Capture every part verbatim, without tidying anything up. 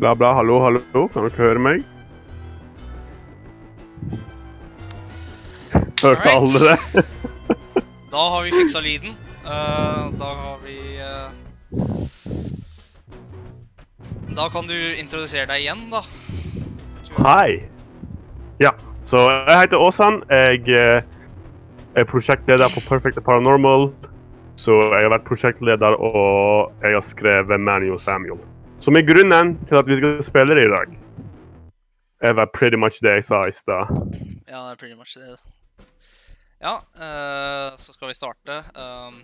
Bla, bla, hallo, hallo, kan dere høre meg? Hørte alle det? Da har vi fiksa lyden. Uh, da har vi... Uh... Da kan du introdusere deg igjen, da. Hei! Ja, så jeg heter Åsan. Jeg er prosjektleder på Perfect Paranormal. Så jeg har vært prosjektleder, og jeg har skrevet Manny og Samuel. Som er grunnen til at vi skal spille det i dag. Det var pretty much det jeg sa i sted. Ja, det er pretty much det. Ja, uh, så skal vi starte. Um,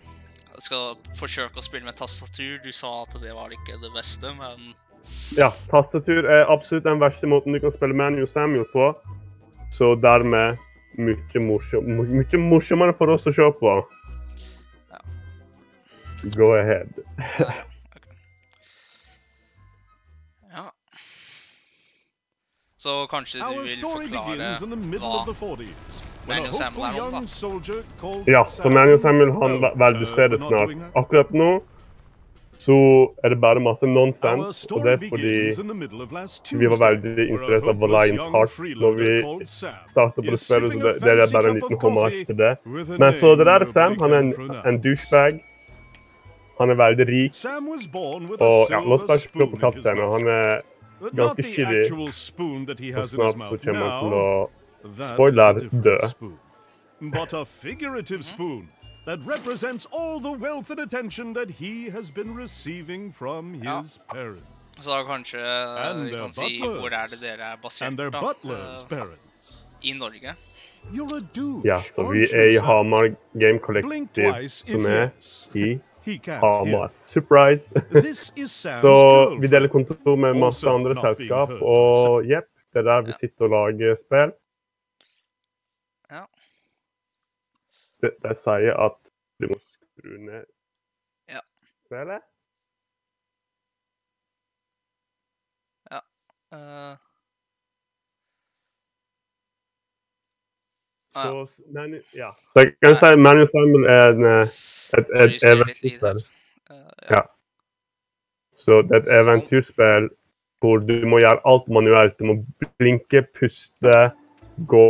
jeg skal forsøke å spille med tastatur. Du sa at det var ikke det beste, men... Ja, tastatur er absolutt den verste måten du kan spille Manny og Samuel på. Så dermed mye morsommere for oss å se på. Ja. Go ahead. Så kanskje du vil forklare hva Manny og Samuel er om, da? Ja, så Manny og Samuel, han velger seg det snart. Akkurat nå, så er det bare masse nonsens, og det er fordi vi var veldig interessert av Lion Heart når vi startet på det spillet, så det er bare en liten hommage til det. Men så det der er Sam, han er en douchebag. Han er veldig rik, og ja, nå skal jeg ikke gå på kattescenen, han er... Ganske skyldig, og snart så kommer han til å, spoiler, dø. Ja, så kanskje vi kan si hvor er det dere er basert da, i Norge. Ja, så vi er i Hamar Game Collective, som er i Hamar. Surprise! Så vi deler kontor med masse andre selskap, og jepp, det er der vi sitter og lager spill. Ja. Det sier at du må skru ned spillet. Ja. Så jeg kan si at Manny og Samuel er et eventyrspill. Så det er et eventyrspill hvor du må gjøre alt manuelt. Du må blinke, puste, gå.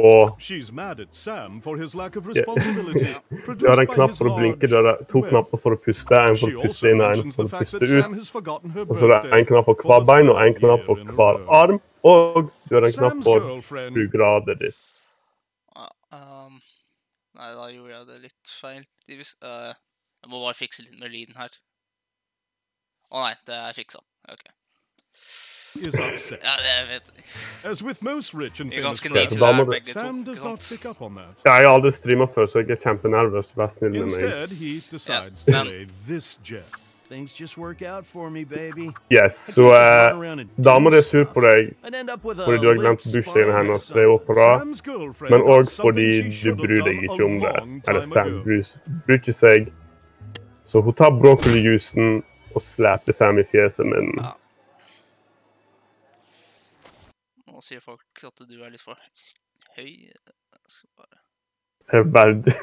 Du har en knapp for å blinke, du har to knapper for å puste, en for å puste inn og en for å puste ut. Og så er det en knapp for hver bein og en knapp for hver arm. Og du har en knapp for skrugrader ditt. Um, nei, da gjorde jeg det litt feil. Uh, jeg må bare fikse litt med lyden her. Å oh, nei, det er fiksa. Ok. Ja, det vet jeg. Jeg er ganske ny til det her, begge to, ikke sant? Ja, jeg har aldri streamet før, så jeg er kjempenervøs. Vær snill med meg. Yes, så damer er sur på deg fordi du har glemt bursdagen hennes tre år på rad, men også fordi du bryr deg ikke om det, eller Sam bryr ikke seg. Så hun tar broccolijusen og slæper Sam i fjeset min. Nå sier folk at du er litt for høy. Det er veldig...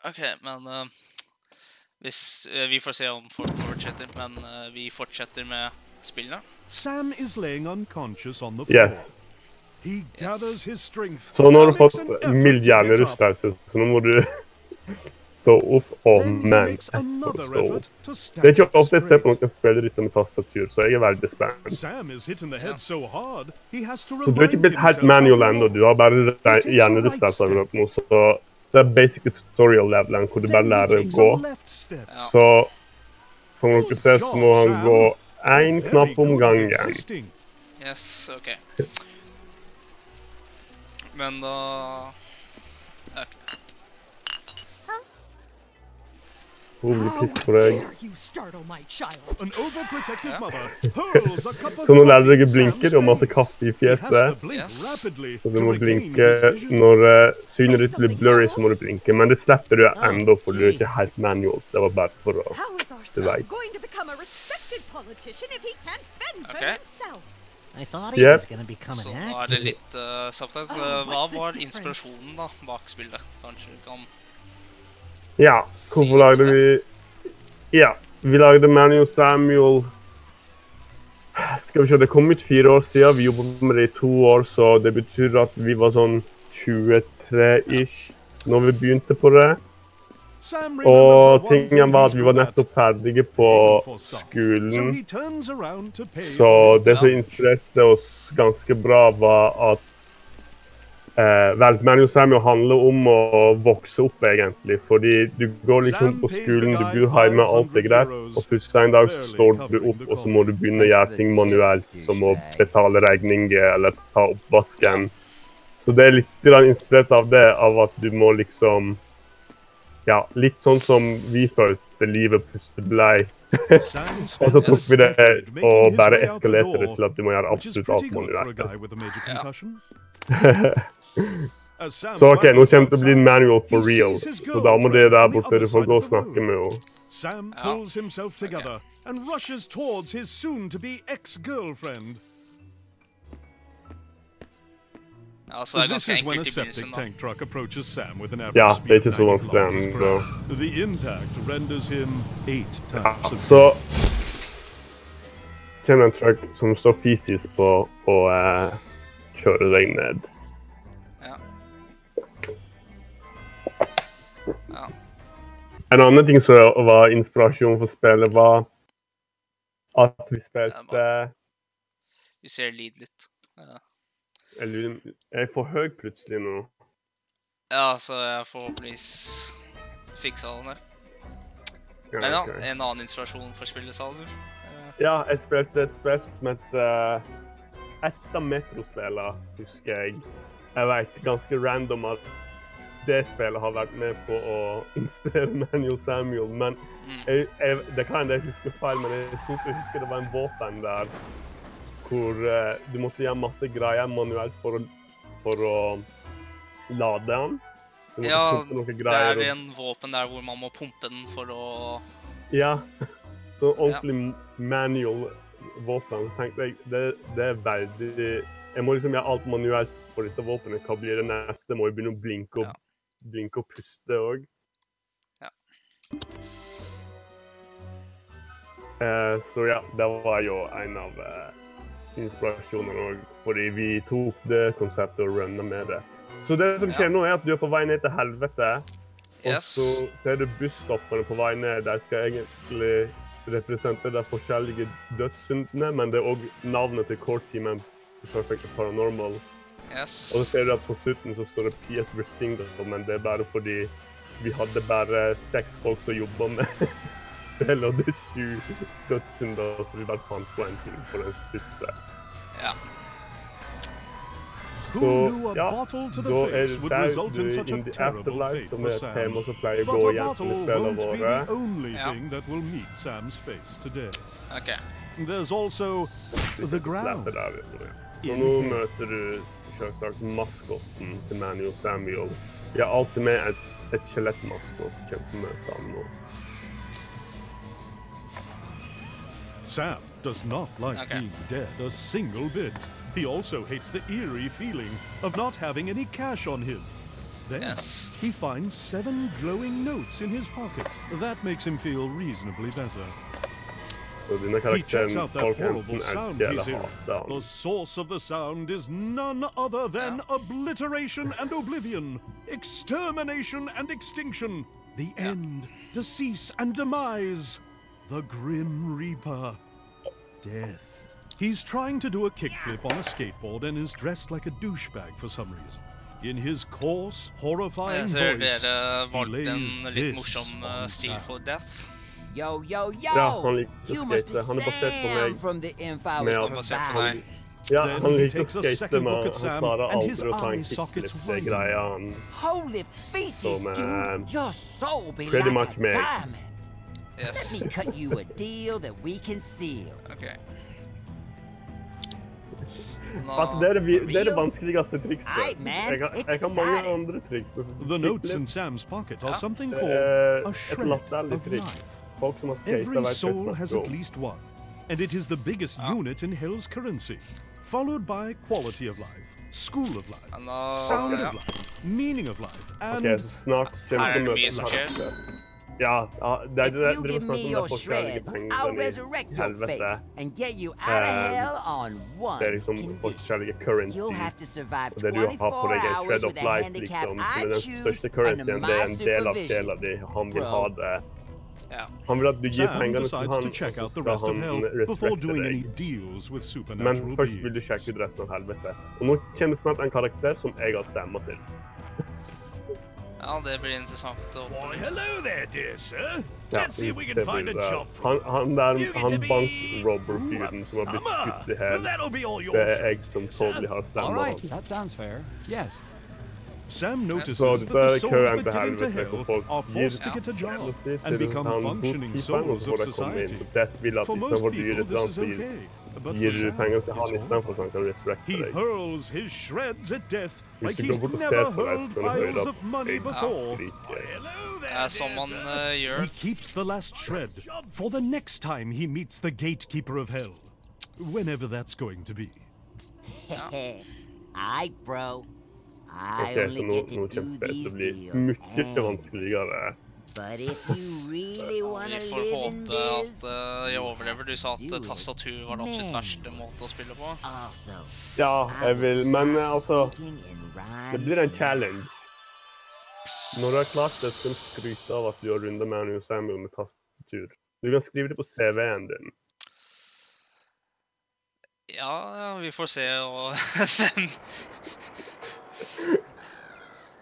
Ok, men uh, hvis, uh, vi får se om folk fortsetter, men uh, vi fortsetter med spillene. Yes. Yes. Så nå har du fått miljardrustelse, så nå må du stå opp, og man, jeg skal stå opp. Det er ikke ofte jeg ser på noen spiller uten en tastatur, så jeg er veldig spennende. Så du har ikke blitt helt manual enda, du har bare hjernerustelse av noe, så... Det er basic tutorial-levelen, hvor du bare lærer å gå. Så, som dere ser, så må han gå en knapp om gangen. Yes, ok. Men da... Hun blir piss på deg. Så nå lærer du deg å blinke, du har masse kaffe i fjeset. Så du må blinke. Når synet ditt blir blurry, så må du blinke. Men det slipper du enda, for du er ikke helt manual. Det var bare for å... Du vet. Jep. Så nå er det litt samtidig. Hva var inspirasjonen da, bak spillet? Kanskje du kan... Ja, hvorfor lagde vi... Ja, vi lagde Manuel Samuel. Skal vi se, det kom ut fire år siden, vi jobbet med det i to år, så det betyr at vi var sånn tjuetre-ish når vi begynte på det. Og tingen var at vi var nettopp ferdige på skolen, så det som inspirerte oss ganske bra var at eh, vel, Manuel Samuel handler om å vokse opp egentlig, fordi du går liksom på skolen, du bor hjemme, alt er greit, og plutselig en dag står du opp, og så må du begynne å gjøre ting manuelt, som å betale regninger eller ta opp vasken. Så det er litt inspirert av det, av at du må liksom... Ja, litt sånn som vi følte livet plutselig blei. Og så tok vi det og bare eskalerte det til at du må gjøre absolutt alt man gjør. Så ok, nå kommer det til å bli en manual for real. Så da må det der borte du får gå og snakke med henne. Sam pulls himself together and rushes towards his soon-to-be ex-girlfriend. So this is when a septic tank truck approaches Sam with an average yeah, speed of ninety kilometers per hour. The impact renders him eight times. Yeah, so kommer en truck som står fysisk på å uh, kjøre deg ned. Ja. Ja. En annen ting som var inspirasjon for spillet var at vi spilte... Vi ser lyd litt. Ja. Eller, jeg er for høy plutselig nå. Ja, så jeg får forhåpentligvis fiksa den der. Men ja, en annen inspirasjon for spillesaler. Ja, jeg spilte et spill som et etter Metro-spiller, husker jeg. Jeg vet ganske random at det spillet har vært med på å inspirere Manuel Samuel, men jeg, jeg, det kan jeg huske feil, men jeg synes jeg husker det var en våpen der. Hvor uh, du måtte gjøre masse greier manuelt for å, for å lade den. Ja, det er og... en våpen der hvor man må pumpe den for å... Ja, så ordentlig ja. Manual våpen, tenkte jeg, det, det er veldig... Jeg må liksom gjøre alt manuelt for dette våpenet, hva blir det neste? Må jeg begynne å blinke og, ja. Blinke og puste også. Ja. Uh, så ja, det var jo en av... Uh, inspirasjoner også, fordi vi tok det konseptet og runnet med det. Så det som skjer nå er at du er på vei ned til helvete, og så ser du busstoppene på vei ned, der skal egentlig representere de forskjellige dødssyndene, men det er også navnet til core-teamen Perfect Paranormal. Og så ser du at på slutten så står det P S Resting, men det er bare fordi vi hadde bare seks folk som jobbet med eller det er sju dødssynder, så vi bare fant på en ting på den siste. Ja. Så, ja, da er det der du er in the afterlife, som er et tema som pleier å gå igjen til spillene våre. Ja. Ok. Så nå møter du selvsagt maskotten til Manuel Samuel. Jeg har alltid med et, et skjelettmaskott, kjempemøte han nå. Sam does not like okay. being dead a single bit. He also hates the eerie feeling of not having any cash on him. Then yes. he finds seven glowing notes in his pocket. That makes him feel reasonably better. So he checks out that horrible sound he's hearing. The source of the sound is none other than yeah. obliteration and oblivion, extermination and extinction, the yeah. end, decease and demise. The Grim Reaper. Death. He's trying to do a kickflip on a skateboard and is dressed like a douchebag for some reason. In his coarse, horrifying voice, he lays this on Sam. Yo, yo, yo! You must be Sam from the info I was provided. Then he takes a second look at Sam and his eye sockets widen. Holy feces, dude! Your soul be like a diamond. Yes. Let me cut you a deal that we can seal. Okay. Alltså det är det är det vanskligaste trickset. Jag kan många andra tricks. The notes in Sam's pocket are something called a shred of life. Every soul has at least one, and it is the biggest unit in Hell's currency, followed by quality of life, school of life, sound of life, meaning of life, and... Okay, snart kommer det. Ja, ja, det er det dere må spørre om det forskjellige. Det er liksom forskjellige currency. Og det du har på deg er shred of life, liksom. Men den største currencyen, det er en del av sjela di. Han vil ha det. Han vil at du gir pengene til han, så han respekter deg. Men først vil du sjekke ut resten av helvete. Og nå kommer det snart en karakter som jeg har stemmet til. Ja, det blir interessant å åpne. Hello there, dear sir. Let's see if we can find a job for you. Han der, han bankrobber-fyren som har blitt skutt i her. Det er jeg som tådelig har stemmet hans. Så det bør køen på helvete, hvor folk gir tjeneste til han botkiperen, og så får de komme inn. Det vil at de får dyre transpir. Gir du penger til han i stedet for at han kan respekte deg. Hvis du går bort og ser på deg, så kan du høre at jeg skriker. Det er som han gjør. Ok, så nå kjemper jeg til å bli mye vanskeligere. Vi får håpe at jeg overlever. Du sa at tastatur var den absolutt verste måte å spille på. Ja, jeg vil, men altså, det blir en challenge. Når du har klart det, skal du skryte av at du har rundet med en U S M med tastatur. Du kan skrive det på C V-en din. Ja, vi får se hvem.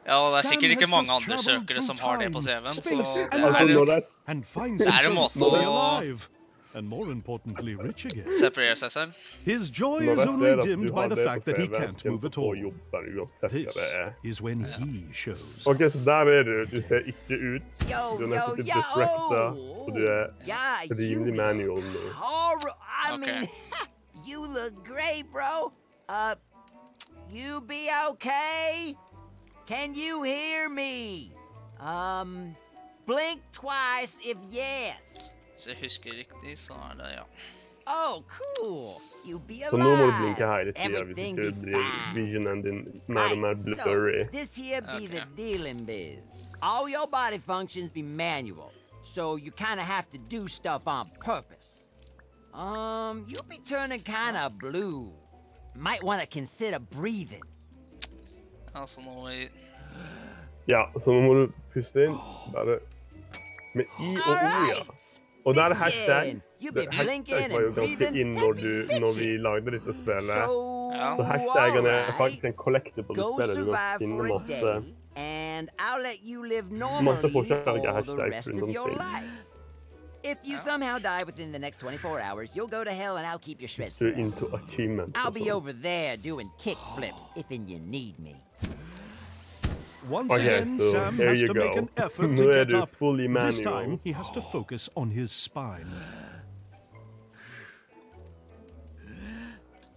Ja, og det er sikkert ikke mange andre søkere som har det på C V-en, så det er en måte å separere seg selv. Når det er at du har det på C V-en, kjemper på jobben uansett hva det er. Ok, så der er du. Du ser ikke ut. Du er nesten til distracta, og du er rimelig manual nå. Ok. You look great, bro. Uh, you be okay? Can you hear me? Um, blink twice if yes. Så jeg husker riktig, så er det ja. Oh, cool. You be alive. Så nå må du blinke hele tiden hvis ikke du blir visionen din mer og mer blurry. So this here be the dealing biz. All your body functions be manual, so you kind of have to do stuff on purpose. Um, you'll be turning kind of blue. Might want to consider breathing. Altså nå må jeg... Ja, så nå må du puste inn. Bare... Med i og o, ja. Og der er hashtag. Hashtag var jo ganske inn når vi lagde dette spillet. Så hashtagene er faktisk en collectible spillet. Du kan finne masse... Masse forskjellige hashtags rundt omkring. If you somehow die within the next twenty-four hours, you'll go to hell and I'll keep your shreds forever. Into achievement. I'll be over there doing kickflips if and you need me. Once again, Sam has to make an effort to get up. This time, he has to focus on his spine.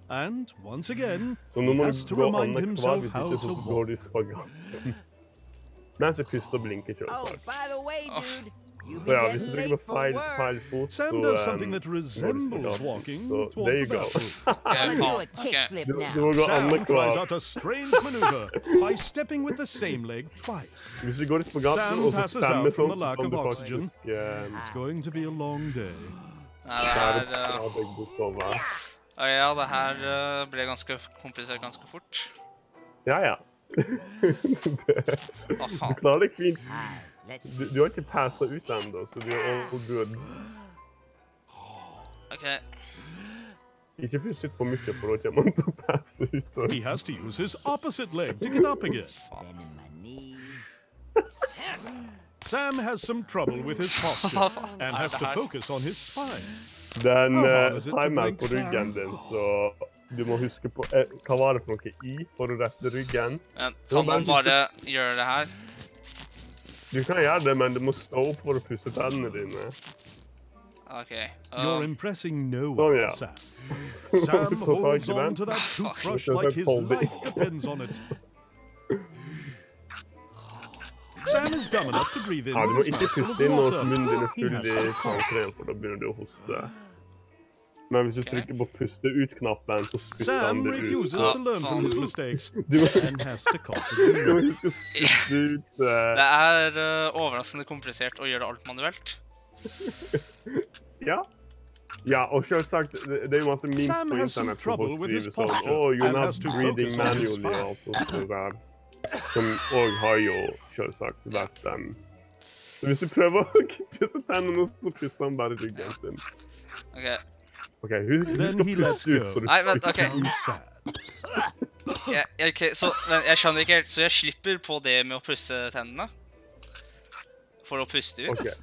And once again, he has to remind himself how to walk. Oh, by the way, dude. So yeah, hvis du trykker på feil, feil fot, så there you go. Du må gå andre kvar. Hvis du går i spagaten og så stemmer sånn, om du faktisk... Ja, det her ble ganske komplisert ganske fort. Ja, ja. Du klarer det fint. Du, du har ikke passet ut enda, så du er all good. Ok. Ikke pusse ut for mye, for da kommer han til å passe ut. Han må bruke sin opposite leg for å komme opp igjen. Sam har noen problemer med sin postur, og må fokusere på sin spine. Den timeren på ryggen din, så du må huske på hva var det for noe i for å rette ryggen. Kan man bare gjøre det her? Du kan gjøre det, men du må stå opp for å pusse tennene dine. Ok. Sånn, ja. Du får tak i den. Du skal ta polde i. Ja, du må ikke puste inn når munnen din er full i tankrem, for da begynner du å hoste. Men hvis du trykker på puste ut-knappen, så spytter han det ut. Sam refuses to learn from his mistakes and has to copy. Det er overraskende komplisert å gjøre alt manuelt. Ja. Ja, og selvsagt, det er jo masse minst på internett som folk skriver sånn, «Åh, you're not reading manually» og sånn der. Som også har jo selvsagt vært den. Så hvis du prøver å pusse tennene, så pusser han bare ryggen sin. Ok. Ok, husk å pusse ut, så du ikke user. Ok, så jeg skjønner ikke helt, så jeg slipper på det med å pusse tennene? For å puste ut? Ok.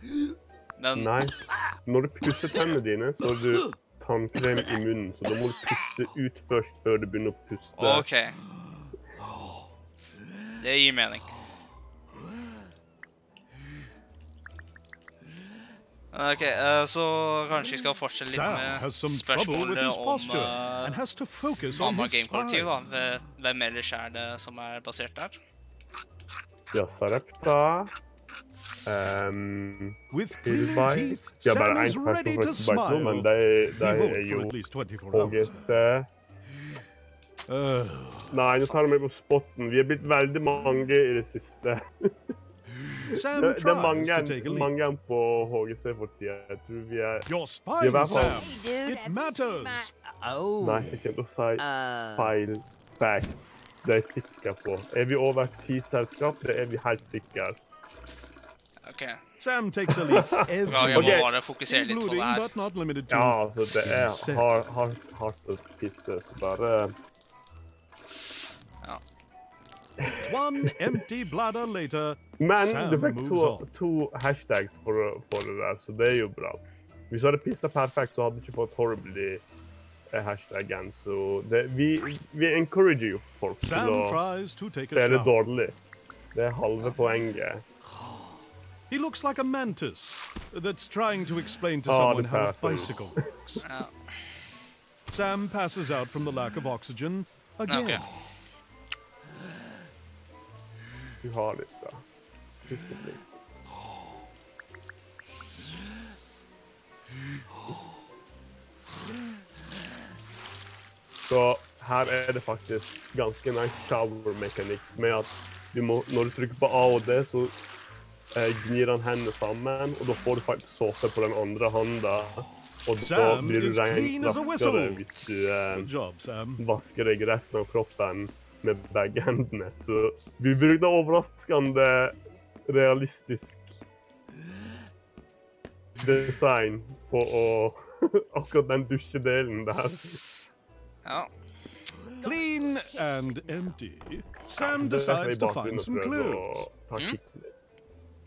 Men... Nei, når du pusser tennene dine, så har du tannkrem i munnen, så da må du puste ut først før du begynner å puste. Ok. Det gir mening. Ok, så kanskje vi skal fortsette litt med spørsmålet om Mamma Game Kollektiv da. Hvem ellers er det som er basert der? Ja, Sarepta. Ehm... Hillbite. De har bare en person for Hillbite nå, men de er jo H G C. Nei, nå tar de meg på spotten. Vi har blitt veldig mange i det siste. Det er mange på H G C for tiden. Jeg tror vi er... Vi er hver fall... Nei, jeg kjente å si feil. Fact. Det er jeg sikker på. Er vi over ti selskap? Det er vi helt sikre. Ok, jeg må bare fokusere litt på det her. Ja, altså det er hardt å pisse, så bare... Men du fikk to hashtags for det der, så det er jo bra. Hvis du hadde pisset perfekt, så hadde du ikke fått horribly hashtaggen, så... Vi encourager jo folk til å spille dårlig. Det er halve poenget. He looks like a mantis that's trying to explain to someone how a bicycle works. Sam passes out from the lack of oxygen again. Du har litt da. Så her er det faktisk ganske nice shower-mekanikk med at når du trykker på A og D, så gnir han hendene sammen, og da får du faktisk såpe på den andre handen, og da blir du rent raskere hvis du vasker deg resten av kroppen med begge hendene. Så vi brukte overraskende realistisk design på akkurat den dusjedelen der. Ja. Clean and empty. Sam decides to find some clues.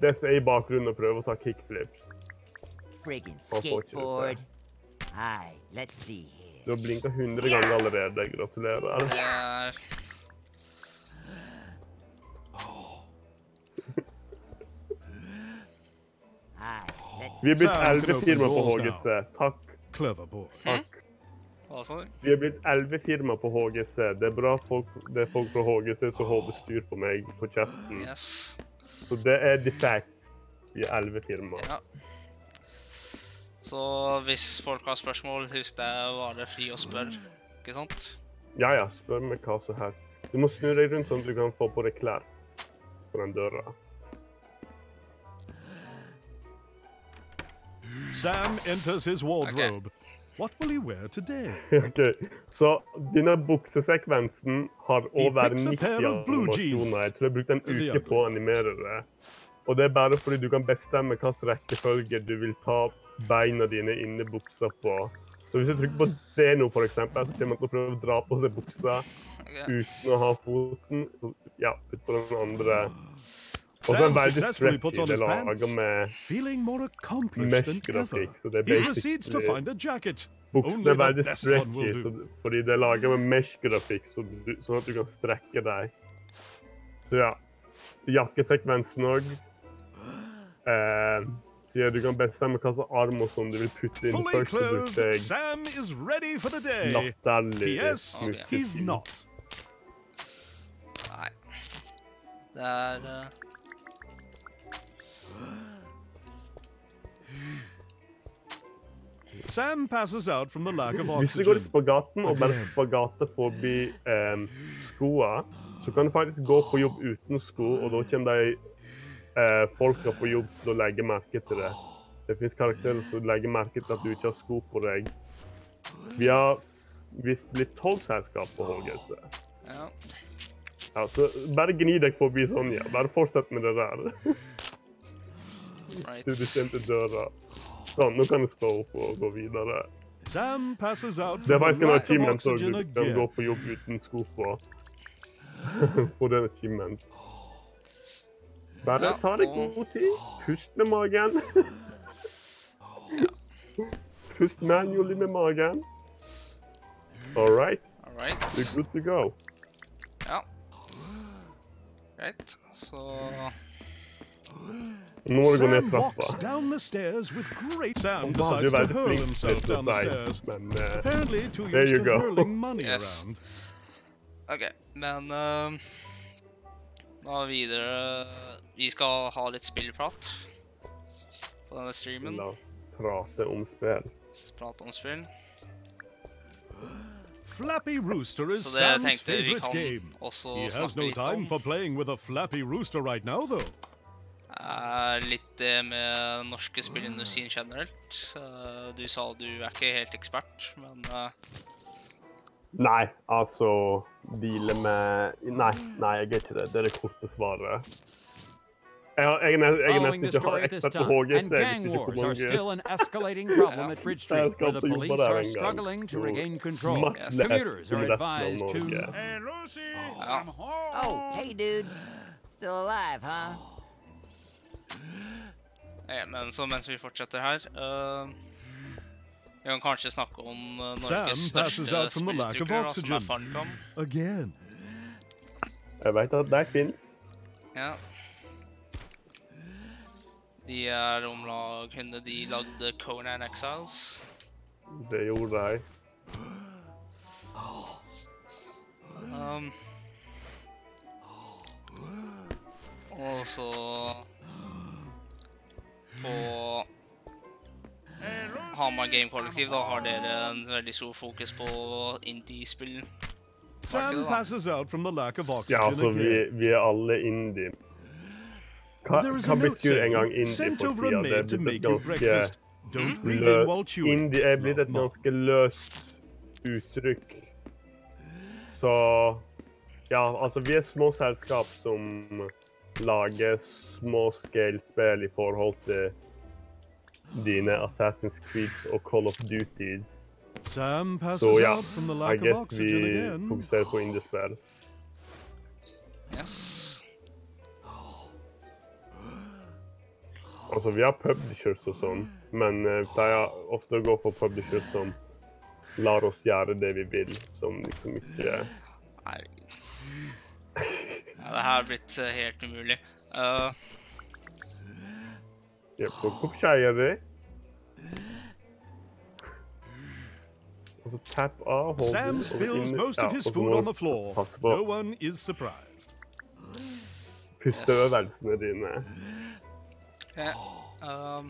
Dette er i bakgrunnen å prøve å ta kickflips. Friggin' skateboard. Hi, let's see here. Du har blinket hundre ganger allerede, gratulerer. Ja. Vi er blitt elleve firmaer på H G C, takk. Takk. Vi er blitt elleve firmaer på H G C. Det er bra folk fra H G C som holder styr på meg på chatten. Yes. Så det er de facts i elleve firmaer. Ja. Så hvis folk har spørsmål, husk det er bare fri å spørre, ikke sant? Ja, ja, spør meg hva som helst. Du må snu deg rundt sånn at du kan få på deg klær på den døra. Sam enters his wardrobe. What will he wear today? Ok, så denne buksesekvensen har over nitti animasjoner. Jeg tror jeg brukte en uke på å animere det. Og det er bare fordi du kan bestemme hva slags rekkefølge du vil ta beina dine inne buksa på. Så hvis jeg trykker på D nå for eksempel, så kommer man til å prøve å dra på seg buksa uten å ha foten. Ja, ut på den andre. Og så er det veldig stretchy, det laget med mesh-grafikk, så det er basically... Buksene er veldig stretchy, fordi det er laget med mesh-grafikk, sånn at du kan strekke deg. Så ja, jakkesekvensen også. Sier du kan bestemme hva slags arm og sånn du vil putte inn først, så du steg natterlig smukketid. Nei. Det er... Sam passes out from the lack of oxygen. Hvis du går i spagaten og bare spagater forbi um, skoene, så kan du faktisk gå på jobb uten sko, og da kommer de uh, folka på jobb til å legge merke til det. Det finnes karakterer som legger merke til at du ikke har sko på deg. Vi har visst blitt togselskap på Hågelse. Ja. Altså, bare gni deg forbi Sonja. Bare fortsett med det der. Right. Du sendte døra. Sånn, nå kan du stå opp og gå videre. Sam passes out. Det er faktisk en av timen så du kan gå på jobb uten sko på. På denne timen. Bare ta deg god tid. Pust med magen. Pust manually med magen. All right. All right. We're good to go. Ja. Greit, så... Nå må du gå ned trappa. Han hadde jo vært flink til å si, men... Uh, there you go. Yes. Ok, men... Uh, da videre... Vi skal ha litt spillprat på denne streamen. La prate om spill. Prate om spill. Flappy Rooster is Sam's favorite game. He has no time for playing with a Flappy Rooster right now, though. Uh, litt det med norske spillindustrien generelt. Uh, du sa du er ikke helt ekspert, men... Uh... Nei, altså... Deale med... Nei, nei, jeg er ikke det. Det er det korte svaret. Jeg, jeg, jeg, jeg er nesten ikke ekspert på H G, så jeg vet ikke hvor mange... Jeg skal også jobbe der en gang. Så mattene er til resten av Norge. Hey, Lucy! I'm home! Oh, hey, dude! Still alive, huh? Ja, men så mens vi fortsetter her, vi kan kanskje snakke om Norges største spillutviklere, hva som er Funcom. Jeg vet at det finnes. Ja. De er omlag hundre, de lagde Conan Exiles. Det gjorde jeg. Og så... På Hamar Game Kollektiv da har dere en veldig stor fokus på indie-spill. Ja, så vi, vi er alle indie. Hva, hva betyr en gang indie for tida? Det er blitt et ganske løst. Indie er blitt et ganske løst uttrykk. Så ja, altså vi er små selskap som lager små-scale-spill i forhold til dine Assassin's Creed og Call of Duties. Så ja, I guess vi fokuserer på indie-spill. Yes. Altså, vi har publishers og sånn, men vi pleier ofte å gå for publishers som lar oss gjøre det vi vil, som liksom ikke... Ja, det her har blitt helt umulig. Jeg plukker opp skjeier vi. Og så tapp av hånden. Sam spills most of his food on the floor. No one is surprised. Puster over velsene dine. Ja, ehm...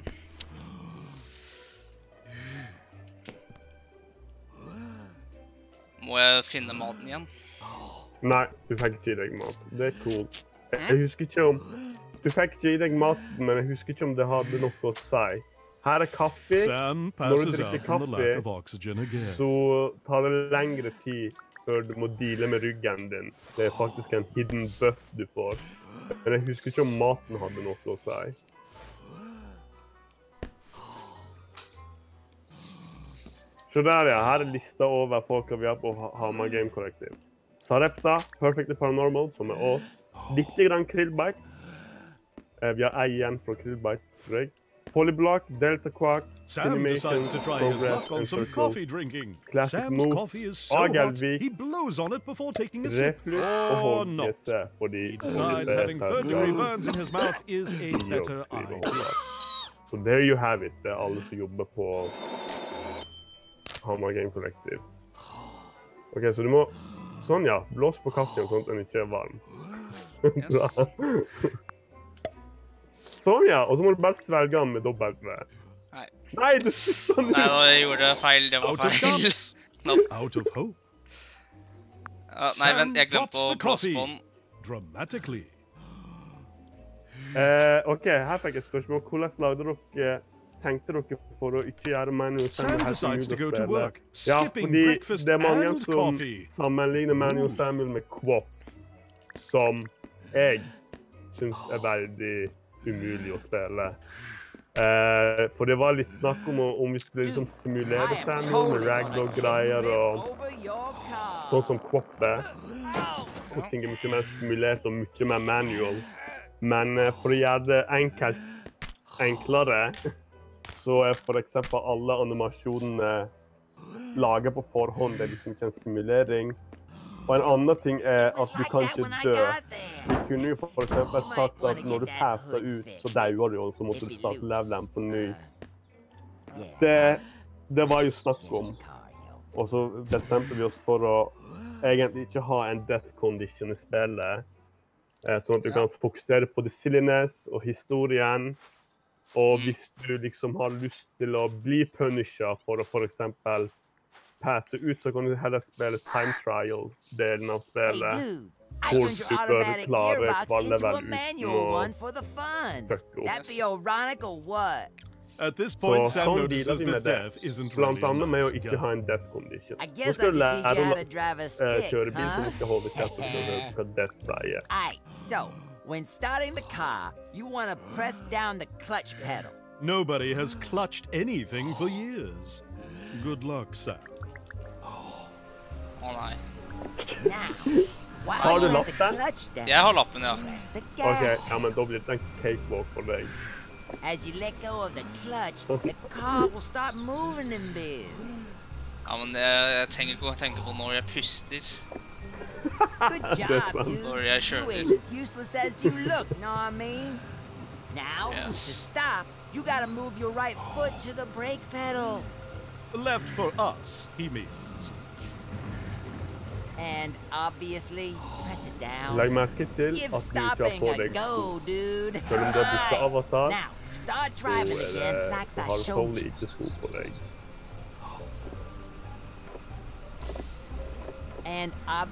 Må jeg finne maten igjen? Nei, du fikk ikke i deg mat. Det er cool. Jeg husker ikke om... Du fikk ikke i deg mat, men jeg husker ikke om det hadde noe å si. Her er kaffe. Når du drikker kaffe, så tar det lengre tid før du må deale med ryggen din. Det er faktisk en hidden buff du får. Men jeg husker ikke om maten hadde noe å si. Så der ja, her er lista over folk vi har på Hamar Game Kollektiv. Sarepta, Perfectly Paranormal, som er oss. Litte grann Krillbite. Vi har ei igjen fra Krillbite, tror jeg. Polyblock, Delta Quark, Animation, Progress and Circle. Classic Move, Agelvik, Reflux og Hårdgjesse, fordi Hårdgjesse er særlig. Så there you have it, det er alle som jobber på Hamar Game Collective. Ok, så du må... Sånn ja, blås på kaffen sånn at den ikke er varm. Sånn ja, og så må du bare svelge den med dobbelt med. Nei. Nei, du sånn ut! Nei, da gjorde jeg feil, det var feil. Nope. Out of hope. Uh, nei, vent, jeg glemte å blåse på den. Dramatically. Uh, ok, her fikk jeg spørsmål. Hvordan lagde dere, tenkte dere for å ikke gjøre manual Samuel her som judospille? Ja, fordi det er mange som sammenligner manual Samuel med Quop, som jeg synes er veldig umulig å spille. Uh, for det var litt snakk om om vi skulle liksom simulere Samuel med ragdoll-greier og sånn som Quop er. Og ting er mye mer simulert og mye mer manual. Men uh, for å gjøre det enkelt, enklere, så er for eksempel alle animasjonene laget på forhånd. Det er liksom ikke en simulering. Og en annen ting er at du kan ikke dø. Vi kunne jo for eksempel sagt at når du passer ut, så dauer du, og så måtte du starte levelen på ny. Det, det var jo snakk om. Og så bestemte vi oss for å egentlig ikke ha en death condition i spillet. Sånn at du kan fokusere på the silliness og historien. Og hvis du liksom har lyst til å bli punisher for å for eksempel passe ut, så kan du heller spille time trial-delen av spillet, hvor du bør klare kvallevel uten å tøkke opp. Så sånn dealer vi med det, blant annet med å ikke ha en death condition. Nå skal du lære å kjøre bil som ikke holder kjeft og hva death pleier. Så, når du starter bilen, du vil presse ned klutch-pedalen. Nobody has clutched anything for years. Good luck, sir. Å nei. Har du lappen? Jeg har lappen, ja. Ok, ja, men da blir det en cakewalk for deg. Ja, men jeg trenger ikke å tenke på når jeg puster. Når jeg kjører. Yes. You gotta move your right foot to the brake pedal. Left for us, he means. And obviously, press it down. Legg merke til at du ikke har på deg sko. Selv om du har byttet avatar, så er det halvfallet ikke sko på deg. Jeg har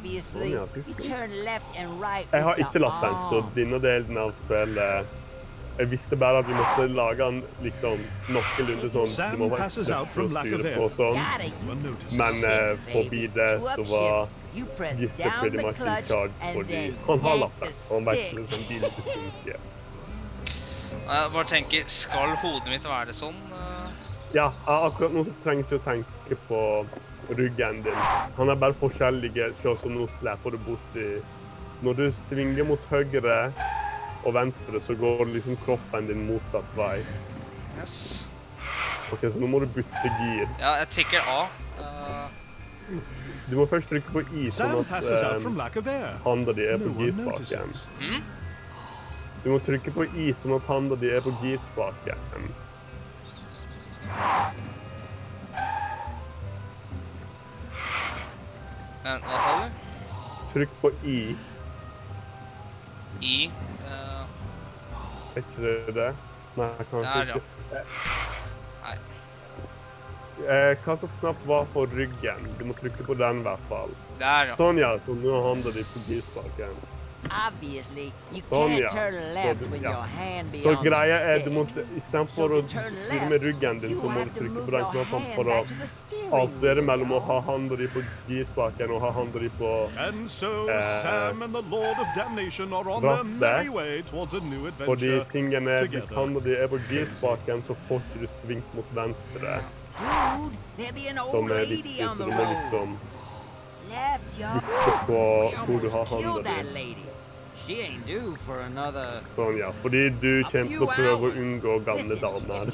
ikke latt den, så denne delen av spillet. Jeg visste bare at vi måtte lage den liksom nokkelunde sånn, du må være støtte og styre på sånn, men uh, forbi det så var Gister pretty much in charge, fordi han har lappen, og han vet ikke hvordan bilen ikke funker. Jeg bare tenker, skal hodet mitt være sånn? Ja, akkurat nå trenger jeg ikke å tenke på ryggen din. Han er bare forskjellige, sånn som nå slipper du bort i. Når du svinger mot høyre og venstre, så går liksom kroppen din motsatt vei. Yes. Ok, så nå må du bytte gir. Ja, jeg trykker A. Uh... Du må først trykke på I, sånn at uh, handa di er på girspaken. Mm? Du må trykke på I, sånn at handa di er på girspaken. Men, hva sa du? Trykk på I. I? Er ikke det det? Nei, kanskje ikke. Nei. Hva som knapp var for ryggen? Du må trykke på den i hvert fall. Der, ja. Sånn, ja. Så nå handler de på girspaken. Sånn, ja. Så greia er, du må, i stedet for å styre med ryggen din, så må du trykke på den knappen for å avstere mellom å ha handen din på girspaken og ha handen din på rattet. Fordi tingene er, hvis handen din er på girspaken, så får du ikke svingt mot venstre. Som er viktig, så du må liksom bytte på hvor du har handen din. Sånn, ja, fordi du kommer til å prøve å unngå gamle damer.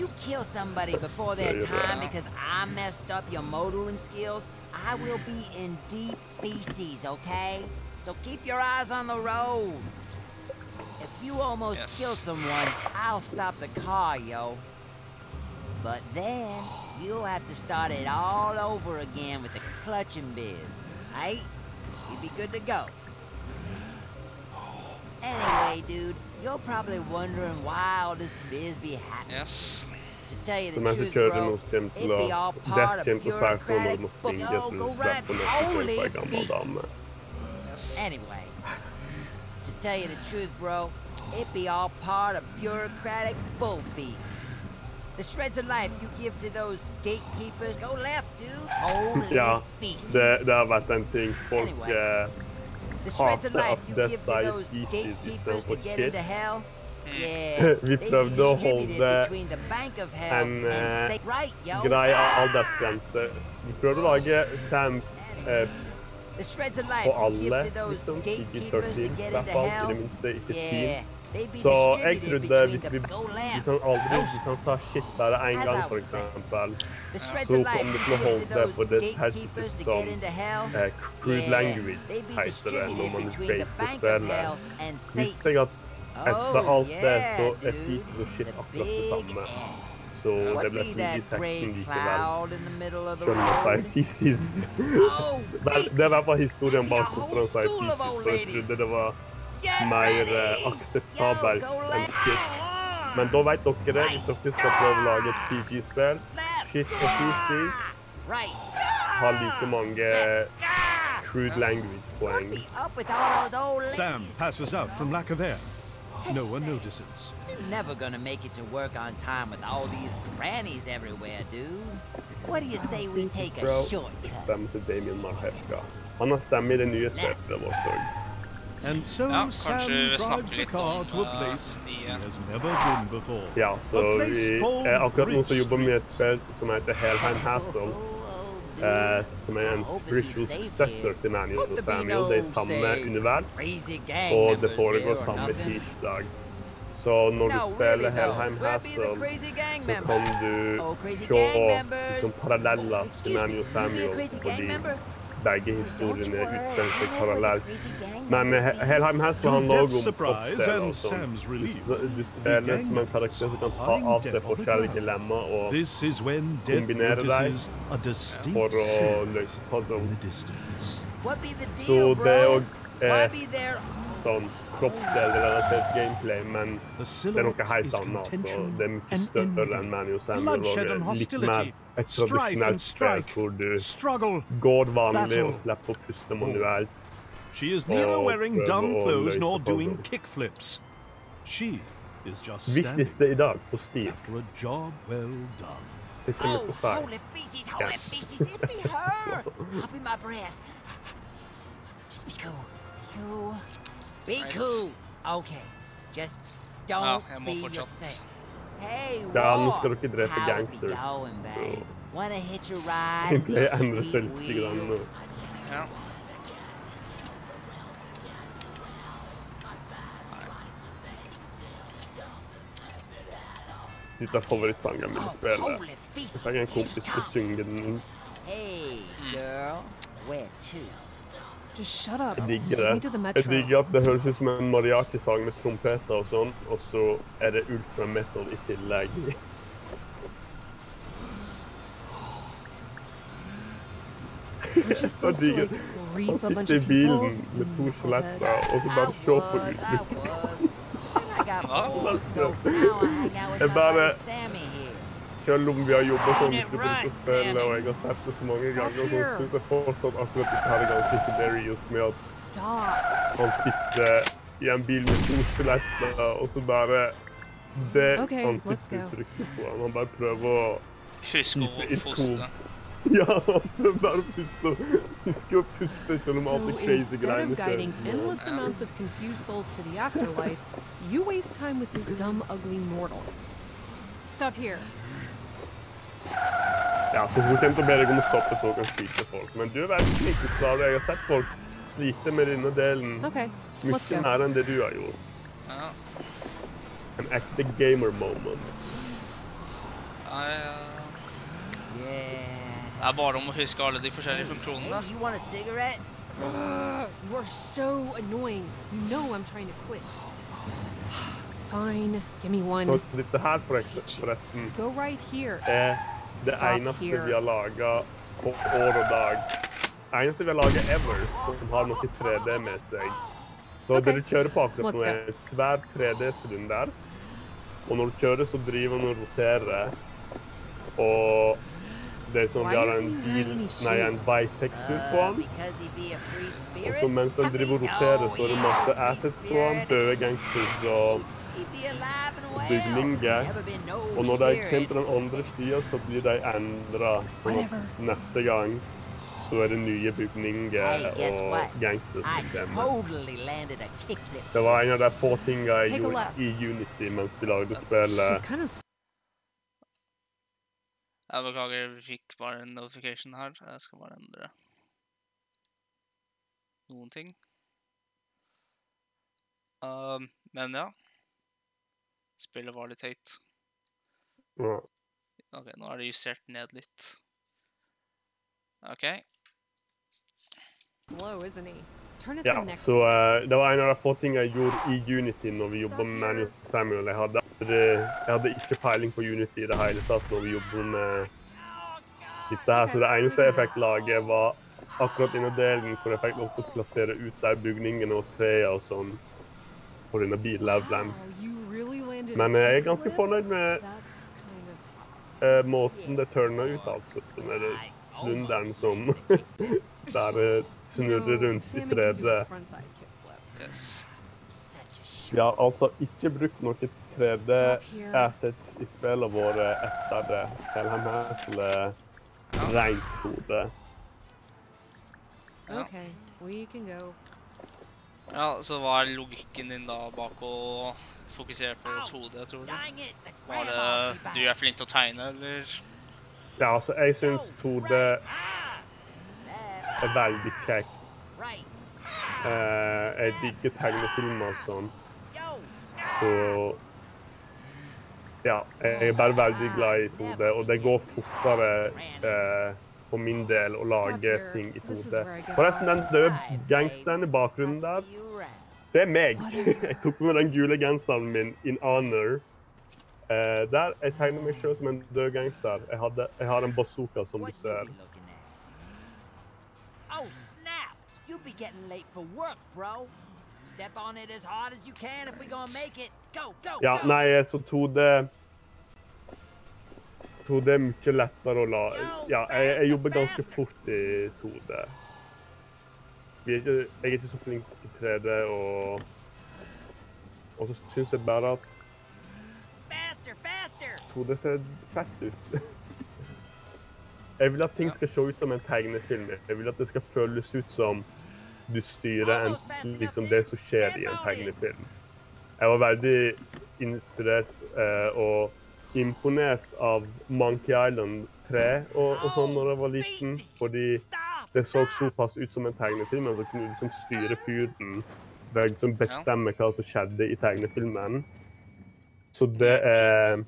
Anyway, dude, you're probably wondering why all this biz be happening. Yes. som jag körde mot Templar, däcken på Sarsson mot Stinget och släpp på Nöstekön på gammal damme. Anyway, to tell you the truth, bro, it be all part of bureaucratic bullfeces. The shreds of life you give to those gatekeepers go left, dude. Holy ja, feces. Det, det har varit en ting folk anyway, eh, hatar att dessa är feces istället för shit. Vi prövde att hålla en grej av aldersgränser. Vi prövde att lage samt på alla, liksom, ikke tretton, i hvert fall, i det minste ikke tio. Så jeg trodde hvis vi aldri kan ta skittere en gang, for eksempel, så kom det til å holde det på det terskipet som crude language heter det når man skal på spillet. Visste jeg at efter allt det så är fint och shit akkurat detsamma. Så det blev tidig texten likaväl. Känner sig fissis. Det var bara historien bakom för att säga fissis. Så jag trodde det var mer acceptabelt än shit. Men då vet dere det, hvis dere skal prøve å lage et P G-spel. Shit og fissis har like mange crude language poäng. Sam passes out from lack of air. No one notices. You're never gonna make it to work on time with all these grannies everywhere, dude. What do you say we take a shortcut? Stem till Damien Marhefka. Han har stämt i det nya släppet vårt tåg. And so ja, Sam drives the car to a place he has never been before. Ja, så vi är akkurat nu så jobbar med ett spel som heter Helheim Hassle. Eh, som er en spiritual successor til Manuel og Samuel. Det er samme univers, og det foregår samme tidsdag. Så når du spiller Helheim Hassle, så kan du se paralleller til Manuel og Samuel, fordi begge historiene utspiller seg parallelt. Men Helheim Hassle handler også om oppstel og sånn. Du spiller som en karakter som kan ta av seg forskjellige dilemmaer og kombinere deg for å løse puzzles. Så det er også sånn kroppsdelrelatert gameplay, men det er noe helt annet. Så det er mye større enn Manuel og Samuel, og litt mer et tradisjonelt spel hvor du går vanlig og slipper å puste manuelt. She is neither wearing dumb clothes nor doing kickflips. She is just standing after a job well done. Oh, holy feces, holy feces, it be her! I'll be my breath. Just be cool. You. Be cool. Okay. Just don't be yourself. Hey, what? How it be going, babe? Wanna hitch a ride? Yeah. Ditt är favoritsangen med spelet. Jag har en kompis som sjunger den. Hey girl, where to? Just shut up. Jag digger att det hörs ut som en mariachi-sång med trompeter och sånt. Och så är det ultra metal i tillägg. Jag digger. Han sitter i bilen med torslätta och så bara kör på uttrycket. Jag bara kör Lombia och jobbar som inte brukar spela och jag har sett det så många gånger och så slutar fortsatt att det här är ganska secondary just med att man sitter i en bil med torslätta och så bara det ansiktsuttrycket på honom. Han bara prövar att hyska och posta. Ja, det bara pusta. Hyska och pusta är de alltid crazy grejer. Så istället för att guida endless amounts of confused souls to the afterlife, you waste time with this dumb, ugly mortal. Stop here. Ja, så fort inte ber dig om att stoppa så kan slita folk. Men du är väldigt flickutslad och jag har sett folk slita med dina delen. Okej, okay, mycket nära än det du har gjort. Ja. En äkta gamer moment. Ja, ja, ja. Yeah. Det är bara om att huska alla de olika funktionerna. Hey, you want a cigarette? Uh, you are so annoying. You know I'm trying to quit. Fine, give me one. Så det här förresten är det enaste vi har lagat på år och dag. Enaste vi har lagat ever som har något i tre D med sig. Så det du kör på akkurat är en svär tre D-cylinder. Och när du kör så driver den och roterar. og det som vi har en bil, nei, en veitekstur på han. Og så mens den driver og roterer, så er det masse assets på han, døde gangsters og bygninger. Og når de kommer til den andre siden, så blir de endret. Så neste gang så er det nye bygninger og gangsters som kommer. Det var en av de få tingene jeg gjorde i Unity mens de lagde spillet. Jeg beklager, vi fikk bare en notification her. Jeg skal bare endre noen ting. Um, men ja. Spillet var litt høyt. Ja. Ok, nå er det justert ned litt. Ok. Ja, så uh, det var en av de få tingene jeg gjorde i Unity når vi jobbet med Manuel Samuel. Jeg hadde Det, jeg hadde ikke peiling på Unity i det hele tatt når vi jobbet med dette her, så det eneste jeg fikk lage var akkurat denne delen hvor jeg fikk lov til å plassere ut de bygningene og treet og sånn på denne billevelen. Men jeg er ganske fornøyd med eh, måten det turner ut av, sånn er det snunderen som der snurrer rundt i tredje. Vi har altså ikke brukt noe tredje assets i spillet våre etter det, selv om jeg skulle rent hode. Ja, så hva er logikken din da bak å fokusere på to D, tror du? Var det du er flink til å tegne, eller? Ja, altså jeg synes to D er veldig kjekk. Jeg digger tegnefilmer og sånn. Så ja, jeg er bare veldig glad i to D, og det går fortere eh, for min del å lage ting i to D. Forresten, den døde gangsteren i bakgrunnen der, det er meg. Jeg tok med den gule gangsteren min in honor. Eh, der jeg tegner meg selv som en død gangster. Jeg, hadde, jeg har en bazooka som du ser. Oh, snap! You'll be getting late for work, bro. Step on it as hard as you can if we're gonna make it. Go, go, go! Ja, nei, så to D er mye lettere å la... Ja, jeg, jeg jobber ganske fort i to D. Jeg er ikke, jeg er ikke så flink i tre D, og... Og så synes jeg bare at... to D ser fett ut. Jeg vil at ting skal se ut som en tegnefilm. Jeg vil at det skal føles ut som... Du styrer en, liksom det som skjer i en tegnefilm. Jeg var veldig inspirert eh, og imponert av Monkey Island tre og, og sånn når jeg var liten, fordi det så såpass ut som en tegnefilm, og så kunne du liksom styre fyren ved liksom bestemme hva som skjedde i tegnefilmen. Så det er...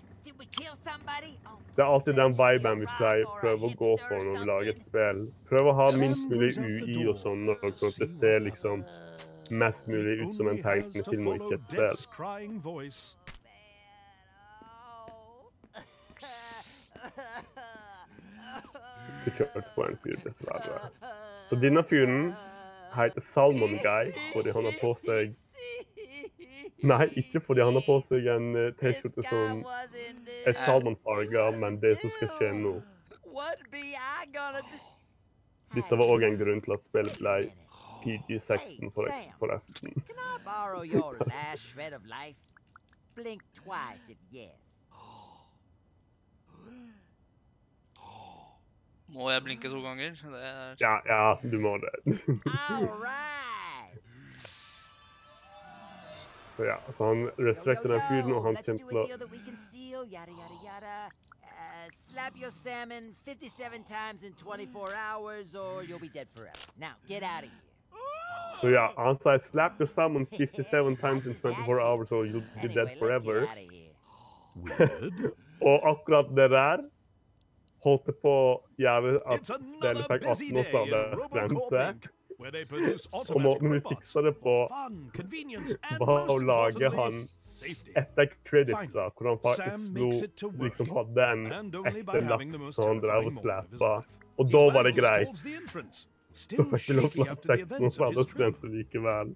Det er alltid den viben vi pleier, prøver å gå for når vi lager et spill. Prøv å ha minst mulig U I og sånn, så det ser liksom mest mulig ut som en tegnefilm og ikke et spill. Du kjørte på en fyr, dessverre. Så denne fyren heter Salmon Guy, fordi han har på seg... Nei, ikke fordi han har på seg en t-skjorte som er salmonfarget, men det som skal skje nå. Dette var også en grunn til at spillet ble P G seksten forresten. Må jeg blinke to ganger? Ja, ja, du må det. Så ja, så han respekter den fyren, og han kjent til å... Så ja, han sier, slap your salmon fifty-seven times in twenty-four hours, or you'll be dead forever. Og akkurat det der holdt på å gjøre at den fikk atten også av det skremse. Og måten vi fikser det på var å lage han etter creditsa, hvor han faktisk liksom hadde en ekte lapp som han drev og slæpa. Og da var det greit. Så fikk vi lov til å lage teksten og alle skremte likevel.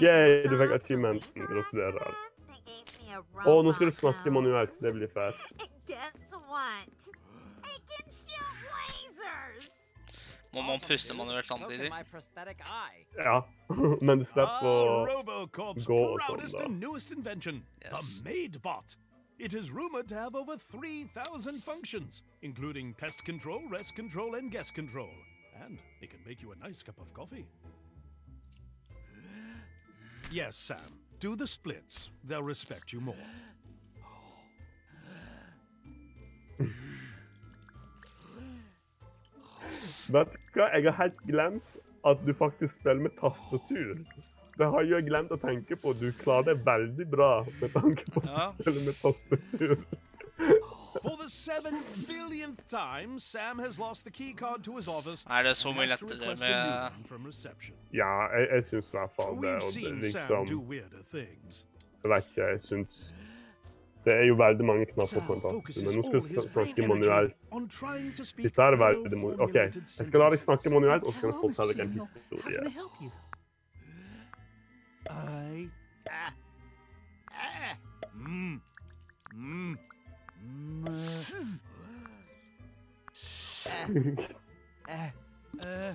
Yay, du verkar timenten och studerar. Åh, nu ska du snabbt till manuellt, det blir färd. Må man puste manuellt samtidigt? Ja, men du släpper gå och sånt. Yes. It is rumored to have over three thousand functions, including pest control, rest control, and guest control. And they can make you a nice cup of coffee. Yes, Sam. Do the splits. They'll respect you more. Vet du hva? Jeg har helt glemt at du faktisk spiller med tastatur. Det har jeg glemt å tenke på. Du klarer det veldig bra med tanke på å spille med tastatur. Er det så mye lettere med... Ja, jeg synes i hvert fall det. Jeg vet ikke, jeg synes... Det er jo veldig mange knapper på en tastatur, men nå skal jeg snakke manuelt. Dette er veldig... Ok, jeg skal la deg snakke manuelt, og så kan jeg fortelle deg en historie. I ah ah mm mm ah ah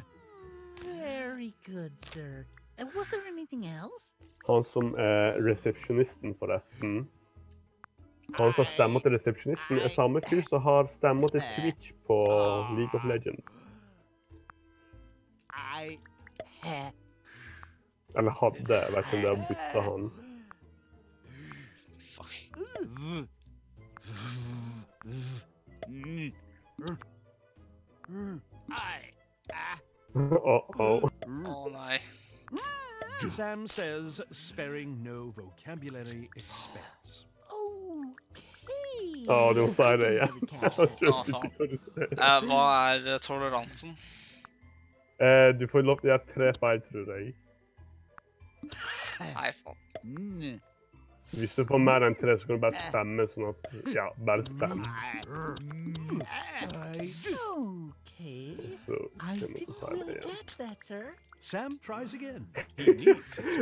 very good, sir. And was there anything else? Han som er resepsjonisten forresten. Han som har stemmer til resepsjonisten er samme fyr som har stemmer til Twitch på League of Legends. I ha Eller hadde, jeg vet ikke om det har byttet han. Uh-oh. Åh, nei. Sam says sparing no vocabulary expense. Åh, du må si det igjen. Hva er toleransen? Du får lov til å gjøre tre feil, tror jeg. Nei, faen. Hvis du får mer enn tre, så kan du bare stemme, sånn at... Ja, bare stemme.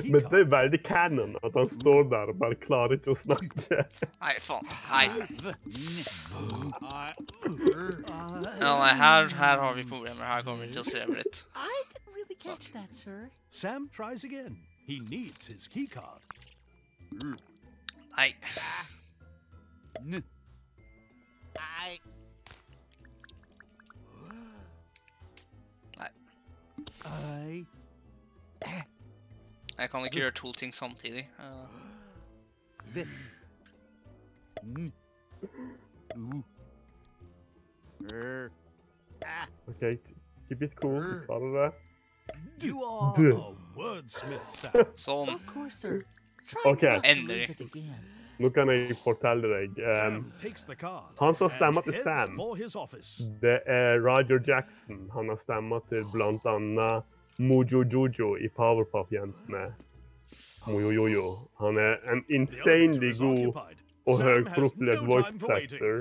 Men det er veldig canon at han står der og bare klarer ikke å snakke. Nei, faen. Nei. Her har vi problemer. Her kommer vi til å streve litt. Catch that, sir. Sam tries again. He needs his key card. I I I I kan ikke gjøre to ting samtidig. Ok, keep it cool. Klarer det? You are a wordsmith, Sam. Sånn. Ok, endelig. Nå kan jeg fortelle deg. Han som har stemmet til Sam, det er Roger Jackson. Han har stemmet til blant annet Mojo Jojo i Powerpuff-jentene. Mojojojo. Han er en insanely god og høyprofilet voice-actor.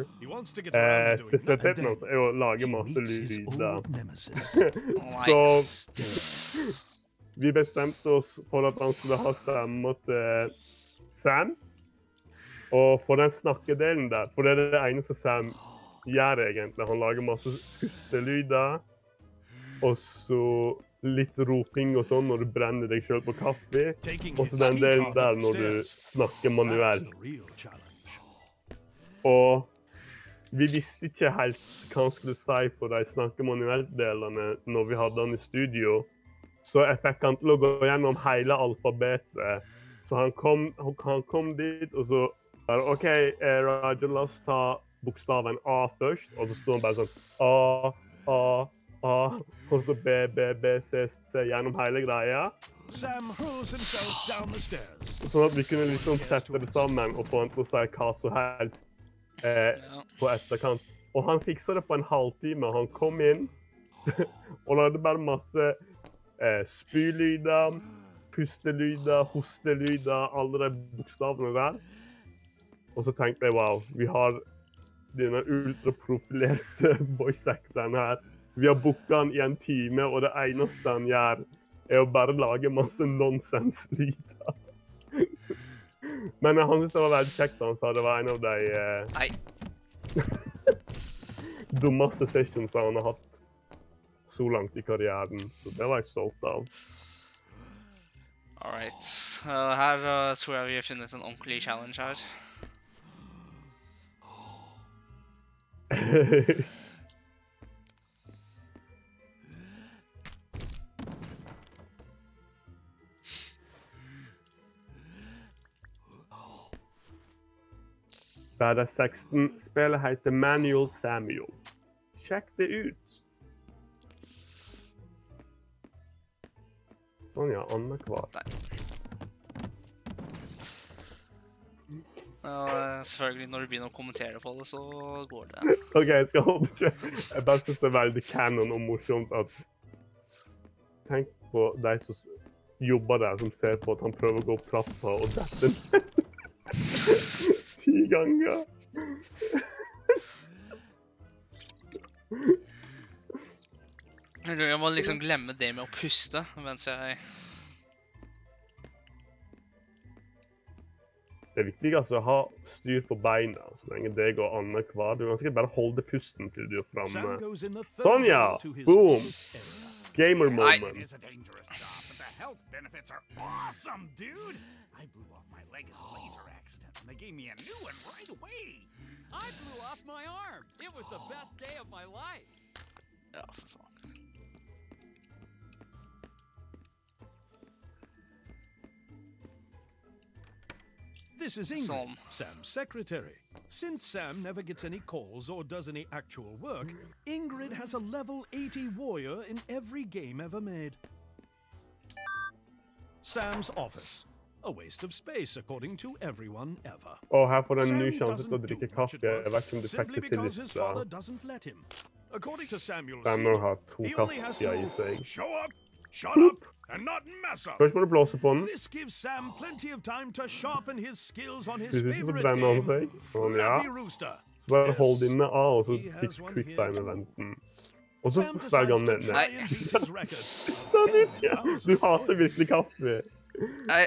Spesialiteten hans er å lage masse lyder. Så vi bestemte oss for at han skulle ha stemmer til Sam. Og for den snakkedelen der, for det er det eneste Sam gjør egentlig. Han lager masse skustelyder, og så litt roping og sånn når du brenner deg selv på kaffe. Og så den delen der når du snakker manuelt. Og vi visste ikke helt hva han skulle si på de snakke manuelt-delene når vi hadde han i studio. Så jeg fikk han til å gå gjennom hele alfabetet. Så han kom, han kom dit, og så bare, ok, Roger, la oss ta bokstaven A først. Og så stod han bare sånn, A, A, A, og så B, B, B, C, C, gjennom hele greia. Sånn at vi kunne liksom sette det sammen og få han til å si hva som helst. På etterkant. Og han fikset det på en halvtime, og han kom inn og lagde bare masse spylyder, pustelyder, hostelyder, alle de bokstavene der. Og så tenkte jeg, wow, vi har denne ultraprofilerte voice-actoren her. Vi har boket han i en time, og det eneste han gjør er å bare lage masse nonsens-lyder. Men jeg synes det var veldig kjekt da han sa det var en av de eh, Nei. dummeste sessions han har hatt så langt i karrieren, så det var jeg stolt av. Alright, uh, her uh, tror jeg vi har funnet en ordentlig challenge her. Badass seksten. Spillet heter Manual Samuel. Sjekk det ut! Sånn ja, andre kvart. Ja, selvfølgelig når du begynner å kommentere på det, så går det. Ok, jeg skal håpe ikke. Jeg bare synes det er veldig canon og morsomt at... Tenk på de som jobber der, som ser på at han prøver å gå opp trappa og dette ned. Ti ganger! Jeg må liksom glemme det med å puste, mens jeg... Det viktigste er å ha styr på beina, så lenge det går andre hver. Du kan sikkert bare holde pusten til du er fremme. Sånn ja! Boom! Gamer moment. And they gave me a new one right away. I blew off my arm. It was the best day of my life. Oh, for fuck. This is Ingram, Sam's secretary. Since Sam never gets any calls or does any actual work, Ingrid has a level eighty warrior in every game ever made. Sam's office. A waste of space, according to everyone ever. Oh, her får en ny chans til å drikke kaffe. Jeg vet ikke om du fikk det til lyst da. Samuel har to kaffe i seg. Først må du blåse på den. Hvis du synes du brenner om seg. Sånn, ja. Så bare hold inne A, og så fikk kvitt deg med venten. Og så sverger han ned. Nei. Sånn ikke. Du hater virkelig kaffe. Nei. Nei.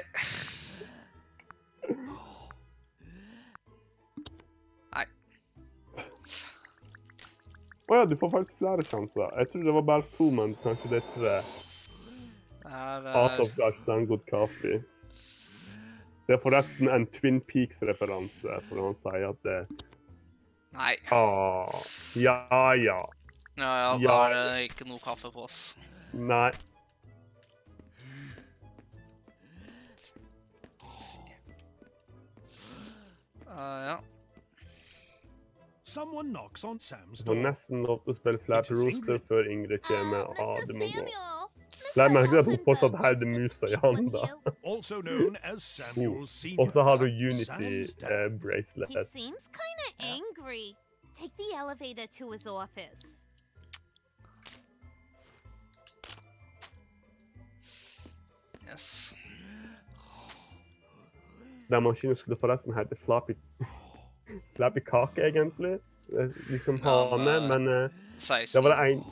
Åja, du får faktisk flere sjanser. Jeg tror det var bare to, men kanskje det er tre. Out of Dutch, then good coffee. Det er forresten en Twin Peaks-referanse, for han sier at det... Nei. Åh, ja, ja. Ja, ja, da er det ikke noe kaffe på oss. Nei. Uh, ja. Du må nesten lov til å spille Flappy Rooster før Ingrid kommer. Ah, det må gå. Jeg merker at hun fortsatt har det musa i handa. Og så har du Unity uh, Bracelet. He seems kinda angry. Take the elevator to his office. Yes. Den maskinen skulle forresten hette Flappy... Flappy Kake, egentlig. Liksom hane, men... Det var det en...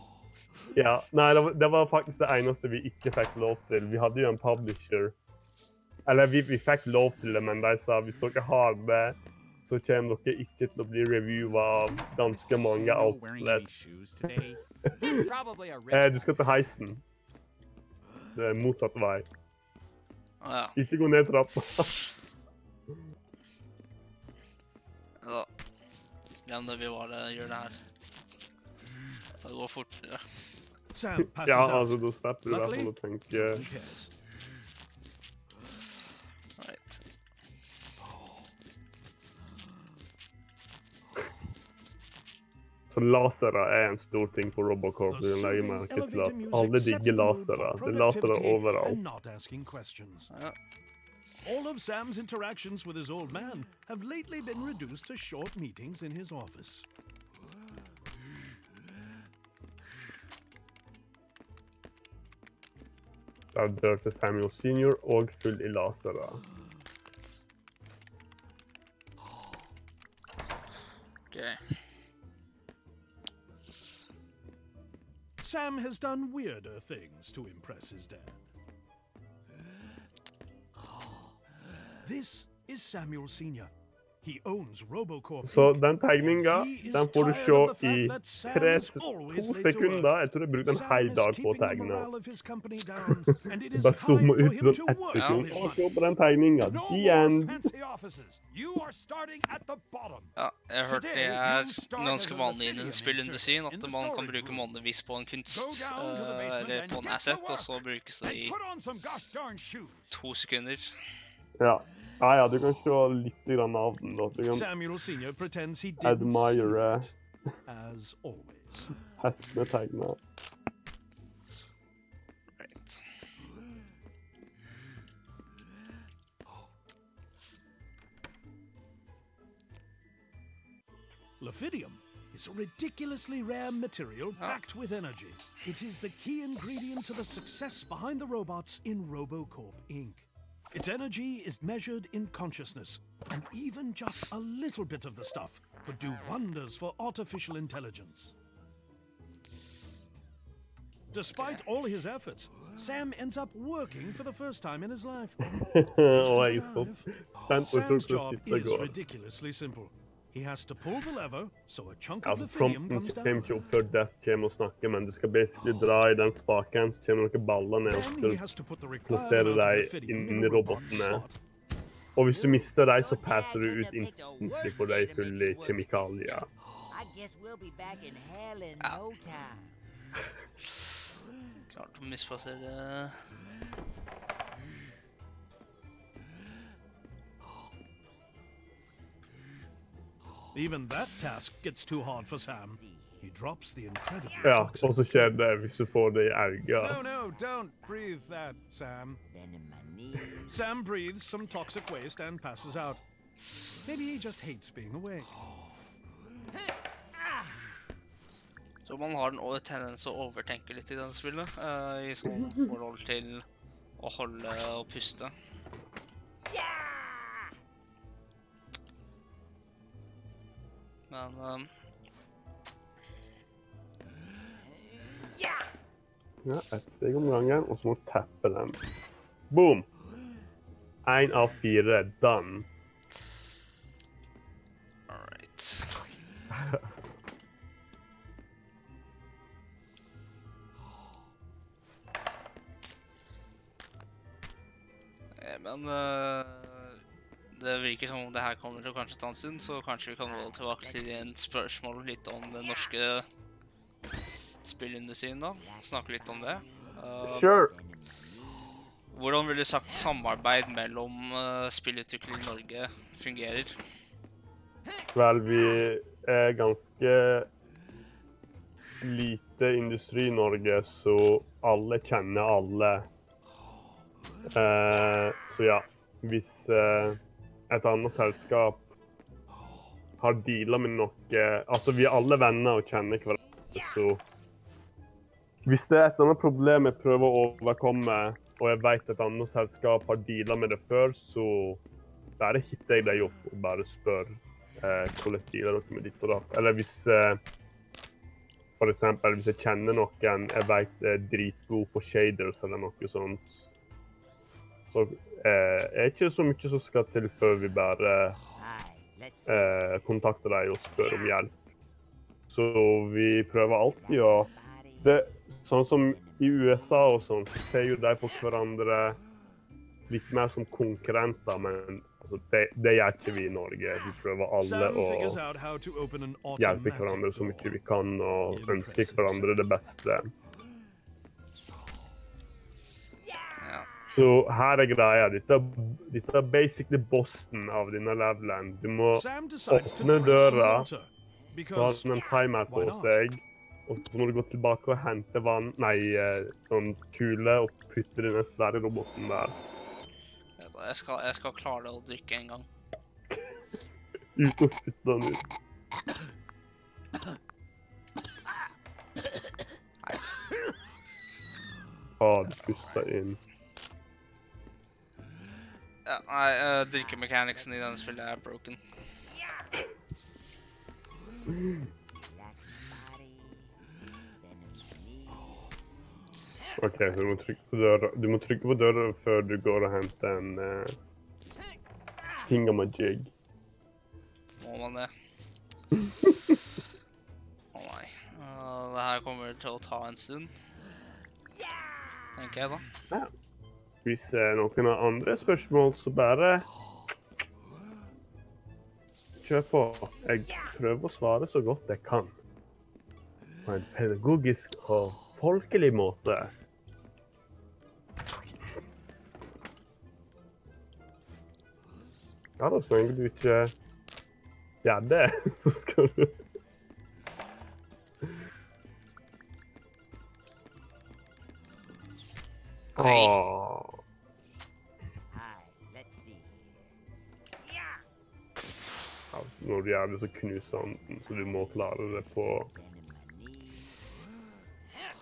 Ja, nei, det var faktisk det eneste vi ikke fikk lov til. Vi hadde jo en publisher. Eller, vi, vi fikk lov til det, men de sa, hvis dere har det, så kommer dere ikke til å bli reviewet av ganske mange outlet. Du skal til heisen. Det er motsatt vei. Ikke gå ned trappa. Da, glem det, vi bare gjør det her. Det går fortere. Ja, altså, da stepper du derfor og tenker... Right. Så lasere er en stor ting for Robocop, du legger merke til at alle digger lasere. Det er lasere overalt. Ja. All of Sam's interactions with his old man have lately been reduced to short meetings in his office. Der dør til Samuel senior og full i lasere. Okay. Sam has done weirder things to impress his dad. This is Samuel Senior. He owns Robocorp. Så den timinga, den får du se i tre, to sekunder. Jeg tror jeg brukte en hel dag på å tegne. Bare zoome ut sånn ett sekund. Å, se på den timinga. The end. Ja, jeg hørte det er ganske vanlig i en spillindustrin at man kan bruke månedvis på en kunst, eller på en asset, og så brukes det i to sekunder. Ja. Ah, ja, du kan se litt grann av den da. Du kan admire hestene tegne. Right. Lefidium is a ridiculously rare material packed with energy. It is the key ingredient to the success behind the robots in Robocorp Incorporated. Its energy is measured in consciousness, and even just a little bit of the stuff could do wonders for artificial intelligence. Despite all his efforts, Sam ends up working for the first time in his life. Sam's job is ridiculously simple. He has to pull the lever, so a chunk of the film comes down. Then he has to put the required amount of the film in the robot slot. Og hvis du mister deg, så passer du ut instantly for deg full I kjemikalier. Klart å misplassere. Even that task gets too hard for Sam. He drops the incredible. Ja, og så skjer det hvis du får det I øynene. No, no, don't breathe that, Sam. Sam breathes some toxic waste and passes out. Maybe he just hates being away. Så man har en tendens å overtenke litt I denne spillet, uh, I sånn forhold til å holde og puste. Men, um... ja, ett steg om gangen, og så må du tappe den. Boom! En av fire, done. Alright. Nei, men... Uh... Det virker som om det her kommer til å kanskje ta en stund, så kanskje vi kan holde tilbake til en spørsmål litt om den norske spillindustrien da. Snakke litt om det. Uh, sure. Hvordan vil du sagt samarbeid mellom uh, spillutvikling I Norge fungerer? Vel, vi er ganske lite industri I Norge, så alle kjenner alle. Uh, så ja, hvis... Uh, et annet selskap har dealet med noe, altså vi er alle venner og kjenner hverandre, så hvis det er et annet problem jeg prøver å overkomme, og jeg vet et annet selskap har dealet med det før, så bare hitter jeg deg opp og bare spør eh, hvordan dealer dere med ditt og datt. Eller hvis, eh, for eksempel, hvis jeg kjenner noen, jeg vet er dritgod på shaders eller noe sånt, så eh, er ikke så mye som skal til før vi bare eh, kontakter deg og spør om hjelp. Så vi prøver alltid å... Det, sånn som I U S A og sånn, så ser jo de på hverandre litt mer som konkurrenter, men altså, det, det gjør ikke vi I Norge. Vi prøver alle å hjelpe hverandre så mye vi kan, og ønske hverandre det beste. Så her er greia. Dette er basically Boston av denne levelen. Du må åpne døra, så har du en timer på seg, og så må du gå tilbake og hente vann, nei, sånn kule, og putte denne svære roboten der. Jeg skal klare å drikke en gang. Ut og spytte den ut. Å, du puster inn. Ja, nei, uh, drikkemekaniksen I denne spillet er broken. Ok, så du må trykke på døra, du må trykke på døra før du går og henter en, uh, Thingamajig. Må man det? Å oh, nei. Uh, det her kommer til å ta en stund. Tenker jeg da. Ja. Hvis det er noen andre spørsmål, så bare kjør på. Jeg prøver å svare så godt jeg kan. På en pedagogisk og folkelig måte. Ja, da så egentlig du ikke gjør det, så skal du... Nei! Ja, når du gjør det, så knuser handen, så du må klare det på...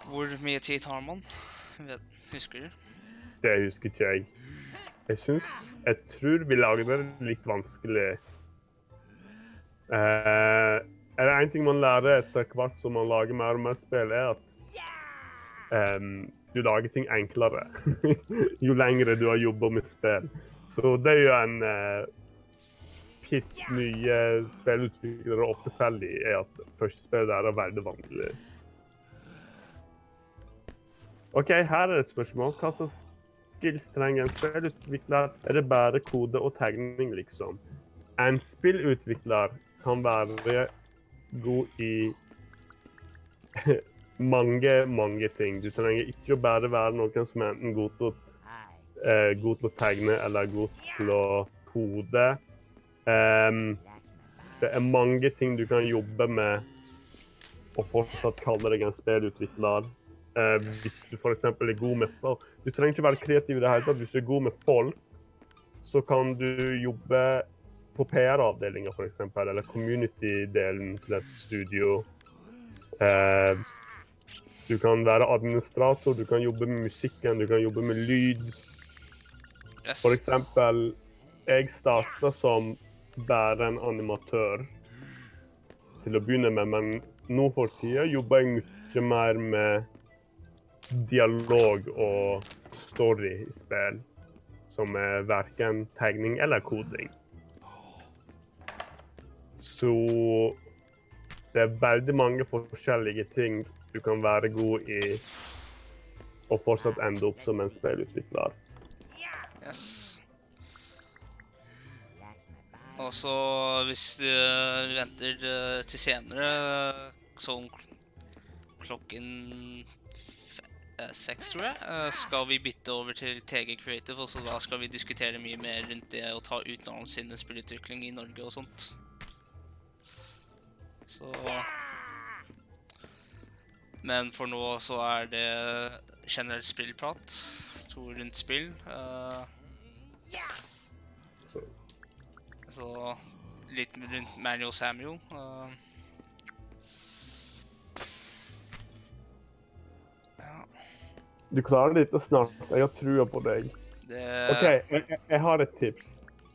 Hvor mye tid tar man? Husker du? Det husker ikke jeg. Jeg synes, jeg tror vi lager det litt vanskelig. Eh, er det en ting man lærer etter hvert som man lager mer og mer spill, er at um, du lager ting enklere. Jo lengre du har jobbet med spill. Så det er jo en uh, pitt nye spillutviklere ofte feller i, er at første spill der er veldig vanskelig. Ok, her er et spørsmål. Hva slags skills trenger en spillutvikler? Er det bare kode og tegning, liksom? En spillutvikler kan være god i mange, mange ting. Du trenger ikke å bare være noen som er enten god til å, eh, god til å tegne eller god til å kode. Um, det er mange ting du kan jobbe med og fortsatt kalle deg en spillutvikler. Uh, hvis du for eksempel er god med folk. Du trenger ikke være kreativ i det hele tatt. Hvis du er god med folk, så kan du jobbe på P R-avdelingen for eksempel, eller community-delen til et studio. Uh, du kan være administrator, du kan jobbe med musikken, du kan jobbe med lyd. Yes. For eksempel, jeg startet som bare en animatør til å begynne med, men nå for tida jobber jeg mye mer med dialog og story i spill, som er hverken tegning eller koding. Så det er veldig mange forskjellige ting du kan være god i og fortsatt ende opp som en spillutvikler. Yes. Og så hvis du venter til senere, sånn klokken seks, tror jeg, skal vi bytte over til T G Creative, og så da skal vi diskutere mye mer rundt det å ta utenlands sin spillutvikling i Norge og sånt. Så... Men for nå så er det generelt spillprat, to rundt spill. Så litt rundt Mario og Samuel. Du klarer det ikke snart. Jeg har trua på deg. Det... Ok, jeg, jeg har et tips.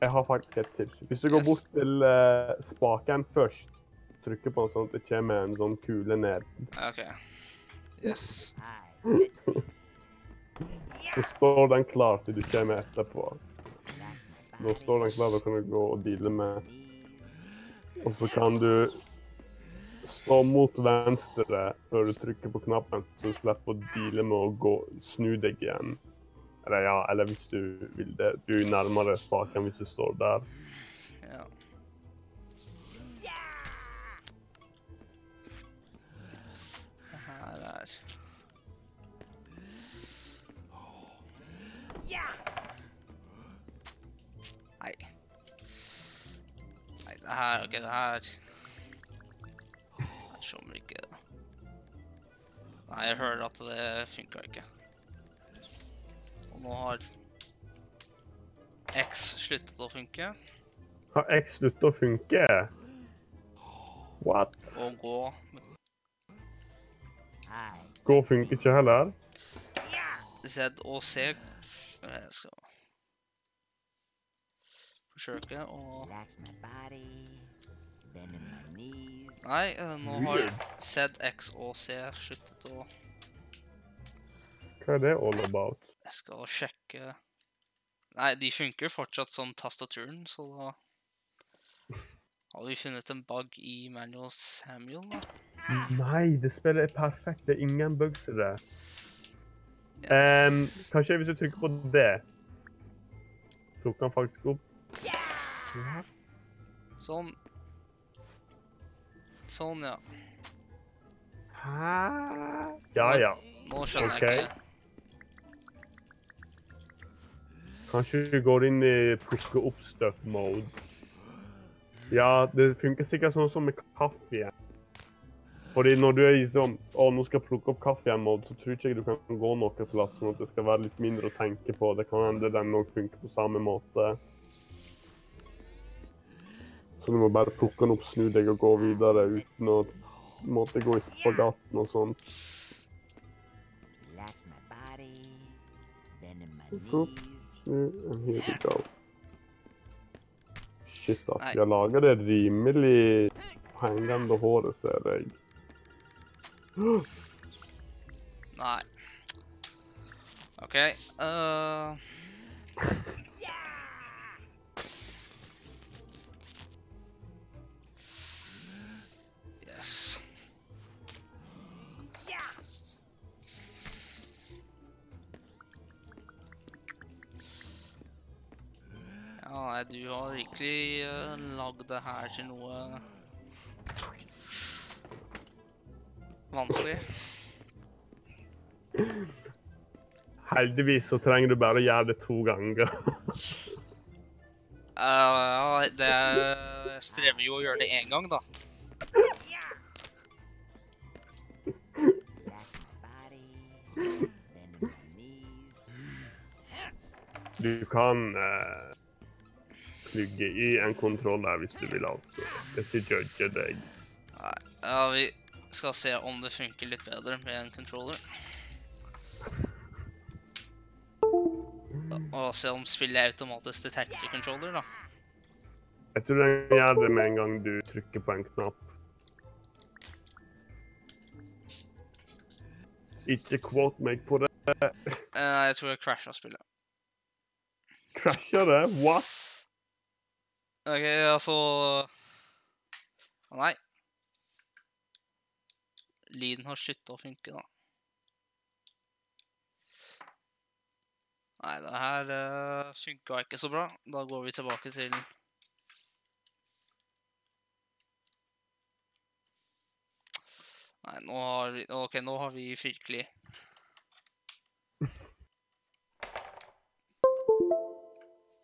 Jeg har faktisk et tips. Hvis du går yes. bort til uh, spaken først, trykker på den sånn at det kommer en sånn kule ned. Ok. Yes. Så står den klar til du kommer etterpå. Da står den klar til du kan gå og deale med. Og så kan du stå mot venstre før du trykker på knappen, så du slipper å deale med å gå, snu deg igjen. Eller ja, eller hvis du vil det. Du er nærmere spaken hvis du står der. Ja. Her er... Nei. Nei, det her, ok, det her... Som ikke... Nei, jeg hører at det funker ikke. Og nå har X sluttet å funke. Har X sluttet å funke? What? Og gå. Gå funker ikke heller. Z og C... Jeg skal... Forsøke å... Nei, nå har Z, X og C sluttet å... Hva er det all about? Jeg skal sjekke... Nei, de funker jo fortsatt som tastaturen, så da har vi funnet en bug i Manuel Samuel, da. Nei, det spillet er perfekt. Det er ingen bugs i det. Yes. Um, kanskje hvis du trykker på det, plukker han faktisk opp. Ja. Sånn. Sånn, ja. Hæ? Ja, ja. Nå skjønner okay. jeg ikke. Kanskje du går inn i plukke-opp-stuff-mode. Ja, det funker sikkert sånn som med kaffe. Fordi når du er i sånn, å, nå skal jeg plukke opp kaffe-mode, så tror jeg ikke du kan gå noen plass, sånn at det skal være litt mindre å tenke på. Det kan hende den nok funker på samme måte. Så du må bare plukke den opp, snu deg og gå videre, uten å måtte gå i spagaten og sånt. Opp. And here we go. Shit, ass. Jeg lager det rimelig hengende håret, ser jeg. Nei. OK. Uh... Yes. Ja, nei, du har virkelig uh, lagd det her til noe vanskelig. Heldigvis så trenger du bare å gjøre det to ganger. uh, ja, det strever jo å gjøre det en gang, da. Du kan... Uh... plugge i en kontroller hvis du vil, altså. Hvis du judger deg. Nei, ja, vi skal se om det funker litt bedre med en controller. Og se om spillet er automatisk detector controller, da. Jeg tror den gjør det med en gang du trykker på en knapp. Ikke quote meg på det. Nei, jeg tror jeg crasher spillet. Crasher det? What? Ok, altså... Nei. Lyden har sluttet å funke, da. Nei, det her uh, funket ikke så bra. Da går vi tilbake til... Nei, nå har vi... Ok, nå har vi virkelig...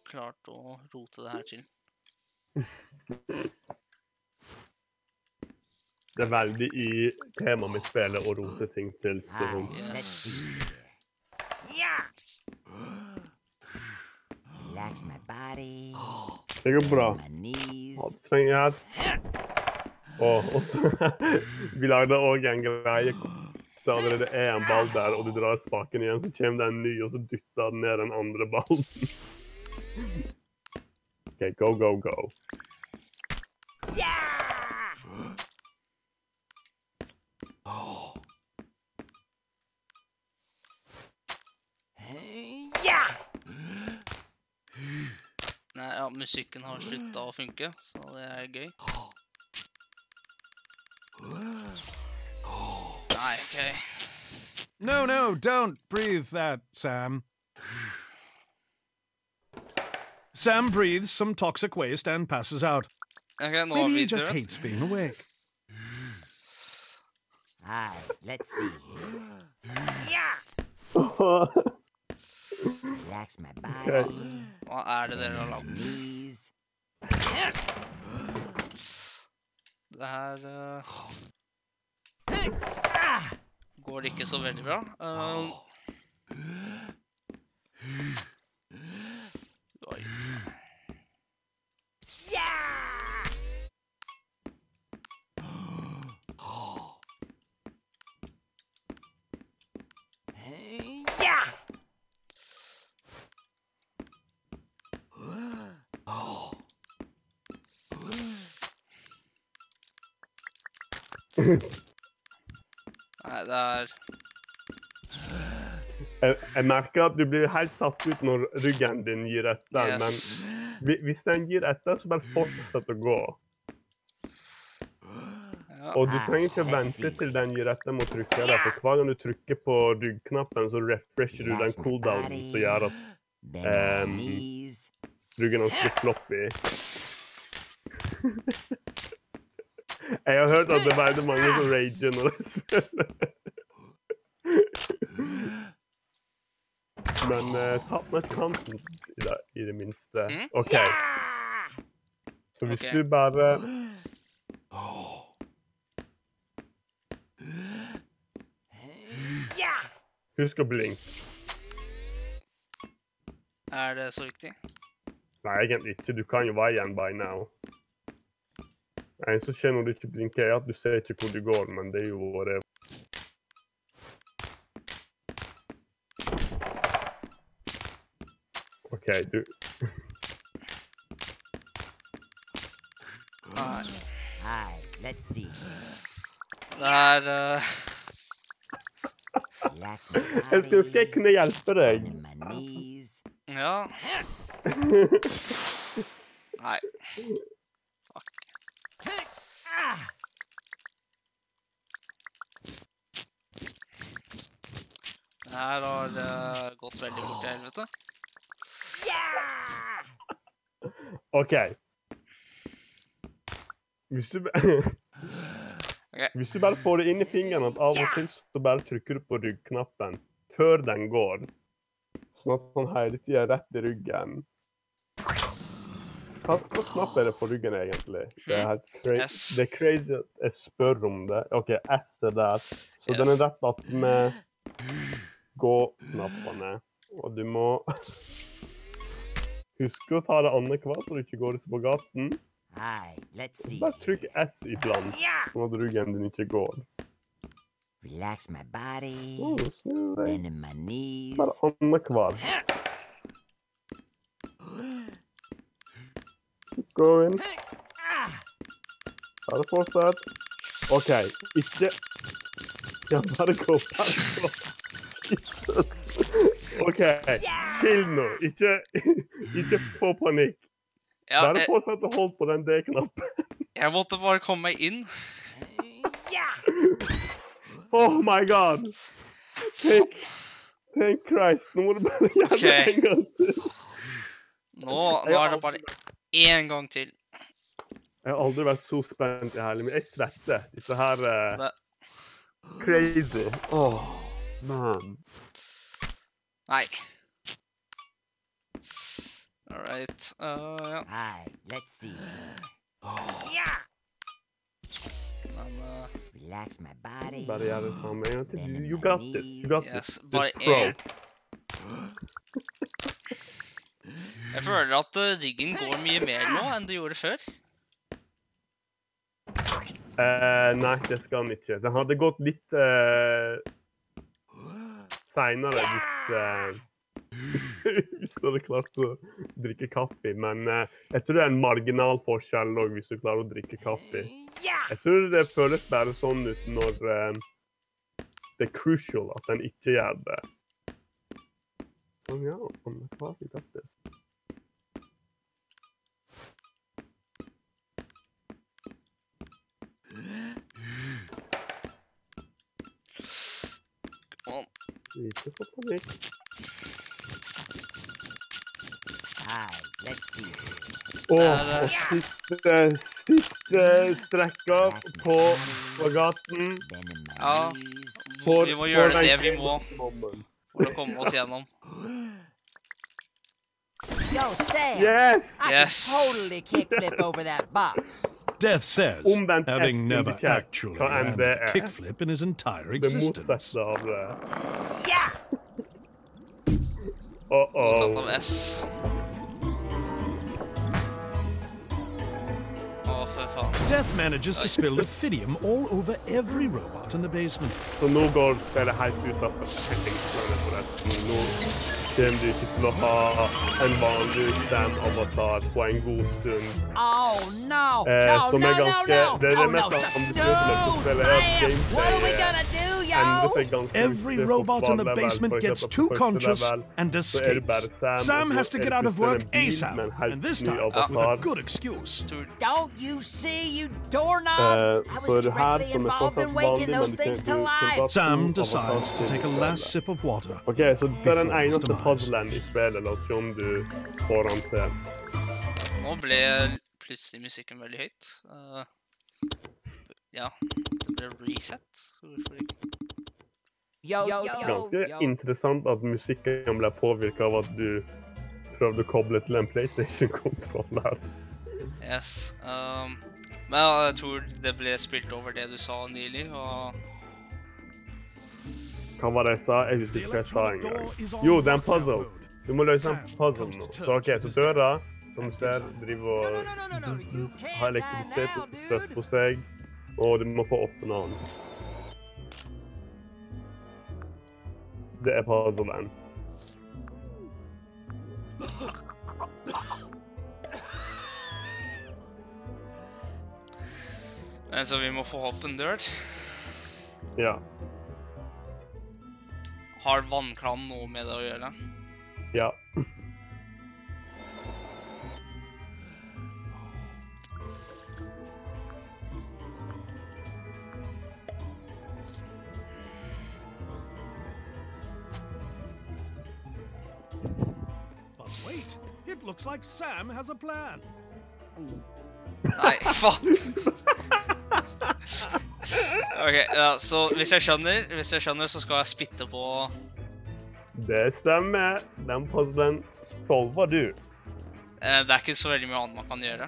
klart å rote det her til. Det er veldig i temaet mitt spillet å rote ting til sånn. Yes. Det går bra. Hva trenger jeg her? Åh, vi lagde også en greie. Det allerede er en ball der, og du drar spaken igjen, så kommer det en ny, og så dytter den ned den andre ballen. Okay, go, go, go. Yeah! Oh. Yeah! Nei, ja, musikken har sluttet å funke, så det er gøy. Nei, okay. No, no, don't breathe that, Sam. Sam breathes some toxic waste and passes out. Okay, no, maybe he just it. hates being awake. Ah, let's see. Yeah. Relax my body. What are they doing? Please. Det her uh, går det ikke så veldig bra. Uh, Nei, det er... en markup, du blir helt satt ut når ryggen din gir etter, yes. Men hvis den gir etter, så bare fortsett å gå. Og du trenger ikke vente til den gir etter med å trykke der, for hver gang du trykker på ryggknappen, så refresher du den cooldownen som gjør at um, ryggen hans blir floppy. Jeg har hørt at det var veldig mange som rager når de spiller. Men uh, ta med kanten i det, i det minste. OK. Så hvis okay. du bare... Husk å blinke. Er det så viktig? Nei, egentlig ikke. Du kan jo være igjen by now. Nei, så skjer når du ikke blinker, at du ser ikke hvor du går, men det er jo våre... OK, du... Det er... Uh... Jeg skulle ønske jeg kunne hjelpe deg. Ja. Nei. Fuck. Det her har uh, gått veldig bort til helvete. OK. Hvis du... Okay. Hvis du bare får det inn i fingeren at av og til så bare trykker du på ryggknappen før den går, sånn at han hele tiden er rett i ryggen. Hva knapp er det på ryggen egentlig? Det er, yes. Det er crazy at jeg spør om det. OK, S er der. Så yes. Den er rett at med gå-knappene. Og du må huske å ta det andre kvart så du ikke går ut på gaten. Hi, let's see. Bare trykk S iblant, sånn at ryggen din ikke går. Relax my body, oh, bend in my knees. Bare andre kvar. Keep going. Bare fortsatt. OK, ikke... Ja, bare gå på. OK, chill nå. Ikke, ikke få panikk. Ja, bare fortsatt å holde på den D-knappen. Jeg måtte bare komme meg inn. Oh my god! Thank, thank Christ, nå må du bare gjøre det en gang til. Nå, nå er det bare en gang til. Jeg har aldri vært så spent i hele min. Jeg svetter. Dette her... Uh, crazy. Åh, oh, man. Nei. All right. Uh, yeah. Hi, let's see. Oh. Yeah. Uh, Relax my body. But yeah, you, you got this. You got yes, this. But air. Jeg føler at ryggen går mye mer nå enn det gjorde før. Uh, nei, det skal den ikke. Den hadde gått litt uh, senere hvis uh, hvis du hadde klart å drikke kaffe, men uh, jeg tror det er en marginal forskjell også hvis du klarer å drikke kaffe. Jeg tror det føles bare sånn ut når uh, det er crucial at den ikke gjør det. Sånn, ja, om det var ikke kaffe. Come on. Ikke for panikk. Hi, let's see. Åh, og siste, siste strekka på gaten. Ja, vi må gjøre det vi må for å komme oss gjennom. Yes! Yes! Death says, having never actually ran a kickflip in his entire existence. Yeah! Uh-oh. Death manages to spill lithium all over every robot in the basement. So no gold fell height ut av setting. No dem du til å ha en vanlig stem-avatar på en god stund. Oh no! Eh, som er ganske... Det er det mest anbefalt å spille her gameplay. now, every robot in the basement gets too conscious and escapes. Sam has to get out of work ASAP, and this time with a good excuse. Don't you see, you doorknob? I was directly involved in waking those things to life. Sam decides to take a last sip of water. Okay, so det är den enaste puzzlen I spelet, Lars, som du får han till. Nå ble plutselig musikken veldig høyt. Ja, det ble reset. Hvorfor ikke? Ganske interessant at musikken ble påvirket av at du prøvde å koble til en PlayStation-kontroll her. Yes. Men jeg tror det ble spilt over det du sa nylig, og... Hva var det jeg sa? Jeg husker ikke hva jeg sa en gang. Jo, det er en puzzle. Du må løse en puzzle nå. Så ok, så døra... Som du ser, driver og har elektrisitet støtt på seg, og du må få åpne den. Det er puzzlen. Men så vi må få opp en dør? Ja. Har vannkranen noe med det å gjøre? Ja. Looks like Sam has a plan. Nei, faen. Ok, så hvis jeg skjønner, så skal jeg spitte på... Det stemmer. Den puzzlen solver du. Det er ikke så veldig mye annet man kan gjøre.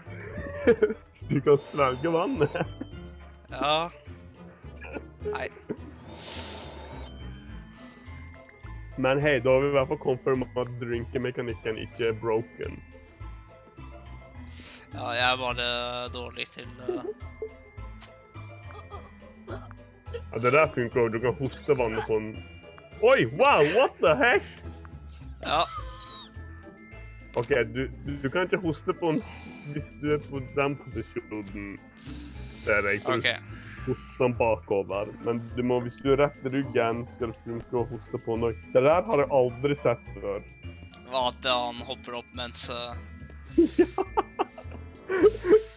Du kan slage vannet. Ja. Nei. Men hei, da har vi I hvert fall konfirmert at drinkemekanikken ikke er broken. Ja, jeg er bare dårlig til... Ja, det der funker også. Du kan hoste vannet på den. Oi, wow, what the heck? Ja. Ok, du, du kan ikke hoste på den hvis du er på den posisjonen. Det er riktig. Ok. Hoste den bakover, men du må, hvis du er rett I ryggen, skal du funke å hoste på noe. Det der har jeg aldri sett før. Hva at han hopper opp mens... Ja!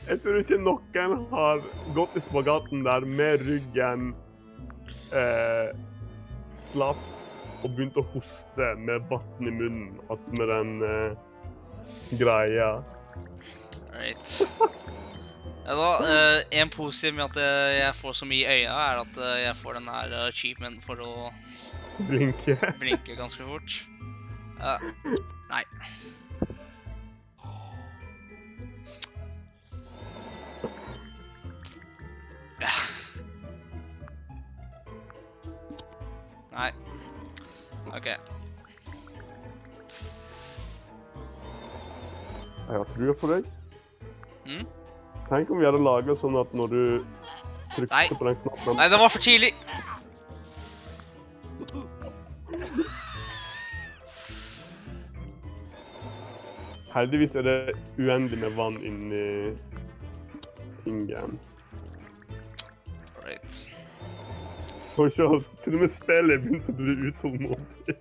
Jeg tror ikke noen har gått I spagaten der med ryggen eh, slapp og begynt å hoste med vatten I munnen, at med den eh, greia. Right. Ja da, en positiv med at jeg får så mye I øya er at jeg får den her achievementen for å blinke ganske fort. Nei. Nei. Ok. Jeg har trua på deg. Hm? Tenk om vi hadde laget sånn at når du trykte på den knappen... Nei, det var for tidlig! Heldigvis er det uendelig med vann inni tingen. Right. For å se, til og med spillet begynte å bli utålmodig.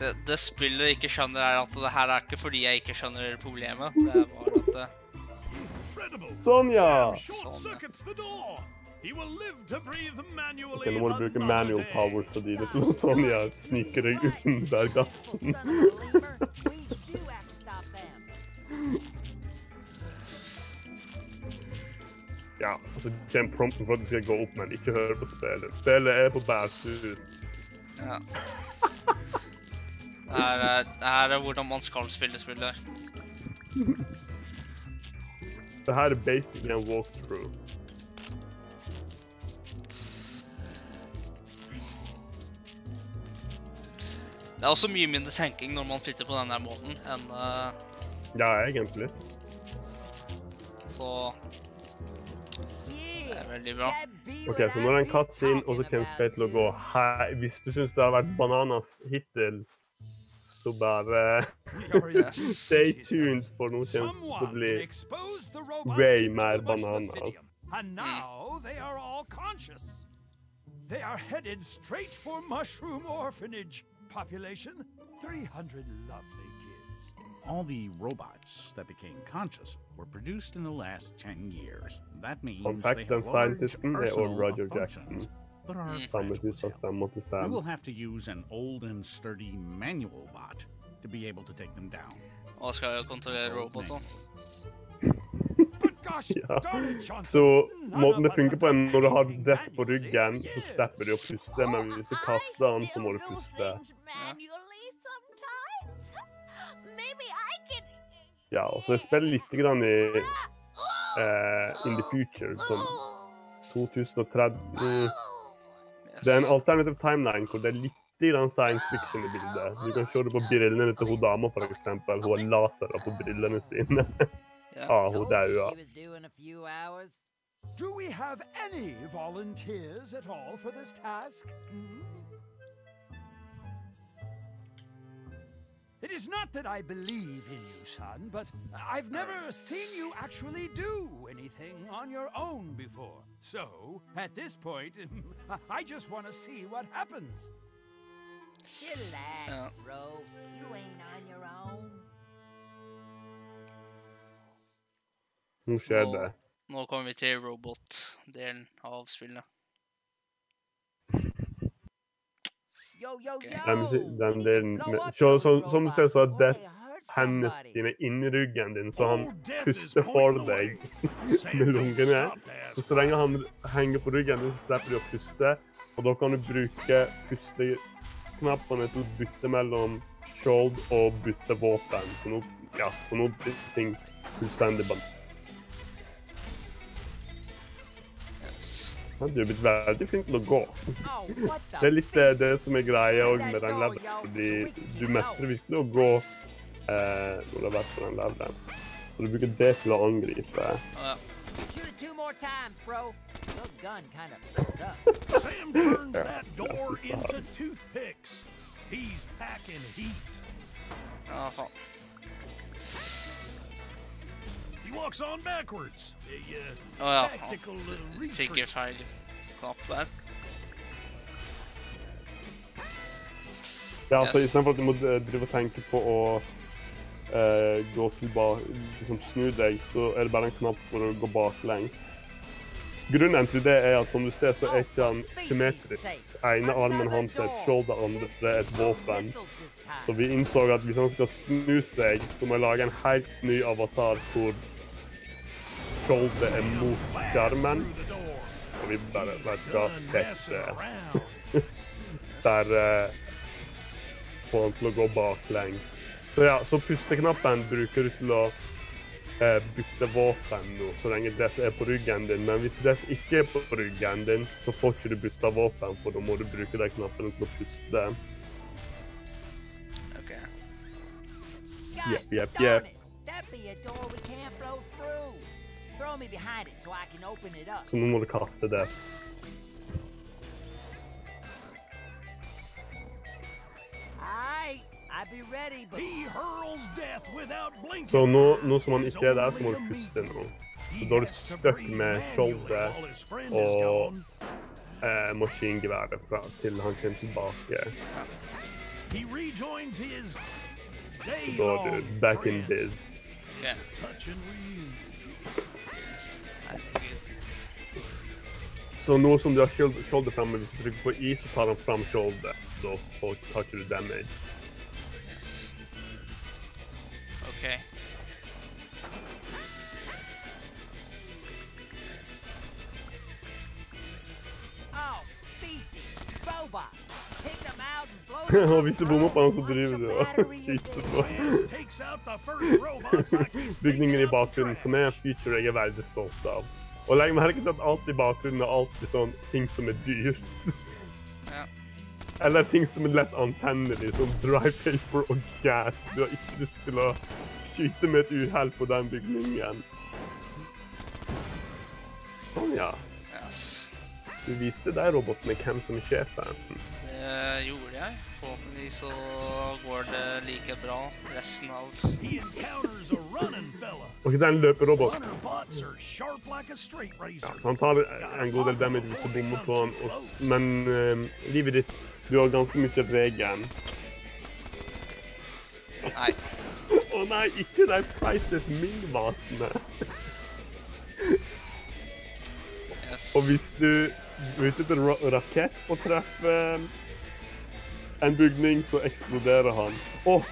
Det spillet ikke skjønner er at det her er ikke fordi jeg ikke skjønner problemet. Det var at det... Sånn, ja! Ok, nå må du bruke manual power fordi det er sånn jeg sniker deg uten der gassen. Ja, altså kjem prompten for at du skal gå opp, men ikke høre på spillet. Spillet er på bærtur. Ja. Det her er hvordan man skal spille spiller. Det her er basically en walkthrough. Det er også mye mindre tenking når man fitter på denne måten enn... Ja, egentlig. Så... Det er veldig bra. Ok, så nå er det en katt inn, og så kommer Spade til å gå. Hei, hvis du synes det har vært bananas hittil, så bare stay tuned for noe kjent til å bli way mer bananas. and now they are all conscious. They are headed straight for Mushroom Orphanage. Population, three hundred lovely kids. All the robots that became conscious were produced in the last ten years. That means they have large arsenal of functions, but are fragile as hell. We will have to use an old and sturdy manual bot to be able to take them down. Vad ska jag kontrollera roboten? Ja. Så måten det funker på er når du har depp på ryggen, så stepper du opp puste, men hvis du kaster den, så må du puste. Ja, og så jeg spiller litt grann i eh, In the Future, som tjuetre tretti. Det er en alternativ timeline, hvor det er litt grann science fiction i bildet. Du kan se det på brillene til hun dama, for eksempel. Hun har lasere på brillene sine. Oh, who that is? Do we have any volunteers at all for this task? Mm-hmm. It is not that I believe in you, son, but I've never seen you actually do anything on your own before. So, at this point, I just want to see what happens. Relax, bro. You ain't on your own. Nå skjer det. Nå kommer vi til robot-delen av spillene. Den delen med... Som du ser så er det hennes dine inn i ryggen din, så han puster for deg med lungene. Og så lenge han henger på ryggen din, så slipper du å puste. Og da kan du bruke pusteknappene til å bytte mellom skjold og bytte våpen. Så nå blir ting fullstendig blant. Han har blitt veldig flink til å gå. Det er litt det som er greia med den levelen, fordi du mestrer virkelig å gå når du har vært på den levelen. Så du bruker det til å angripe. Ja, faen. Walks on backwards. The uh, tactical uh, take your side up there. Ja, så istedenfor at du må drive og tenke på å eh, gå tilbake, liksom snu deg, så er det bare en knapp for å gå baklengs. Grunnen til det er at som du ser så er ikke han symmetrisk. Ene armen hans er et skjold, det andre er et våpen. Så vi innså at hvis han skal snu seg, så må jeg lage en helt ny avatar hvor skjoldet er mot skjermen, og vi bare vet hva det der får han til å gå baklengs. Så ja, så pusteknappen bruker du til å eh, bytte våpen nå, så lenge det er på ryggen din, men hvis det ikke er på ryggen din, så får ikke du bytte våpen, for da må du bruke de knappene til å puste. Okay. Jepp, jepp, jepp. Så nå må du kaste det. Så nå, nå som han ikke er der, så må du puste nå. Så da er du støkk med skjoldet og eh, maskingeværet fra til han kommer tilbake. Så da er du back in biz. Yeah. Så nå som du har skjoldet fremme, hvis du trykker på I, så tar han frem skjoldet. Da tar ikke du damage. Yes. Ok. Og hvis du bommer på han, så driver du og skyter på bygningen i bakgrunnen, som er en feature jeg er veldig stolt av. Og legg merke til at alt i bakgrunnen er alltid sånn ting som er dyrt. Ja. Eller ting som er lett antennelig, som dry paper og gas. Du har ikke lyst til å skyte med et uheld på den bygningen. Sånn, ja. Yes. Du viste deg, roboten, hvem som er sjefen. Det gjorde jeg. Forhåpentlig så går det like bra resten av... Och den löper robot. Ja, han tar en god del damage hvis du bommer på han. Og, men eh, livet ditt, du har ganske mye regen. Nei. Å nei, ikke de prices min vasene. Yes. Og hvis du utnytter en ra rakett og treffer en bygning, så eksploderer han. Og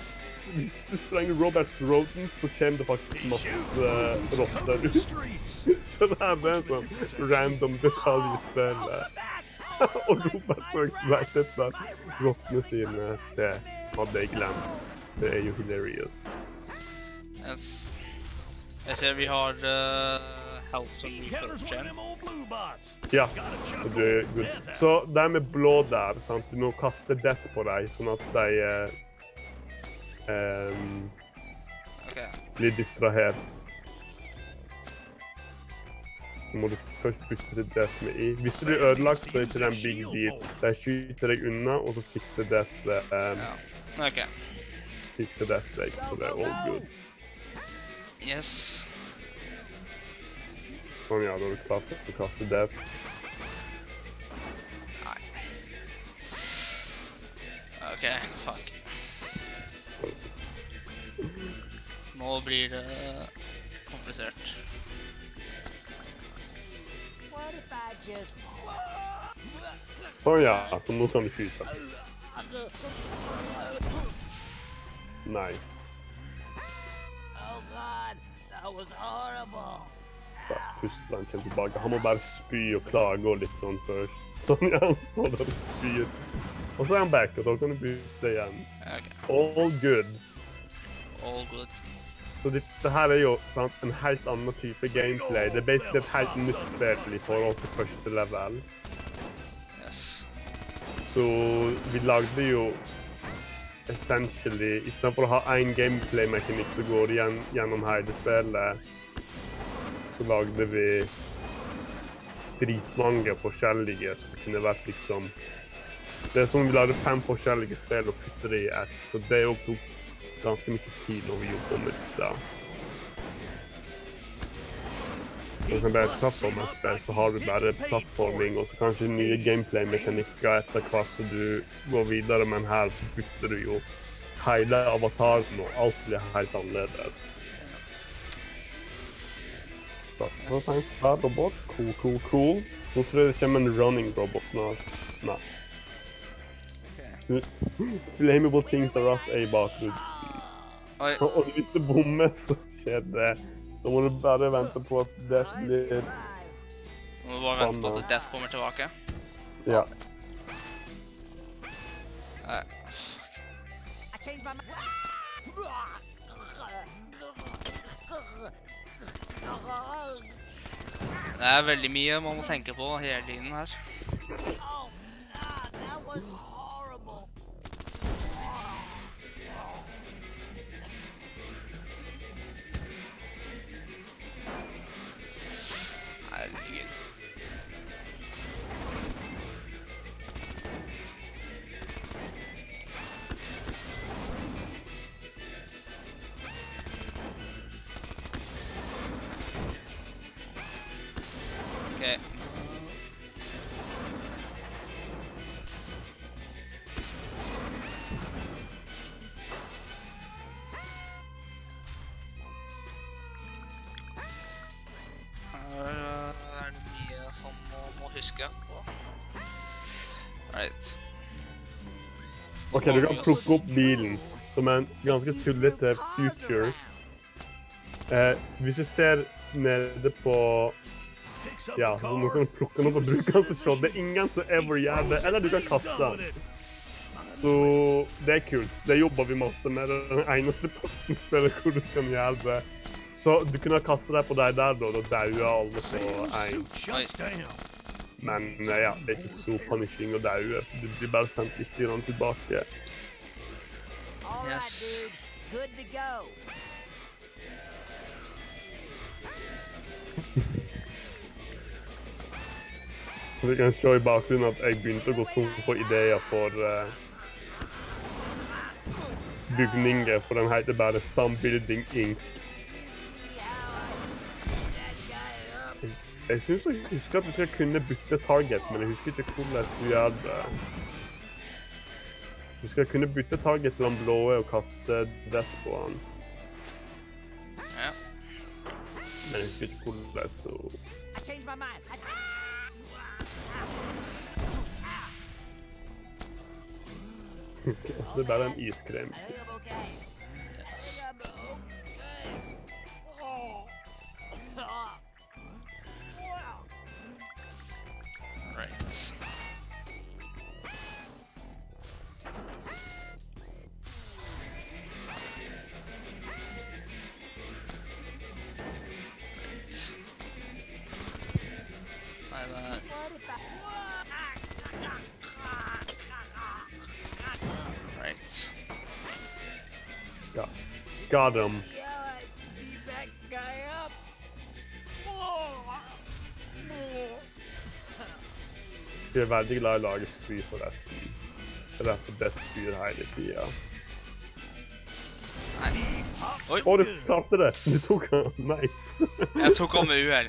hvis du sprenger Robert Roden, så kommer det faktisk masse uh, rotter ut. Så det er bare en sånn random detaljespill. Og Robert Roden vet etter at rottene sine, det hadde jeg glemt. Det er jo hilarious. Yes. Jeg ser vi har uh, health som research igjen. Ja, det er good. Så det er med blå der, sant? Du må kaste death på deg, sånn at de uh, um, okay. blir distrahert. Så må du først bytte til death med i. Hvis du blir ødelagt, så er ikke det en big deal. De skyter deg unna, og så fikser death um, yeah. okay. fikser death deg, så det er all good. Yes. Sånn ja, da har du klart å kaste dev. Nei. Ok, fuck. Nå blir det komplisert. Sånn ja, så nå kan vi skyte. Nice. That was horrible. Pustleren kommer tilbake. Han må bare spy og klage og litt sånn først. Sånn, ja, han står der og spyr. Og så er han back, og da kan du bytte igjen. Okay. All good. All good. Så dette her er jo sant, en helt annen type gameplay. Det er basically et helt nytt spill i forhold til første level. Yes. Så vi lagde jo essentially, i stedet for å ha en gameplay-mekanikk som går igjen, gjennom hele spillet, så lagde vi dritmange forskjellige, så det kunne vært liksom... Det er som om vi lagde fem forskjellige spill og putter det i ett, så det opptok ganske mye tid når vi jobbet med dette. Hvis man bare trapper med spill, så har du bare plattforming, og så kanskje nye gameplay-mekanikker etter hvert som du går videre, men her så bytter du jo hele avataren, og alt blir helt annerledes. Så, nå er det en robot. Cool, cool, cool. Nå tror jeg det kommer en running-robot snart. Nei. Flammable things are us a bakgrunn. Og hvis det bommer, så skjer det. Da må du bare vente på at Death blir... Må du bare vente på at Death kommer tilbake? Ja. Nei, fuck. Det er veldig mye man må tenke på hele tiden her. Ok, du kan plukke opp bilen, som er en ganske tullete future. Eh, hvis du ser nede på... Ja, så må du plukke den opp og bruke den til slå. Det er ingen som ever gjør det, eller du kan kaste den. Så det er kult. Det jobber vi masse med. Det er den eneste partnerspillet hvor du kan gjøre det. Så du kunne kaste deg på deg der, da, og daue alle på en. Men ja, det er ikke så panikking å daue. Du blir bare sendt litt grann tilbake. Yes. Du kan se i bakgrunnen at jeg begynte å gå tom for ideer for uh, bygninger, for den heter bare Some Building Incorporated. Jeg synes jeg husker at du skal kunne bytte target, men jeg husker ikke hvordan du gjør det. Du skal kunne bytte target til den blå og kaste death på han. Ja. Men jeg husker ikke hvordan det er, så... Det der er en iskrem. Yes. Right. Got him. Beat that guy up. Jeg er veldig glad i å lage spyr for resten. Det er derfor best spyr hele tiden. Åh, oh, du klarte det! Du tok han. Nice. Jeg tok han med uhell.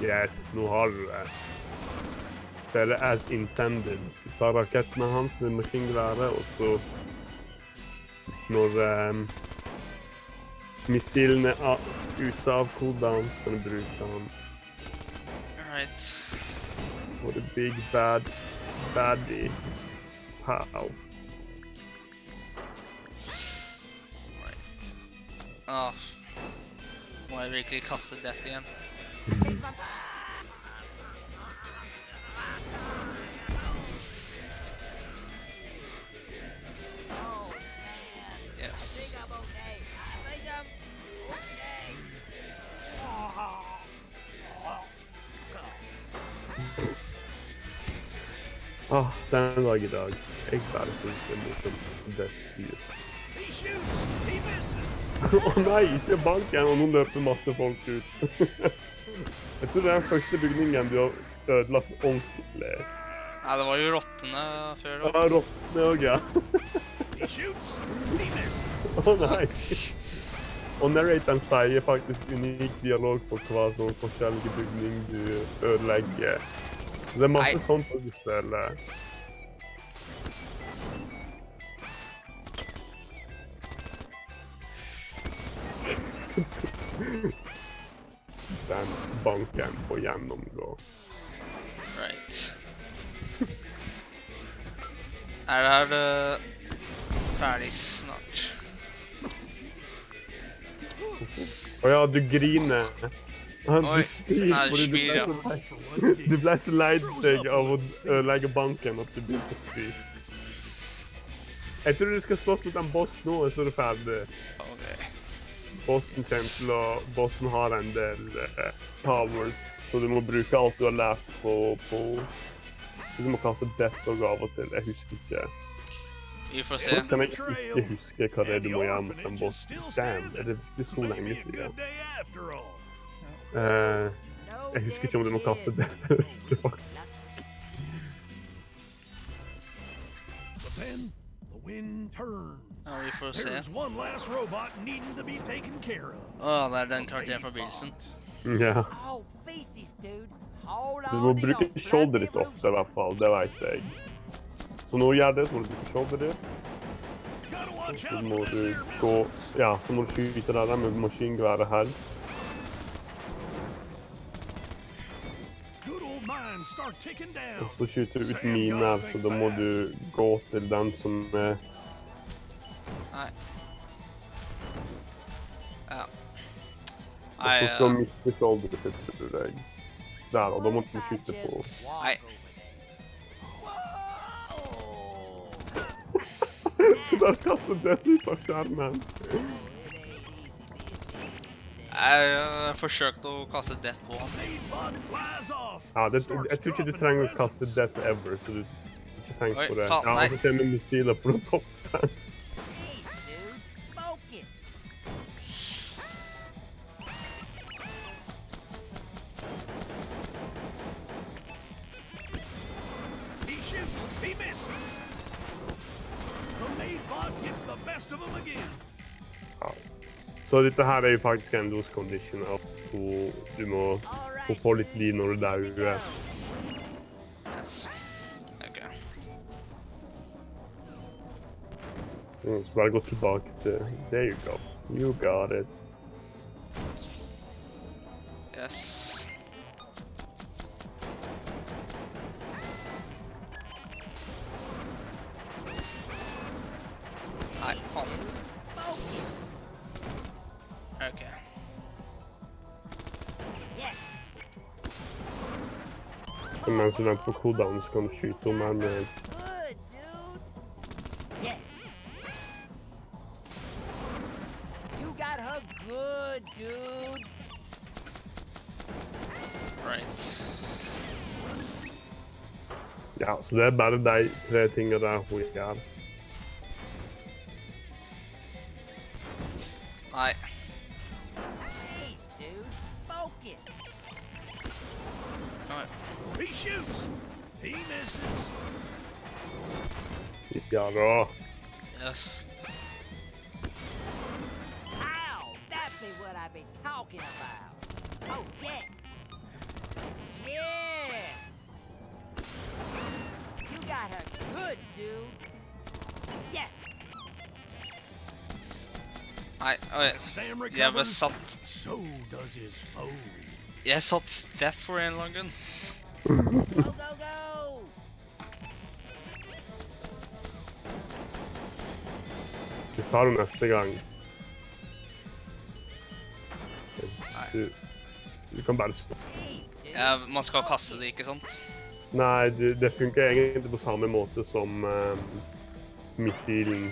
Yes, nå har du det. Det er as intended. Du tar rakettene hans med maskingeværet, og så når um, missilene er ute av cooldown, kan du bruke han. Alright. For the big bad baddie. Pow. Right. Åh. Må jeg virkelig kaste dette igjen? Yes. Åh, den dag i dag. Jeg bare fulgte mot en dødsbyr. Åh nei, ikke bank igjen, og nå løper masse folk ut. Jeg tror det er den første bygningen du har ødelagt ordentlig. Nei, det var jo rottene før. Ja, rottene også, ja. Åh nei. Og narratoren sier faktisk unik dialog på hva sånn forskjellige bygning du ødelegger. Det er masse sånt å bestille. Den banken på gjennomgå. Right. Er det her uh, ferdig snart? Åh oh, ja, du griner. Oi, nei, du spyr, ja. Du ble så leid deg av å ødelegge banken at du begynte å spyr. Jeg tror du skal slåss litt en boss nå, så er du ferdig. Ok. Bossen kommer til å... Bossen har en del eh, powers, så du må bruke alt du har lært på... på du må kaste death og gaver til, jeg husker ikke. Vi får se. Hvordan kan jeg ikke huske hva det er du må gjøre mot en boss? Damn, er det, det er så lenge siden. Uh, jeg husker ikke om du må kaste death. Ja, vi får se. Åh, det er den karakteren fra Bilsen. Ja. Du må bruke shoulder ditt ofte i hvert fall, det vet jeg. Så nå gjør det, så må du bruke shoulder ditt. Så må du gå... Ja, så må du skyte deg der med maskingeværet her. Og så skyter du ut miner, så da må du gå til den som... Nei. Ja. Nei, ja. Du skal miste shoulderet sitt, tror jeg. Der, og da måtte du skytte på. Nei. Der kastet det ut av skjermen. Jeg forsøkte å kaste death på han. Ja, det, jeg tror ikke du trenger å kaste death ever, så du ikke tenker på det. Oi, faen, nei. Ja, og så ser vi missiler på toppen. Så dette her er jo faktisk en dose condition at du, du må få litt liv når du dauer. Yes. Ok. Så bare gå tilbake til... There you go. You got it. Yes. I can't. Okay. Mens du venter på cooldown, så kan du skyte om her med... Ja, så det er bare de tre tingene der hun ikke er. Nei. Ja da. Yes. Ow, that's what I've been talking about. Oh yeah. Yes. You got her good, dude. Yes. Nei, oi, jeg var satt. Jeg satt death for en lang grunn. Go, go, go! Vi tar det neste gang. Du, du kan bare stå. Ja, man skal kaste det, ikke sant? Nei, du, det funker egentlig på samme måte som uh, missilen.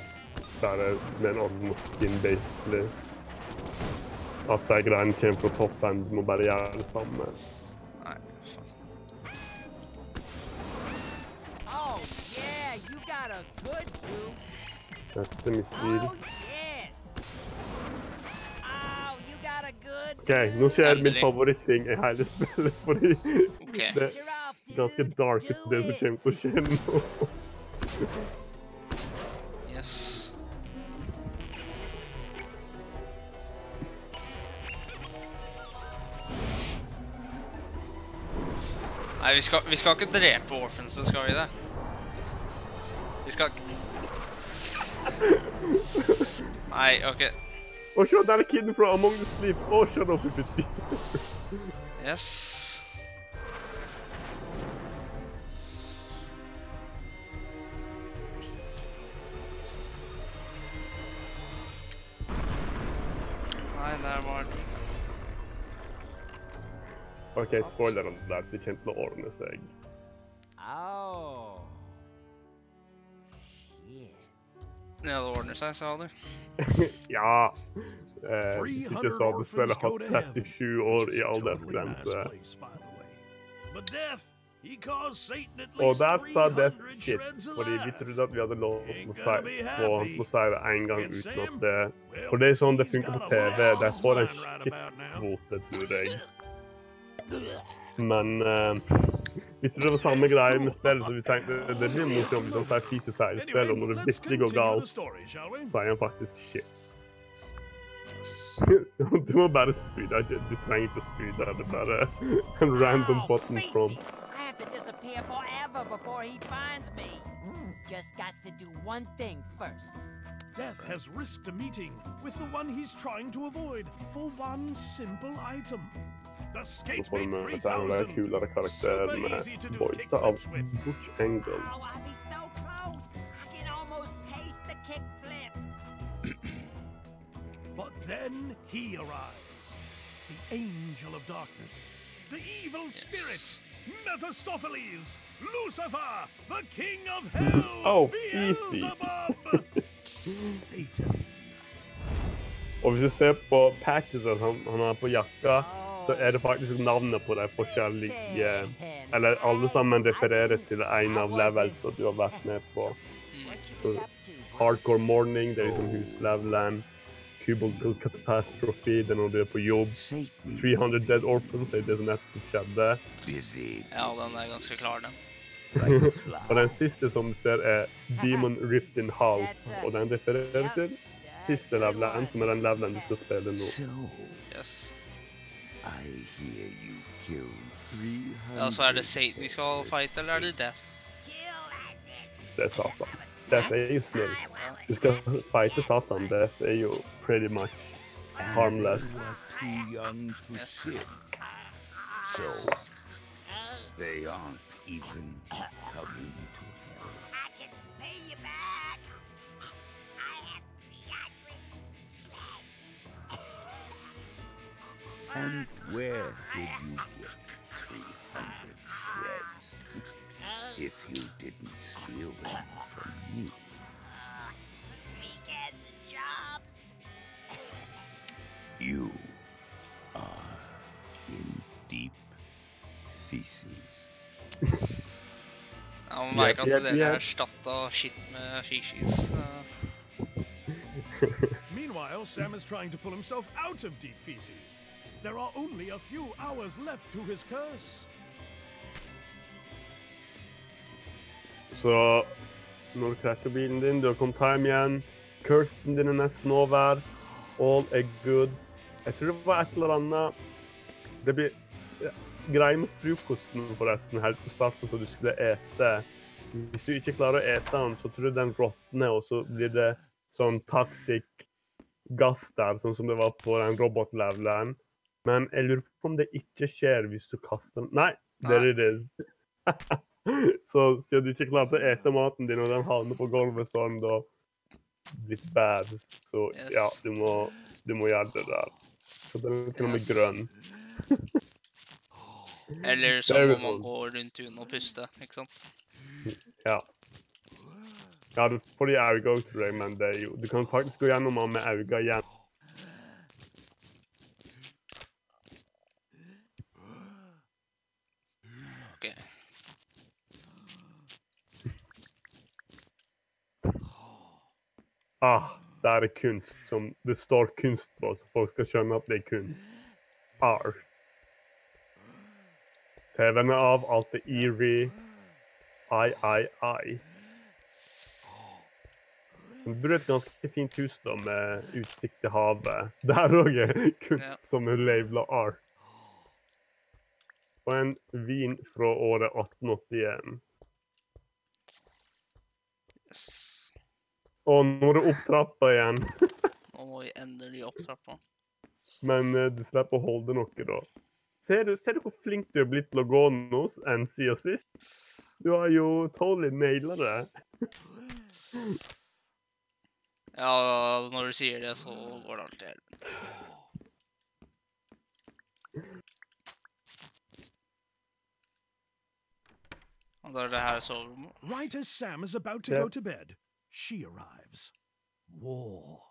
Bare med en annen skin, basically. At de greiene kommer fra toppen, du må bare gjøre det samme. Nei, faen. Oh, yeah, you got a good dude. Neste missil. Ok, nå skjer min favorittting i hele spillet, fordi okay. Det er ganske dark ut det som kommer til å skje nå. Yes. Nei, vi skal, vi skal ikke drepe orphans, skal vi det? Vi skal ikke... Nei, ok. Åh, se, der er kiden fra Among the Sleep. Åh, se, da får vi tid. Yes. Nei, der var den. Ok, spoileren der, det kommer til å ordne seg. Åh. Ja, det ordner seg, sa du. Ja. Eh, ikke så du skulle ha trettisju år i aldersgrense. Og der sa Death shit, fordi vi trodde at vi hadde lov å si det en gang uten at det... For det er sånn det funker på T V, der får en shit-kvote, tror jeg. Men eh, vi tror det var samme greie med spillet, så vi tenkte det blir mot om vi kan si fise seg i spillet, og når det virkelig går galt, så er han faktisk shit. Du må bare spyde, du trenger ikke å spyde, det er bare en random button from. I have to disappear forever before he finds me. Just got to do one thing first. Death has risked a meeting with the one he's trying to avoid for one simple item. The skates made three thousand! Super easy to do kickflips with! Oh, I'll be so close! I can almost taste the kickflips! But then he arrives. The Angel of Darkness. The evil yes. spirit! Mephistopheles! Lucifer! The King of Hell! Oh, Beelzebub! Satan! Og hvis du ser på Packesen, han, han er på jakka, så er det faktisk navnet på de forskjellige, eller alle sammen refererer til en av levels at du har vært med på. Så Hardcore Morning, det er liksom huslevelen, Cubicle Catastrophe, det er når du er på jobb, tre hundre Dead Orphans, det er det som nettopp skjedde. Ja, den er ganske klar, den. Og den siste som du ser er Demon Rift in Half, og den refererer til siste levelen, som er den levelen du skal spille nå. Yes. Ja, så er det Satan vi skal fight, eller er det Death? Det er Satan. Death er jo snill. Du skal fighte Satan, Death er jo pretty much harmless. Yes. So, they aren't even coming to hell. I can pay you back! I have three hundred shreds! And where did you get three hundred shreds? If you didn't steal them from me. Weekend jobs! You are in deep feces. Ja, man merker at dere er erstattet av shit med feces. Meanwhile, Sam is trying to pull himself out of deep feces. There are only a few hours left to his curse. Så, når du krasjer bilen din, du har kommet hjem igjen, cursen din er nesten over, all er good. Jeg tror det var et eller annet. Det blir greie med frokosten forresten, helt på starten, så du skulle ete. Hvis du ikke klarer å ete den, så tror du den råtner, og så blir det sånn toxic gass der, sånn som det var på den robotlevelen. Men jeg lurer på om det ikke skjer hvis du kaster den. Nei, there it is. Så siden du ikke klarte å ete maten din, og den havner på gulvet sånn, da blir det bad. Så ja, du må, du må gjøre det der. Så den er til og med grønn. Eller så må man gå rundt unna og puste, ikke sant? Ja. Ja, du får de auga ut, tror jeg, men det er jo... Du kan faktisk gå gjennom med auga igjen. Ok. Ah, det er kunst som... Det står kunst på, så folk skal skjønne at det er kunst. Art. T V-ene av, alt er eerie. Ai, ai, ai. Du burde et ganske fint hus da, med utsikt til havet. Der også er kunst som er labela art. Og en vin fra året atten åttien. Yes. Og nå er det opptrappa igjen. Nå må vi endelig opptrappa. Men du slipper å holde noe da. Ser du, ser du hvor flink du er blitt til å gå nå enn siden sist? Du har jo tålig nailer det. Ja, når du sier det, så går det alltid helt. Og da er det her soverommet. Right as Sam is about to go to bed, she arrives. War.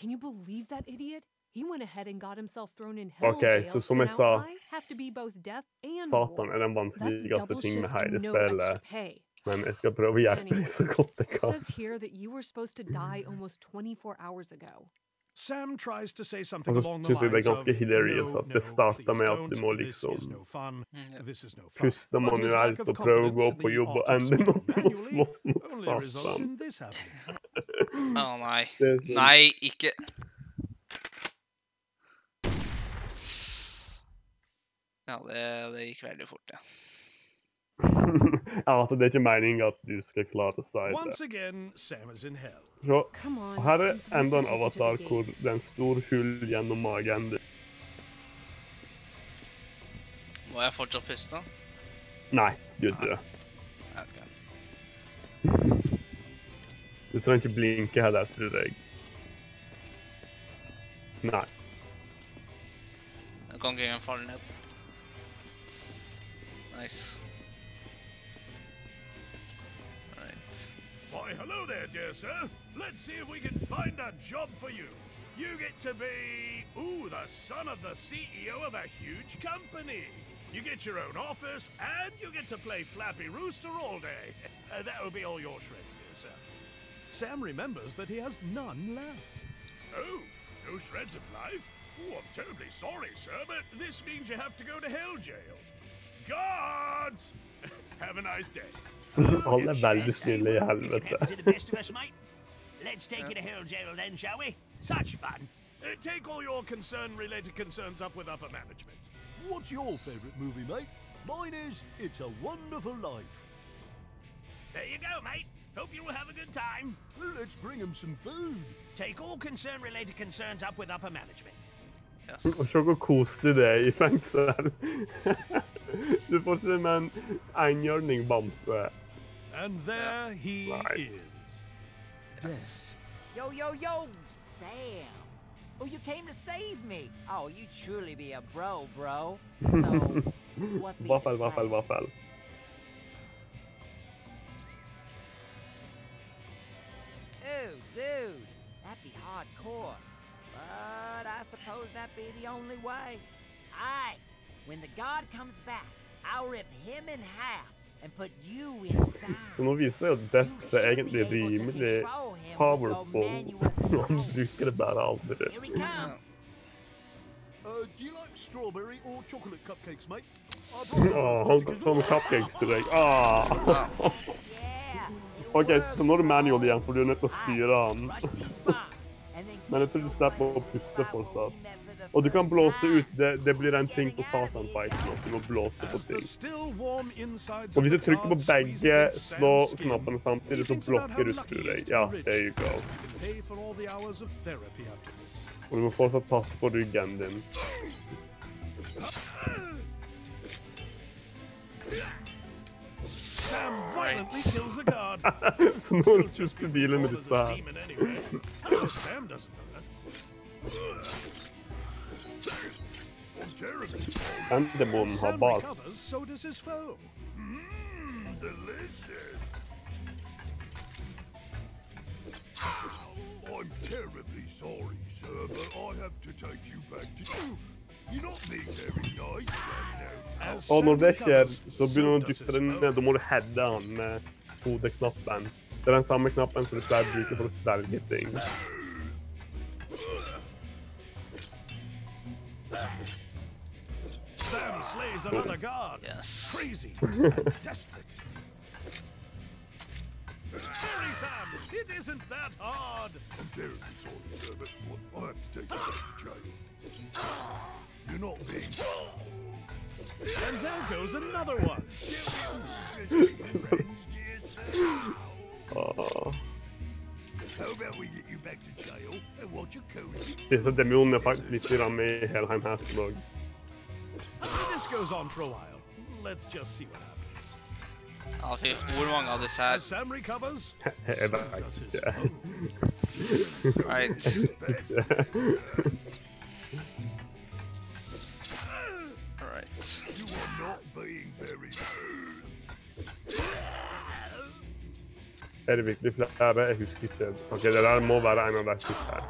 Can you believe that idiot? He went ahead and got himself thrown in hell jail, so som jeg sa, Satan er den vanskeligste ting med her i spillet, men jeg skal prøve å hjelpe deg så godt jeg kan. It says here that you were supposed to die almost twenty-four hours ago. Sam tries to say something along the lines of, det er ganske hilarious at det starter med at du må liksom puste manuelt og prøve å gå på jobb, og enda må du slåss mot Satan. Å nei, nei, ikke... Ja, det, det gikk veldig fort, ja. Ja, altså, det er ikke meningen at du skal klare å si det. Once again, Sam is in hell. Så, og her er enda en avatar hvor det er en stor hull gjennom magen. Må jeg fortsatt puste? Nei, du gjør det. Ok. Du trenger ikke blinke heller, tror jeg. Nei. Jeg kan ikke engang falle ned. Nice. All right. Why, hello there, dear sir. Let's see if we can find a job for you. You get to be, ooh, the son of the C E O of a huge company. You get your own office, and you get to play Flappy Rooster all day. Uh, that will be all your shreds, dear sir. Sam remembers that he has none left. Oh, no shreds of life? Oh, I'm terribly sorry, sir, but this means you have to go to hell jail. Guards! Have a nice day. Håll er veldig stille I helvete. Let's take it to Hill Jail then, shall we? Such fun. Uh, take all your concern-related concerns up with upper management. What's your favorite movie, mate? Mine is It's a Wonderful Life. There you go, mate. Hope you'll have a good time. Let's bring him some food. Take all concern-related concerns up with upper management. Yes. Og så hvor koselig det er I fengsel. Du får til det med en enhjørning bamse. And there he is. Yes. Yo, yo, yo, Sam. Oh, you came to save me. Oh, you truly be a bro, bro. So, what be Waffel, waffel, waffel. Ooh, dude, that'd be hardcore. But I suppose that'd be the only way. Aye, when the god comes back, I'll rip him in half and put you inside. Så nå viser jeg at dette er egentlig rimelig powerball. Han bruker det bare aldri. Åh, han får noen cupcakes til deg. Åh! Ok, så nå er det manual igjen, for du er nødt til å styre han. Men jeg tror du slipper å puste fortsatt. Og du kan blåse ut, det, det blir en ting på Satan-fighten at du må blåse på ting. Og hvis du trykker på begge, slå knappene samtidig, så blokker du til deg. Ja, there you go. Og du må fortsatt passe på ryggen din. Så nå er du tjuske bilen med disse her. Den demonen har bak. I'm terribly sorry, sir, but I have to take you back to... Og når det skjer, så begynner han å dytte den ned, da må du heade han med hodeknappen. Det er den samme knappen som du skal bruke for å svelge ting. Sam slays another god! Crazy! Desperate! Sorry, Sam! It isn't that hard! I'm terribly sorry, sir, but I have to take you back to jail. You're not being... And there goes another one! How about we get you back to jail and watch your cozy? Disse demonene er faktisk litt ramme I Helheim Hasselog. This goes on for a while. Let's just see what happens. Ja, fy, hvor mange av disse her? Sam recovers? Jeg vet ikke. Right. You are not being very good. Er det virkelig flere? Jeg husker ikke. Ok, det der må være en av de siste her.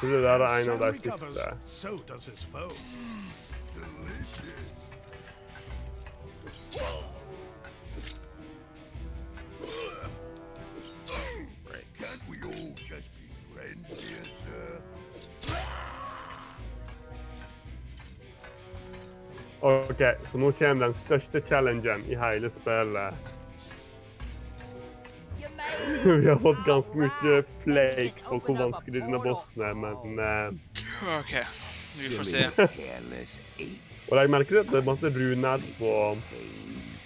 Så det der er en av de siste. Can't we all just be friends here, sir? Ok, så nå kommer den største challengen I hele spillet. Vi har fått ganske mye flake på hvor vanskelig denne bossen er, men... Ok, vi får se. Og jeg merker at det er masse bruner på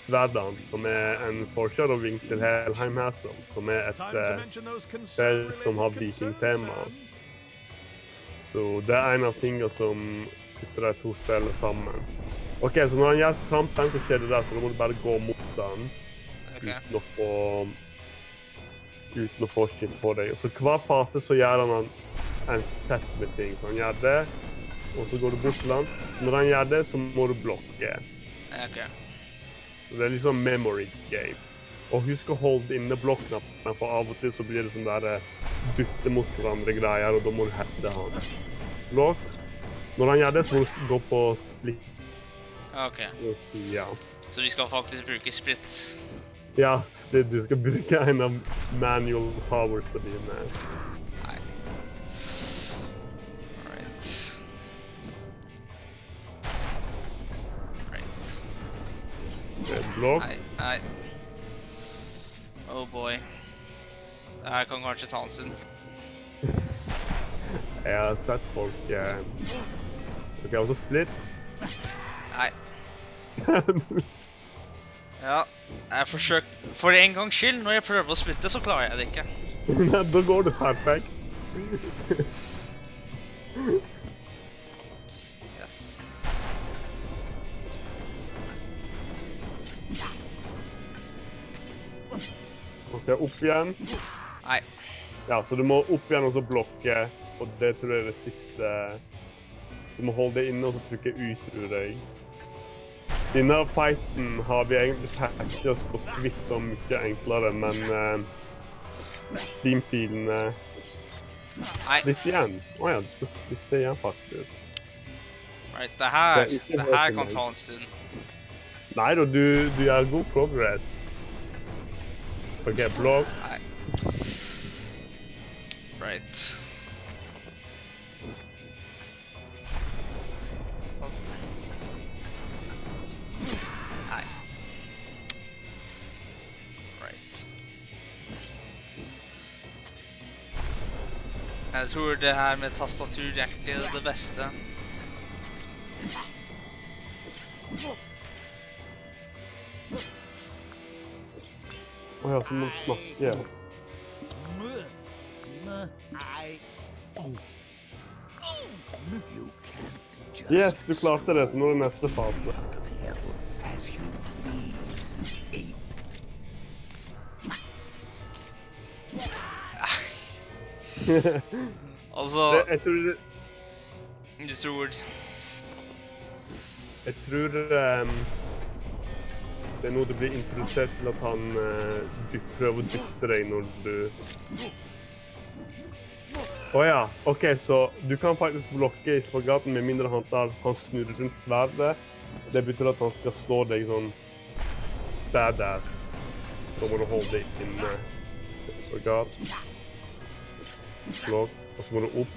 sverden, som er en forkjøring til Helheim Hasselog, som er et spill som har vikingtema. Så det er en av tingene som putter de to spillene sammen. Ok, så når han gjør kampen, så skjer det der, så da må du bare gå mot den, uten å få, uten å få shit på deg. Så hver fase så gjør han en set med ting, så han gjør det, og så går du bort til han. Når han gjør det, så må du blokke. Ok. Så det er liksom memory game. Og husk å holde inne blokknappen, for av og til så blir det sånn der dytte mot hverandre greier, og da må du hette han. Blokk. Når han gjør det, så må du gå på split. Ok, så vi skal faktisk bruke split. Ja, split. Du skal bruke en av manual powersene dine. Nei. Alright. Alright. Log. Nei, nei. Oh boy. Det her kan kanskje ta en stund. Jeg har sett folk... Eh... Ok, jeg har også splitt. Nei. Ja, jeg har forsøkt... For en gang skyld, når jeg prøver å splitte, så klarer jeg det ikke. Nei, da går du perfekt. Yes. Ok, opp igjen. Nei. Ja, så du må opp igjen og så blokke, og det tror jeg er det siste. Du må holde det inne og så trykke ut, tror jeg. I denne fighten har vi egentlig patchet oss på svitt så mye enklere, men uh, teamfilene litt igjen. Åja, oh, litt igjen faktisk. Right, det her, det det her kan ta en stund. Nei da, du, du gjør god progress. Ok, blokk. Nei. Right. Altså. Nei. Right. Jeg tror det her med tastatur er ikke det beste. Åh, jeg må snakke. Yes, du klarte det, så nå er det neste fase. Altså... Jeg tror... Du tror... Jeg tror... Det er noe du blir interessert til at han uh, prøver å dytte deg når du... Åja, oh, ok, så du kan faktisk blokke i spagaten med mindre han tar han snurrer rundt sverdet. Det betyr at han skal slå deg sånn... badass. Så må du holde deg inne i spagaten. Blokk, og så må du opp.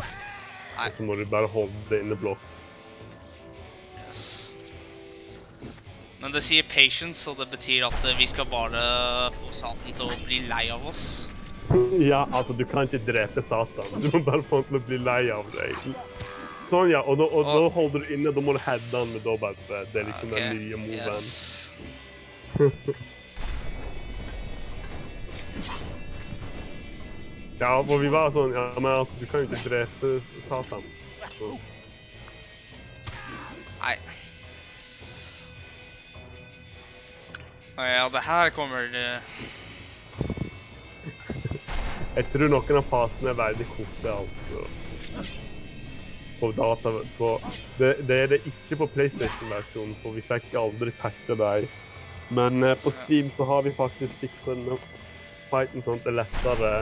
Og så må du bare holde deg inne blokk. Yes. Men det sier patience, og det betyr at vi skal bare få Satan til å bli lei av oss. Ja, altså, du kan ikke drepe Satan. Du må bare få han til å bli lei av deg. Sånn, ja, og da, og og... da holder du inne, da må du heade han med dobbelt. Det er liksom okay. Den nye moven. Yes. Ja, for vi var sånn, ja, men altså, du kan jo ikke drepe Satan. Så. Nei. Ja, det her kommer det... Jeg tror noen av fasene er veldig korte, altså. På data... På... Det, det er det ikke på PlayStation-versjonen, for vi fikk aldri patcha deg. Men eh, på Steam så har vi faktisk fikset noe. Fighten sånt er lettere.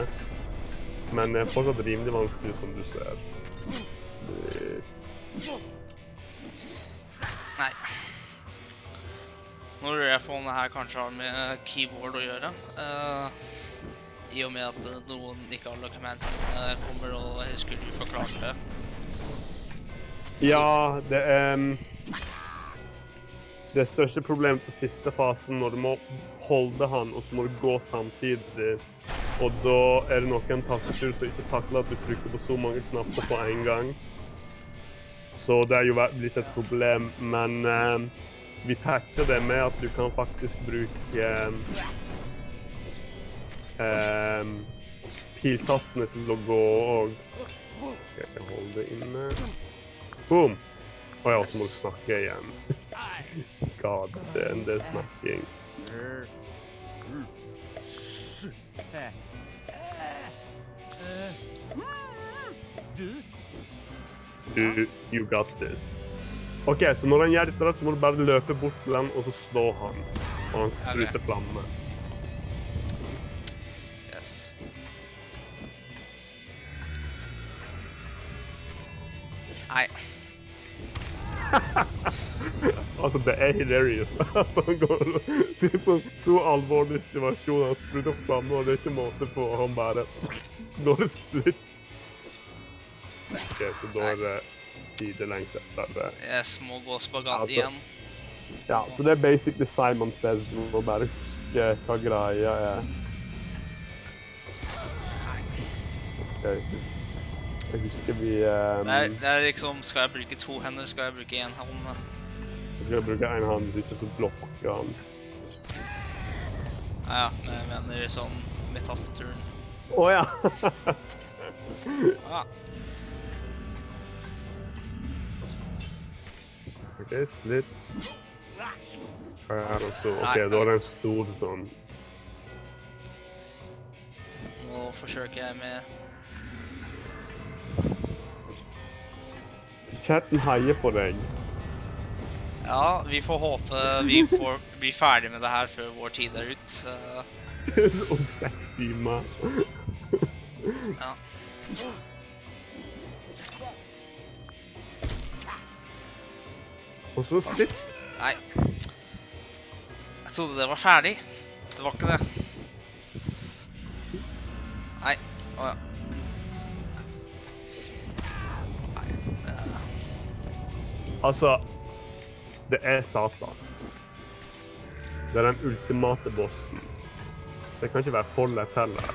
Men det er fortsatt rimelig vanskelig, som du ser. Det... Nei. Nå lurer jeg på om det her kanskje har med keyboard å gjøre. Uh, I og med at noen ikke alle commandene kommer og skulle du forklare det. Ja, det er... Det største problemet på siste fasen når du må holde han og så må du gå samtidig. Og da er det noen tastatur som ikke takler at du trykker på så mange knapper på en gang. Så det er jo blitt et problem, men... Uh, Vi patcher det med at du kan faktisk bruke eh, piltastene til å gå og... Skal jeg holde det inne? Boom! Åja, så må du snakke igjen. God, det er en del snakking. You, you got this. Ok, så når han gjør dette, så må du bare løpe bort til han, og så slå han. Og han spruter okay. Flamme. Yes. Nei. Altså, det er hilarious. Han går, det er så, så alvorlig situasjon. Han spruter flamme, og det er ikke måte på. Han bare går et splitt. Ok, så da er det... Tid er lengt etter det. Jeg må gå spagat altså, igjen. Ja, så det er basically Simon Says, du må bare huske hva greia er. Ok. Jeg husker vi... Um... Det, er, det er liksom, skal jeg bruke to hender, skal jeg bruke en hånd? Jeg skal bruke en hånd, hvis jeg blokker han. Ja, men jeg mener sånn med tastaturen. Åja! Ja. Ok, split. Her og så. Ok, da er det en stor sånn. Nå forsøker jeg med... Chatten heier på deg. Ja, vi får håpe vi får bli ferdig med det her før vår tid er ut. Om seks timer. Ja. Og så slipp. Nei. Jeg trodde det var ferdig. Det var ikke det. Nei. Åja. Nei, det er... Altså... Det er Satan. Det er den ultimate bossen. Det kan ikke være for lett heller.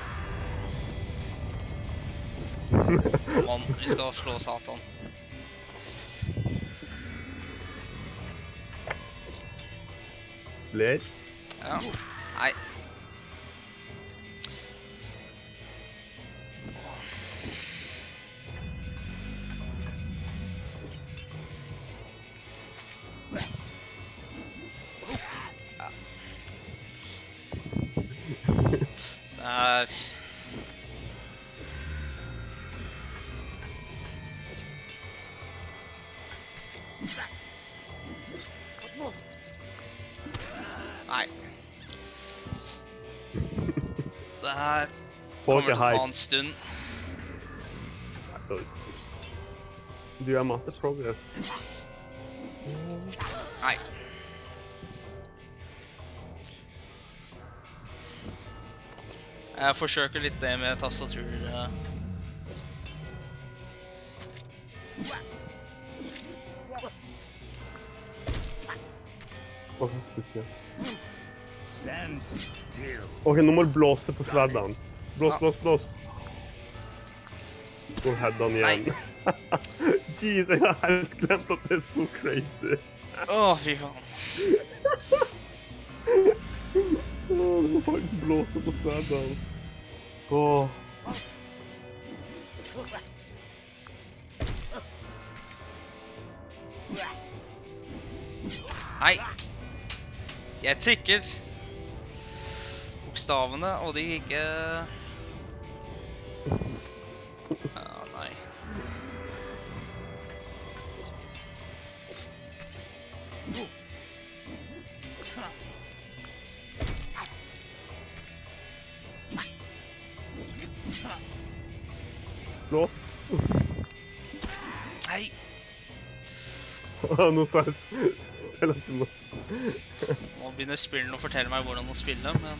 Mann, vi skal slå Satan. Blir? Ja. Nei. Her. Nei. Det her kommer til å ta en stund. Du har masse progress. Nei. Jeg forsøker litt det med tastatur. Åh, så spytter jeg. Ok, nå må du blåse på sverden. Blås, blås, blås. Og headene igjen. Jeez, jeg har helt glemt at det er så crazy. Åh, fy faen. Åh, oh, det må faktisk blåse på sverden. Åh. Nei. Jeg trykker bokstavene, og de ikke... Ah, nei. Blå. Nei. Nå sa jeg spill at du må. Nå begynner spillene å fortelle meg hvordan å spille, men...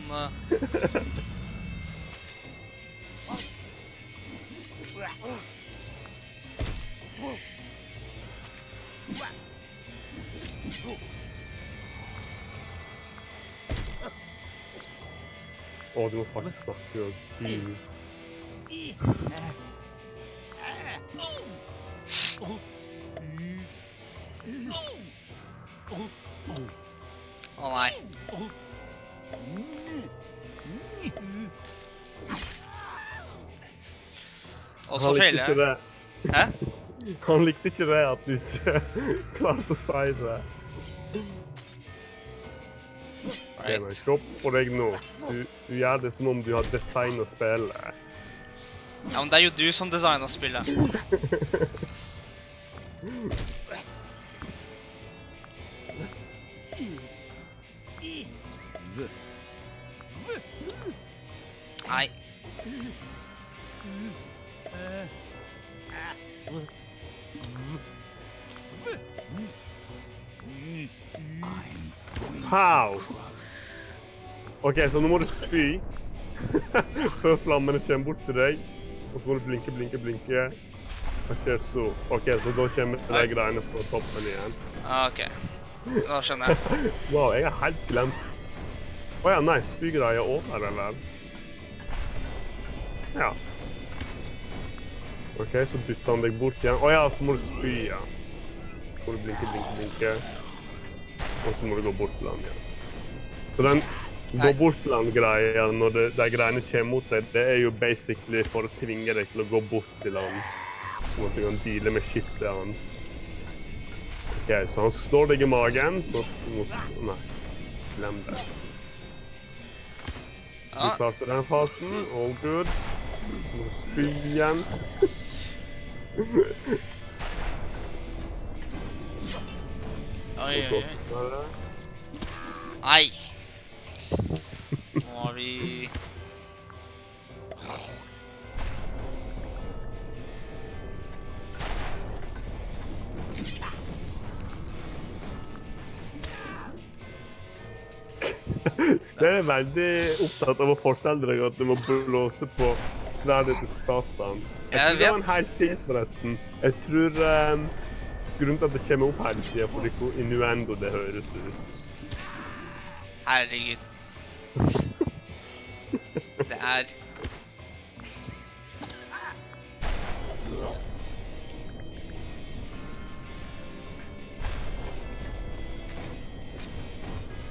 Åh, du må faktisk snakke jo. Jeez. Å nei. Og så feiler jeg. Hæ? Han likte ikke det at du ikke klarte å si det. Det er en kropp på deg nå. Du, du gjør det som om du har designet spillet. Ja, men det er jo du som designer spillet. Nei. How? Ok, så nå må du spy. Før flammene kommer bort til deg. Og så må du blinke, blinke, blinke. Ok, så, okay, så da kommer det greiene på toppen igjen. Ok. Nå skjønner jeg. Wow, jeg er helt glemt. Åja, nei, spyger deg over, eller? Ja. Ok, så bytter han deg bort igjen. Åja, så må du spy, ja. Så må du blinke, blinke, blinke. Og så må du gå bort til han igjen. Så den gå bort til han-greien, når de greiene kommer mot deg, det er jo basically for å tvinge deg til å gå bort til han. Sånn at du kan deale med skittet hans. Ok, så han slår deg i magen, så må du... Nei, glem det. Du klarte den fasen, all good. Nå spy igjen. Oi, oi, oi. Nei! Nå har vi... Det er veldig opptatt av å fortelle deg at du må blåse på sverdet til satan. Jeg tror det var en hel tid, forresten. Jeg tror grunnen til at det kommer opp hele tiden, fordi hvor innuendo det høres ut. Herregud. Det er...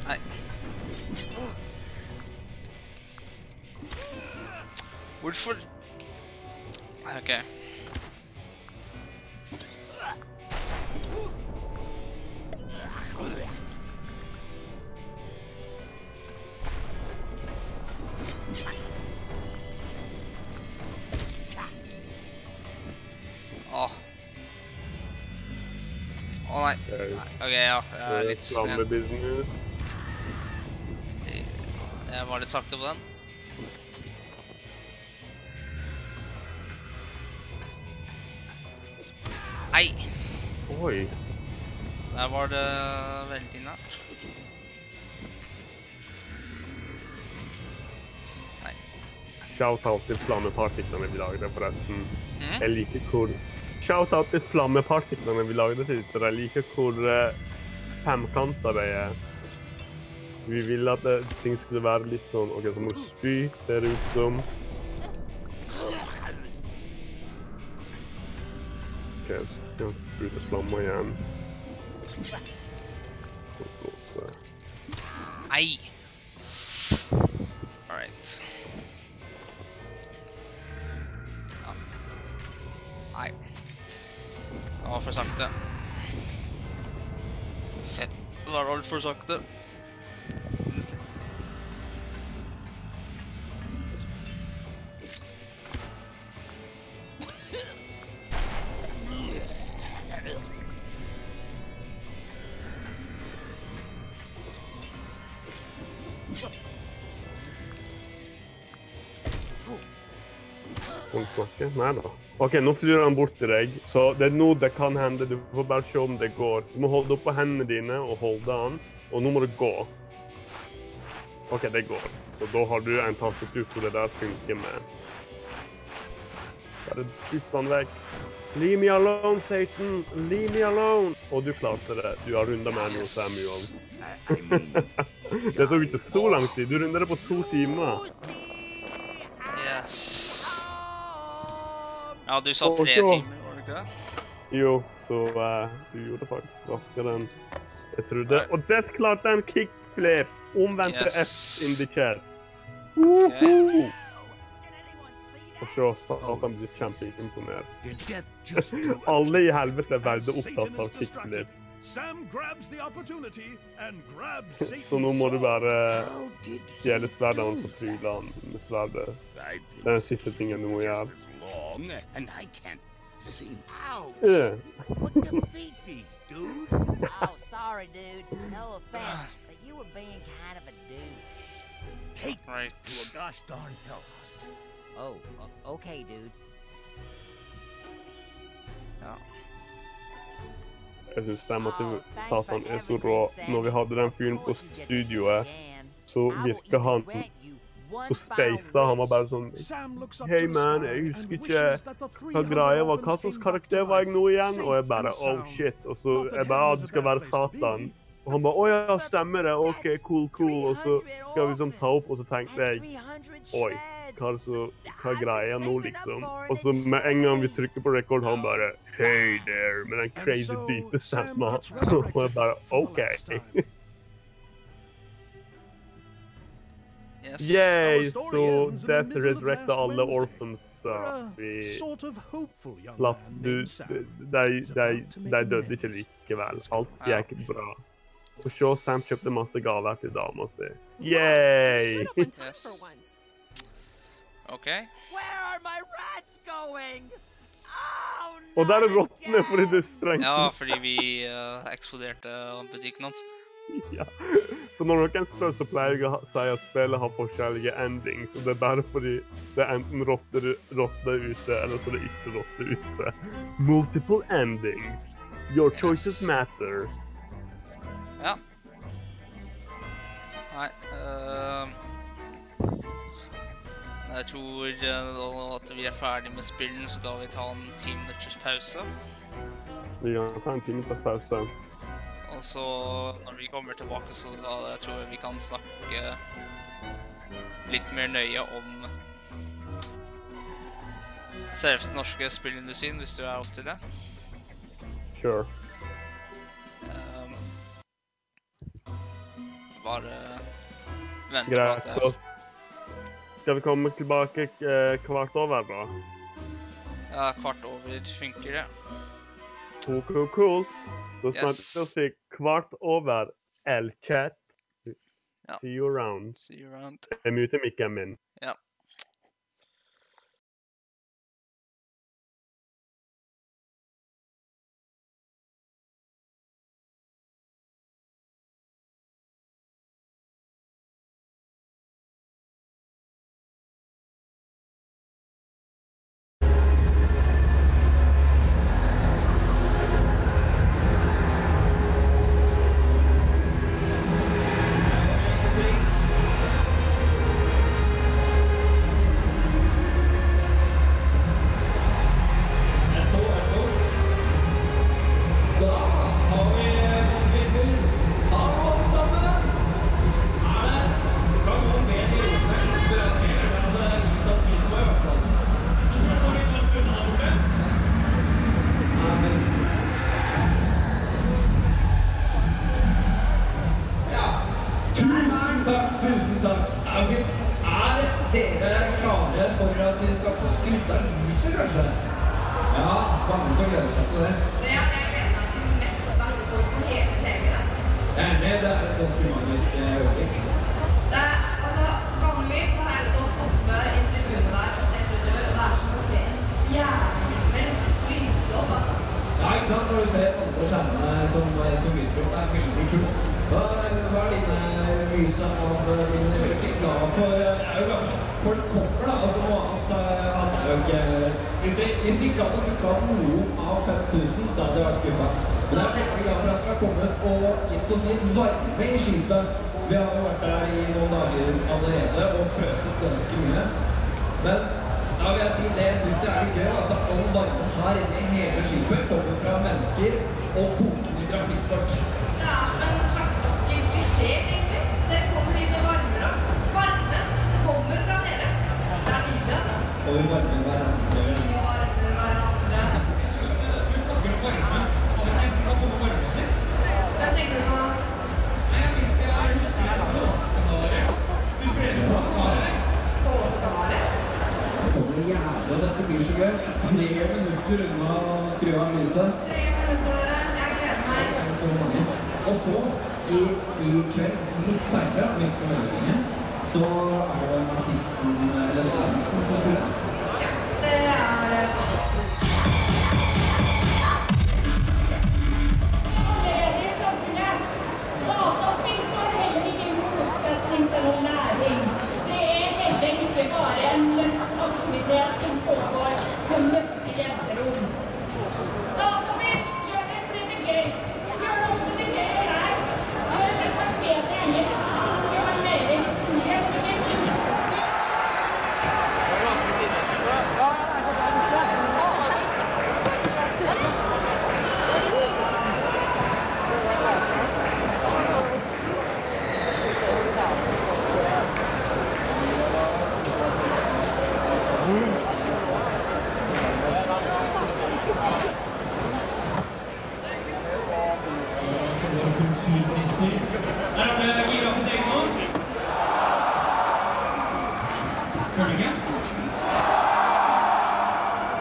Nei. Hvorfor? Ok. Åh. Åh nei. Ok, ja. Det er litt sent. Jeg var litt sakte på den. Nei! Oi! Der var det veldig nært. Nei. Shoutout til flammepartiklene vi lagde forresten. Mm? Jeg liker hvor... Shoutout til flammepartiklene vi lagde til ut, for jeg liker hvor uh, femkanter det er. Vi ville at det, ting skulle være litt sånn, ok, så må du spy, ser det ut som. Ok, så kan vi sprute flammer igjen. Nei! Alright. Ja. Nei. Det var for sakte. Det var alt for sakte. Nei da. Ok, nå flyr han bort til deg, så det er nå det kan hende, du får bare se om det går. Du må holde opp på hendene dine og holde han, og nå må du gå. Ok, det går. Så da har du en tastatur hvor det der funker med. Bare dytt han vekk. Leave me alone, Satan! Leave me alone! Og du klarte det. Du har rundet med noe Samuel. Det tok ikke så lang tid. Du rundet det på to timer. Yes. Ja, du sa tre timer, var det ikke det? Jo, så uh, du gjorde faktisk raskere enn jeg trodde. Og det klarte en kickflip! Omvendt yes. F in the chair. Woho! Og så Satan blir kjempeimponert. Alle i helvete er veldig opptatt av kickflip. Så nå må du bare stjele sverdet hans og tryle han med sverdet. Det er den siste tingen du må gjøre. And I can't see how. What the feces, dude? Oh, sorry, dude. No offense, but you were being kind of a dude. Take right. To a gosh darn help. Oh, uh, okay, dude. Ja. Jeg synes det måtte Satan er så rå. Når vi hadde den fyren på studioet, så virket han. Så steisa, han var bare sånn «Hei, man, jeg husker ikke hva greia var, hva slags karakter var jeg nå igjen?» Og jeg bare «Oh, shit!» Og så jeg bare «Ah, du skal være Satan!» Och han bara, åh jag stämmer det, okej okay, cool cool. Och så ska vi liksom ta upp och så tänkte jag, oj, tar så tar grejen nog liksom. Och så med en gång vi trycker på record han bara, hej där, med den crazy deep stämman. Och jag bara, okej. Okay. Yes. Yay, så det resurrecta alla orphans så vi slapp du, där dödde inte lika väl, allt jäkligt bra. Och så Sam köpte massa gavar till dem och så, yay! Yes. Okej. Okay. Och där är rottne för det är strängt. Ja, för vi uh, exploderade butiken. Ja. Så några kan spela så plägar säga att spelet har forskjellige endings och det är därför det, det är enten råttar råttar ute eller så det inte råttar ute. Multiple endings. Your choices yes. matter. Ja. Nej, uh... jag tror uh, att vi är färdiga med spelen så kan vi ta en tio minuters pause. Vi kan ta en tio minuters pause. Och så när vi kommer tillbaka så då, jag tror jag vi kan snacka lite mer nöje om särskilt norska spelindustrin, hvis du är upp till det. Sure. Um, bara vänta på att det. Ska vi komma tillbaka kvart över då? Ja, kvart över funkar det. Cool, cool, cool. Då snackar vi kvart över L-chat. Ja. See you around. See you around. Jag mutar micken min. Ja. Thank you.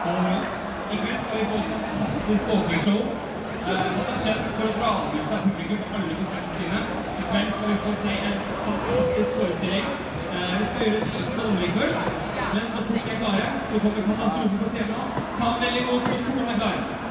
Ikke minst skal vi få et fantastisk åpningsshow. Dette er kjent for å dra med seg publikum og følge konsertene sine. I kveld skal vi få se en fantastisk forestilling. Vi skal gjøre et liten omlegg først, men så fort vi er klare, så kommer katastrofen på scenen. Ta vel imot oss som er klare.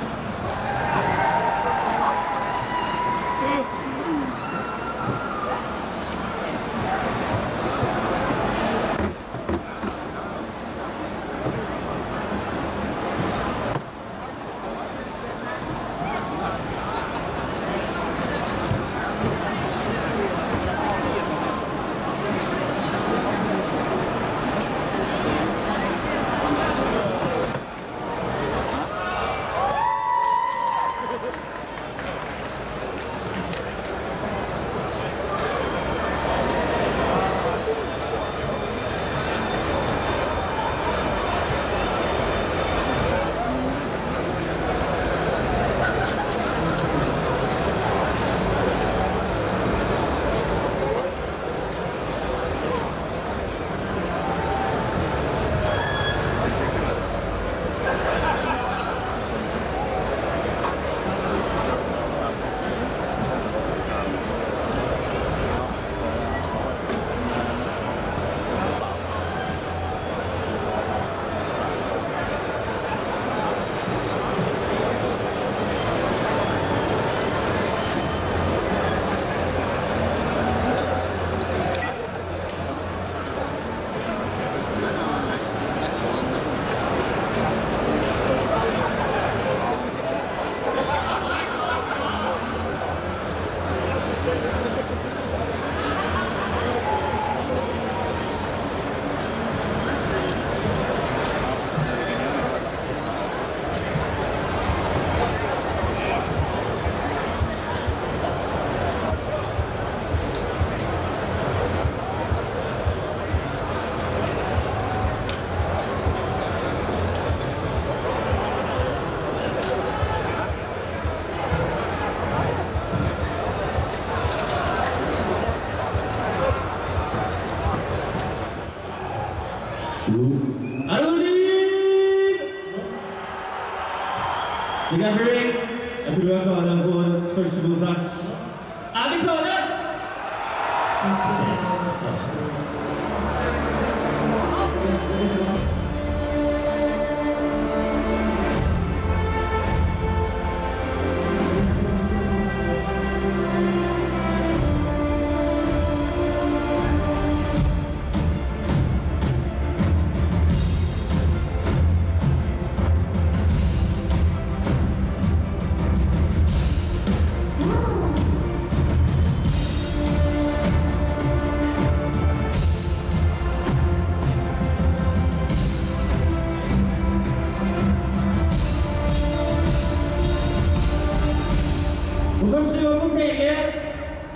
You guys ready? Jeg tror jeg er klare på årets første konsert. Er vi klare?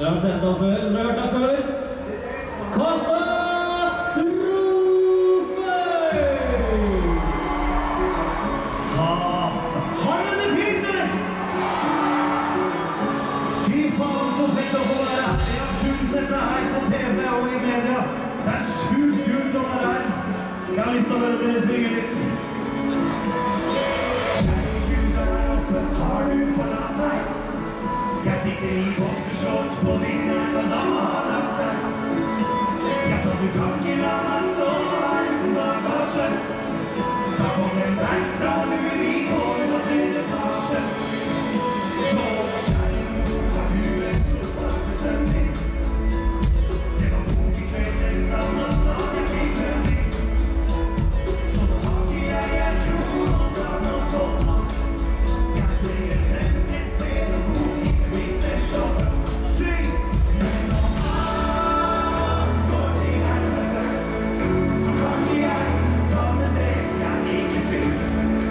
Dere har sett den før, dere har hørt den før. Katastrofe! Satan! Har dere det fint, dere? Fy faen, så fint å få være her. Jeg har kun sett deg her på T V og i media. Det er sjukt kult å være her. Jeg har lyst til å høre dere synge litt. Herregud, der er oppe, har du forlatt deg? Jeg sitter i boksershorts på vinteren, men dama har lagt seg. Jeg sa du kan ikke la meg stå her uten bagasje. Da kom en bag fra Louis Vuitton ut av tredje etasje. Så kjæren, har du en sofa til sønnen min? Det var bok i kveld, en sammen da jeg fikk lønn min. Så nå har ikke jeg en kron, og da må jeg få tatt. Jeg trenger den et sted å bo. Som kan jeg savne det jeg ikke fikk.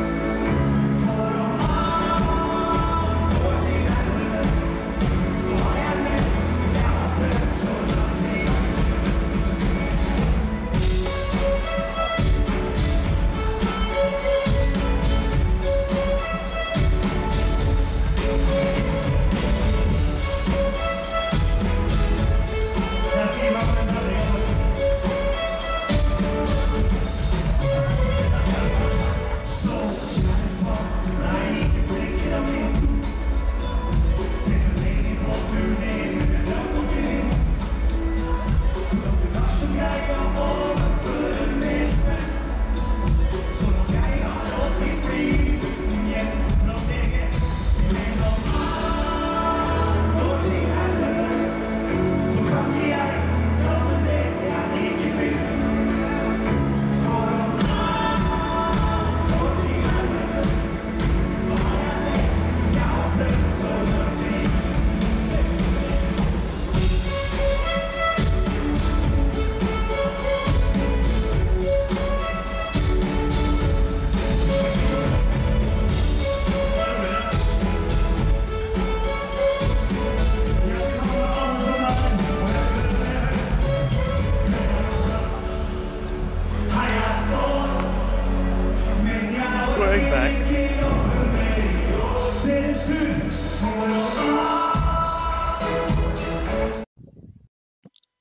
straight back.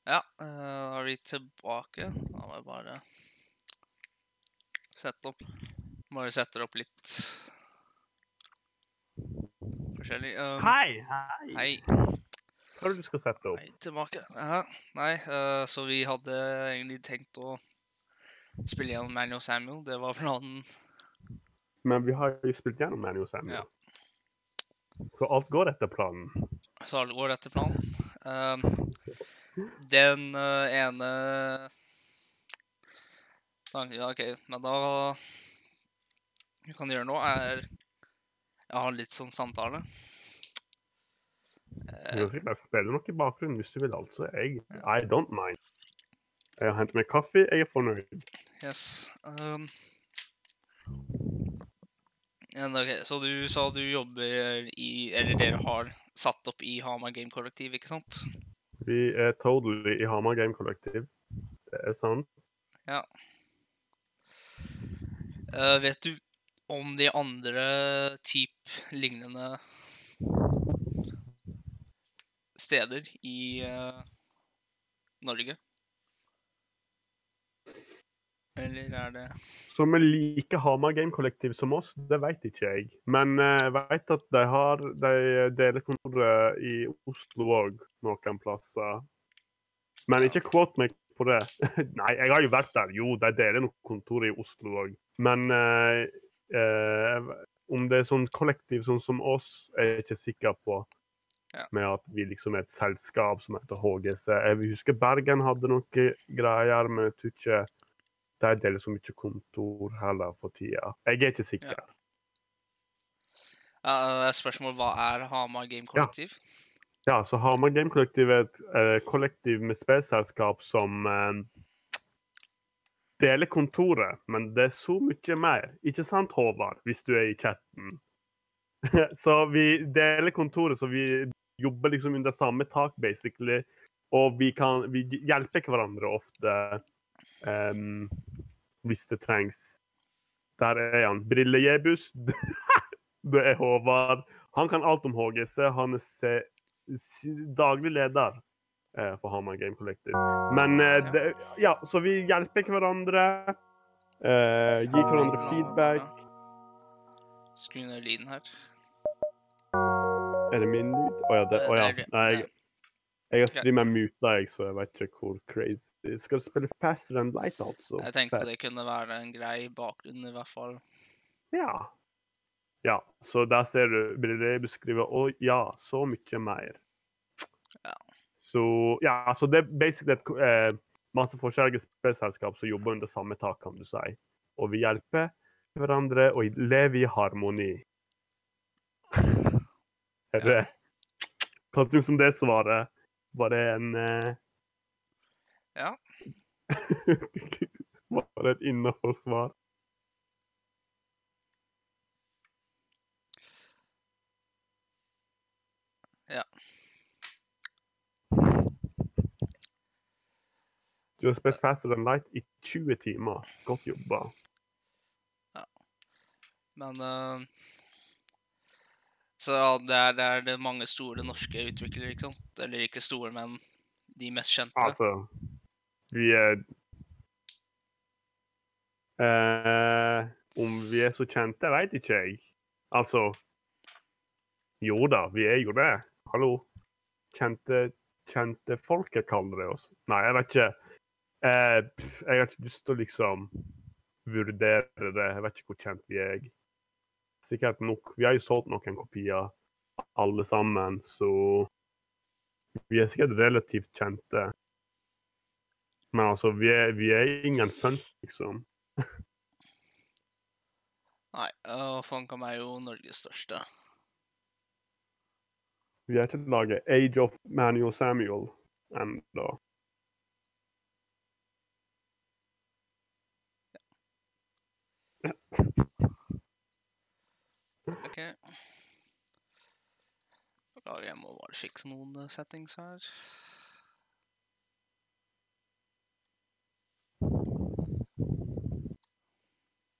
Ja, da er vi tilbake. Da må jeg bare sette opp. Bare setter opp litt forskjellig. Um, hei, hei! Hei! Hva er det du skal sette opp? Hei, tilbake. Ja, nei, uh, så vi hadde egentlig tenkt å spille gjennom Manny og Samuel. Det var planen. Men vi har jo spilt gjennom Manny og Samuel. Ja. Så alt går etter planen. Så alt går etter planen. Um, den uh, ene... Ja, ok. Men da... Vi kan gjøre noe er... Jeg har litt sånn samtale. Du kan sikkert spille noe i bakgrunnen hvis du vil, altså. Jeg, I don't mind. Jeg har hentet meg kaffe, jeg er fornøyd. Yes. Um, and okay, så du sa du jobber i, eller dere har satt opp i Hamar Game Kollektiv, ikke sant? Vi er totally i Hamar Game Kollektiv. Det er sant. Ja. Uh, vet du om de andre typ lignende steder i uh, Norge? Eller er det... Som er like Hamar Game Kollektiv som oss, det vet ikke jeg. Men jeg uh, vet at de har de deler kontoret i Oslo også, noen plasser. Men ja. Ikke quote meg på det. Nei, jeg har jo vært der. Jo, de deler noen kontoret i Oslo også. Men... Uh, Uh, om det er sånn kollektiv sånn som oss, er jeg ikke sikker på. Ja. Med at vi liksom er et selskap som heter H G C. Jeg husker Bergen hadde noen greier, men jeg tror ikke det er deler så mye kontor heller for tida. Jeg er ikke sikker. Ja, uh, spørsmål, hva er Hamar Game Kollektiv? Ja, ja, så Hamar Game Kollektiv er et uh, kollektiv med spillselskap som... Uh, Dele kontoret, men det er så mye mer. Ikke sant, Håvard, hvis du er i chatten? Så vi deler kontoret, så vi jobber liksom under samme tak, basically. Og vi, kan, vi hjelper hverandre ofte, um, hvis det trengs. Der er han. Brillejebus, det er Håvard. Han kan alt om H G C, han er daglig leder for Hamar Game Collective. Men uh, det, ja, så vi hjelper hverandre, uh, gir hverandre feedback. Skru ned lyden her. Er det min lyd? Åja, oh, det, oh, ja. Nei, jeg, jeg har streamet muta, jeg, så jeg vet ikke hvor crazy. Skal du spille Faster Than Light, altså? Jeg tenkte det kunne være en grei bakgrunn i hvert fall. Ja. Ja, så der ser du, Brille beskriver, å ja, så mye mer. Ja. Så, ja, så det er basically et eh, masse forskjellige spillselskap som jobber under samme tak, kan du si. Og vi hjelper hverandre og lever i harmoni. Er det? Kan du som det svaret? Var det en... Eh... Ja. Var det et innholdssvar? Ja. Du har spilt Faster Than Light i tjue timer. Godt jobba. Ja. Men uh, så ja, det er, det er det mange store norske utviklere, ikke sant? Eller ikke store, men de mest kjente. Altså, vi er... Uh, om vi er så kjente, vet ikke jeg. Altså... Jo da, vi er jo det. Hallo. Kjente, kjente folket kaller det oss. Nei, jeg vet ikke... Eh, jeg har ikke lyst til å liksom vurdere det. Jeg vet ikke hvor kjent vi er. Sikkert nok. Vi har jo solgt noen kopier alle sammen, så vi er sikkert relativt kjente. Men altså, vi er, vi er ingen fun, liksom. Nei, uh, Funcom er jo Norges største. Vi har ikke laget Age of Manny og Samuel enda. Ok. Jeg må bare fikse noen settings her.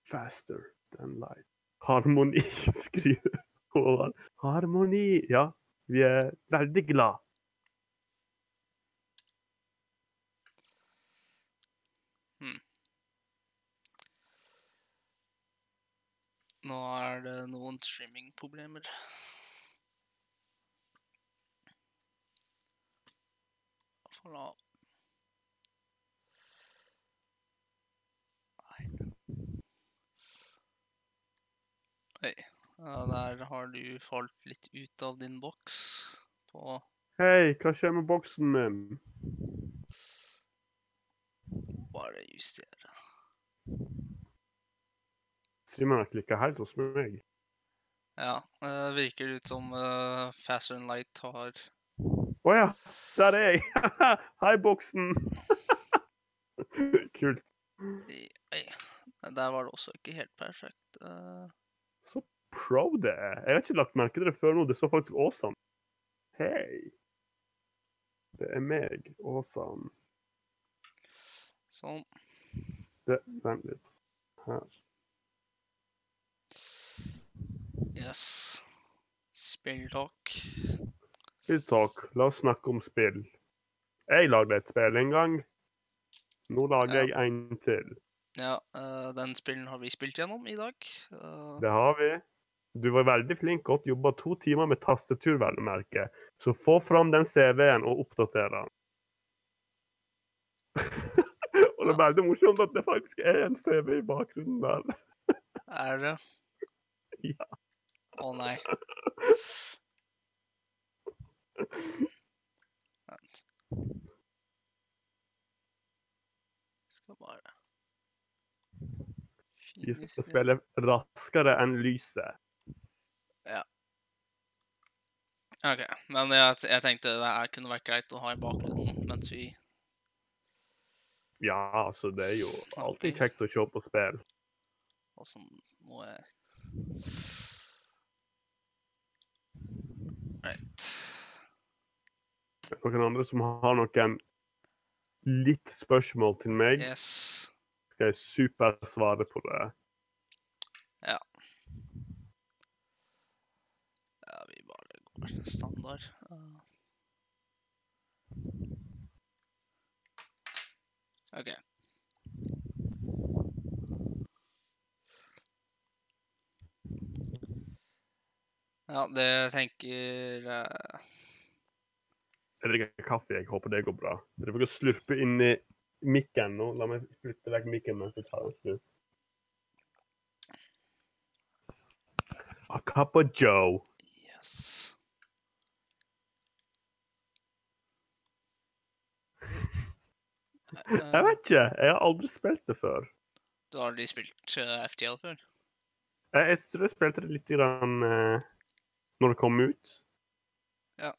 Faster Than Light. Harmoni skriver Håvard. Harmoni. Ja, vi er veldig glad. Hmm. Nå er det noen streamingproblemer. Hallo. Hei, ja, der har du falt litt ut av din boks på... Hei, hva skjer med boksen min? Bare justere. Simon har klikket helt hos meg. Ja, det virker ut som uh, Faster and Light har... Åja, oh, der er jeg! Hei, boksen! Kult. Oi, der var det også ikke helt perfekt. Uh... Pro det er. Jeg har ikke lagt merke til det før nå. Det så faktisk awesome. Hei. Det er meg. Awesome. Sånn. Det, vent litt. Her. Yes. Spilltalk. Spilltalk. La oss snakke om spill. Jeg lagde et spill en gang. Nå lager ja. jeg en til. Ja, uh, den spillen har vi spilt gjennom i dag. Uh... Det har vi. Du var veldig flink, godt jobba to timer med tastetur, vel å merke. Så få fram den C V-en og oppdatere den. Og det er veldig morsomt at det faktisk er en C V i bakgrunnen der. Er det? Ja. Å nei. Vent. Skal bare... Vi skal spille raskere enn lyset. Ja. Ok, men jeg, jeg tenkte det her kunne vært greit å ha i bakgrunnen mens vi... Ja, altså det er jo alltid kjekt å se på spill. Og sånn, nå er... Right. Er det noen andre som har noen litt spørsmål til meg? Yes. Skal jeg supersvare på det? Ja. Ja, vi bare går standard. Ok. Ja, det tenker... Uh... Jeg drikker kaffe, jeg håper det går bra. Dere får ikke slurpe inn i... mikken nå. La meg flytte vekk mikken mens jeg tar en slutt. A cup of joe. Yes. Jeg vet ikke. Jeg har aldri spilt det før. Du har aldri spilt uh, F T L før? Jeg, jeg tror jeg spilte det litt grann uh, når det kom ut. Ja.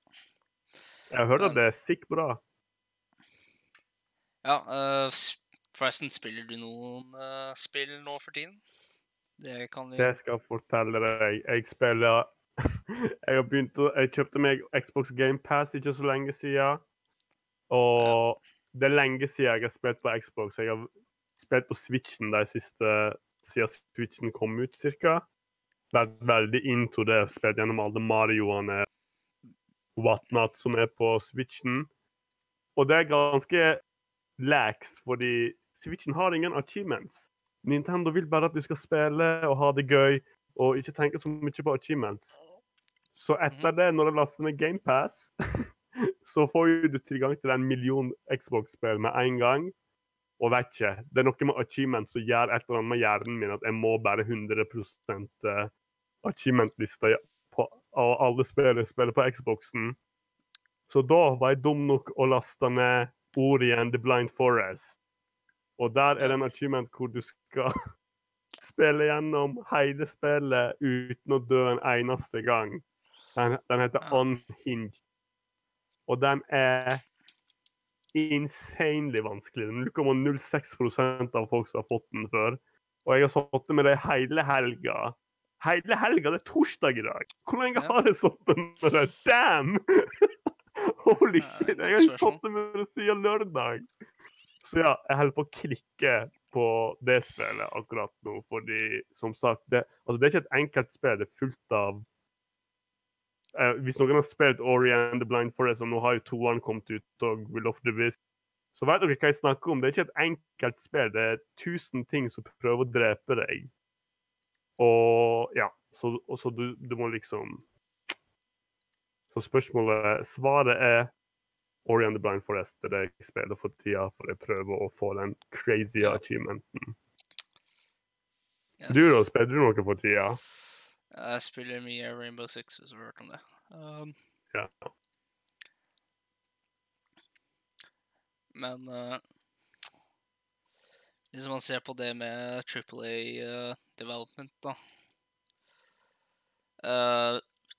Jeg hørte at det er sikkert bra. Ja, uh, forresten, spiller du noen uh, spill nå for tiden? Det kan vi... Det skal jeg fortelle deg. Jeg spiller... jeg har begynt å... Jeg kjøpte meg Xbox Game Pass ikke så lenge siden. Og ja. Det er lenge siden jeg har spilt på Xbox. Jeg har spilt på Switchen de siste... Siden Switchen kom ut, cirka. Vært veldig into det. Spilt gjennom alle Marioene og whatnot som er på Switchen. Og det er ganske... lags, fordi Switchen har ingen achievements. Nintendo vil bare at du skal spille og ha det gøy, og ikke tenke så mye på achievements. Så etter det, når du laster med Game Pass, så får du tilgang til en million Xbox-spill med en gang, og vet ikke. Det er noe med achievements som gjør et eller annet med hjernen min, at jeg må bare hundre prosent achievement-lista av alle spillere spiller på Xboxen. Så da var jeg dum nok å laste med Ori and the Blind Forest. Og der er det en achievement hvor du skal spille gjennom hele spillet uten å dø en eneste gang. Den, den heter Unhinged. Og den er insanely vanskelig. Den lukker om null komma null seks prosent av folk som har fått den før. Og jeg har satt med det hele helga. Hele helga, det er torsdag i dag. Hvor lenge har jeg satt den med det? Damn! Holy shit, jeg har ikke fått det med å si lørdag. Så ja, jeg holder på å klikke på det spillet akkurat nå, fordi som sagt, det, altså det er ikke et enkelt spill, det er fullt av eh, hvis noen har spilt Ori and the Blind Forest, og nå har jo toeren kommet ut og Will of the Wisps, så vet dere hva jeg snakker om. Det er ikke et enkelt spill, det er tusen ting som prøver å drepe deg. Og ja, så, og så du, du må liksom, så spørsmålet, svaret er Ori and the Blind Forest, det er det jeg spiller for tida, for jeg prøver å få den crazy achievementen. Yes. Du da, spiller du noe for tida? Jeg spiller mye Rainbow Six, hvis du har hørt om det. Um, ja. Men uh, hvis man ser på det med triple A uh, development da, uh,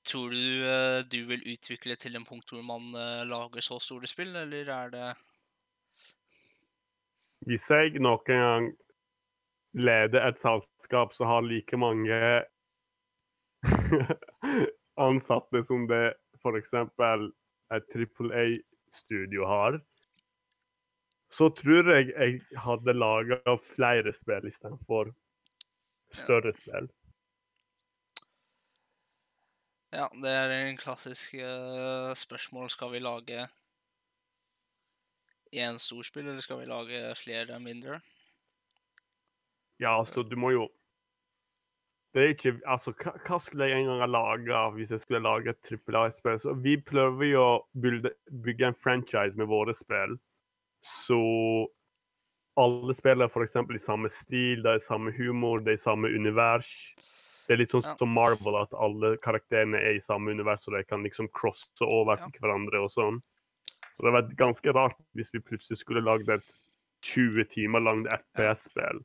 tror du uh, du vil utvikle til en punkt hvor man uh, lager så store spill, eller er det... Hvis jeg noen gang leder et selskap som har like mange ansatte som det for eksempel et triple A-studio har, så tror jeg jeg hadde laget flere spill i stedet for større spill. Ja, det er en klassisk uh, spørsmål. Skal vi lage en stor spill, eller skal vi lage flere mindre? Ja, altså, du må jo... Det er ikke... Altså, hva, hva skulle jeg en gang lage hvis jeg skulle lage et triple A-spill? Så vi prøver jo å bygge, bygge en franchise med våre spill. Så alle spiller for eksempel i samme stil, det er samme humor, det er samme univers. Det er litt sånn ja. Som Marvel, at alle karakterene er i samme univers, og de kan liksom crosse over ja. Til hverandre og sånn. Så det hadde vært ganske rart hvis vi plutselig skulle lagd et tjue timer langt F P S-spill.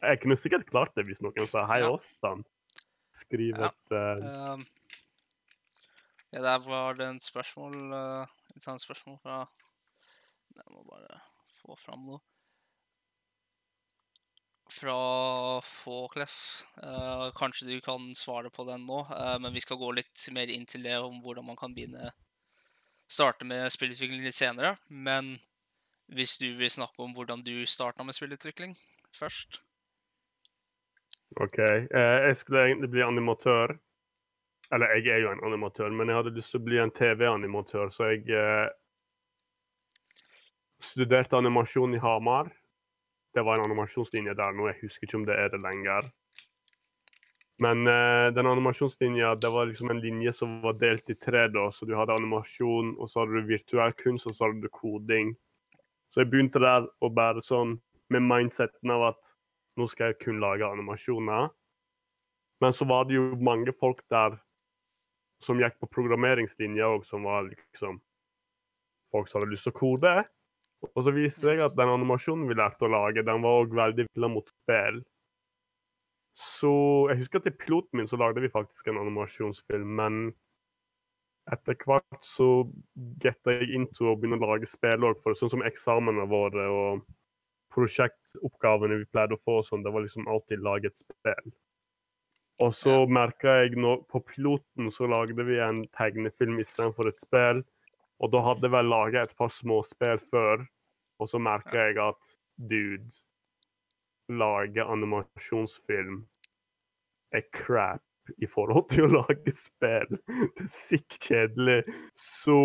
Jeg kunne sikkert klart det hvis noen sa hei oss, sånn. Skriv ja. Et... Uh... Ja, der var det en spørsmål, uh, et sånt spørsmål fra... Jeg må bare få fram noe. Fra Fåkleff. Uh, kanskje du kan svare på den nå, uh, men vi skal gå litt mer inn til det om hvordan man kan begynne starte med spillutvikling litt senere. Men hvis du vil snakke om hvordan du startet med spillutvikling først. Ok, uh, jeg skulle egentlig bli animatør. Eller jeg er jo en animatør, men jeg hadde lyst til å bli en T V-animatør, så jeg uh, studerte animasjon i Hamar. Det var en animasjonslinje der nå, jeg husker ikke om det er det lenger. Men uh, den animasjonslinja, det var liksom en linje som var delt i tre da, så du hadde animasjon, og så hadde du virtuell kunst, og så hadde du koding. Så jeg begynte der og bare sånn, med mindseten av at nå skal jeg kun lage animasjoner. Men så var det jo mange folk der som gikk på programmeringslinja og som var liksom, folk som hadde lyst til å kode. Og så viste jeg at den animasjonen vi lærte å lage, den var også veldig villig mot spill. Så jeg husker at i piloten min så lagde vi faktisk en animasjonsfilm, men etter hvert så getta jeg into å begynne å lage spill også, for sånn som eksamene våre og prosjektoppgavene vi pleide å få, sånn, det var liksom alltid laget spill. Og så merket jeg nå, på piloten så lagde vi en tegnefilm i stedet for et spill, og da hadde jeg vel laget et par små spill før, og så merket jeg at dude, lage animasjonsfilm er crap i forhold til å lage spill. Det er sikkert kjedelig. Så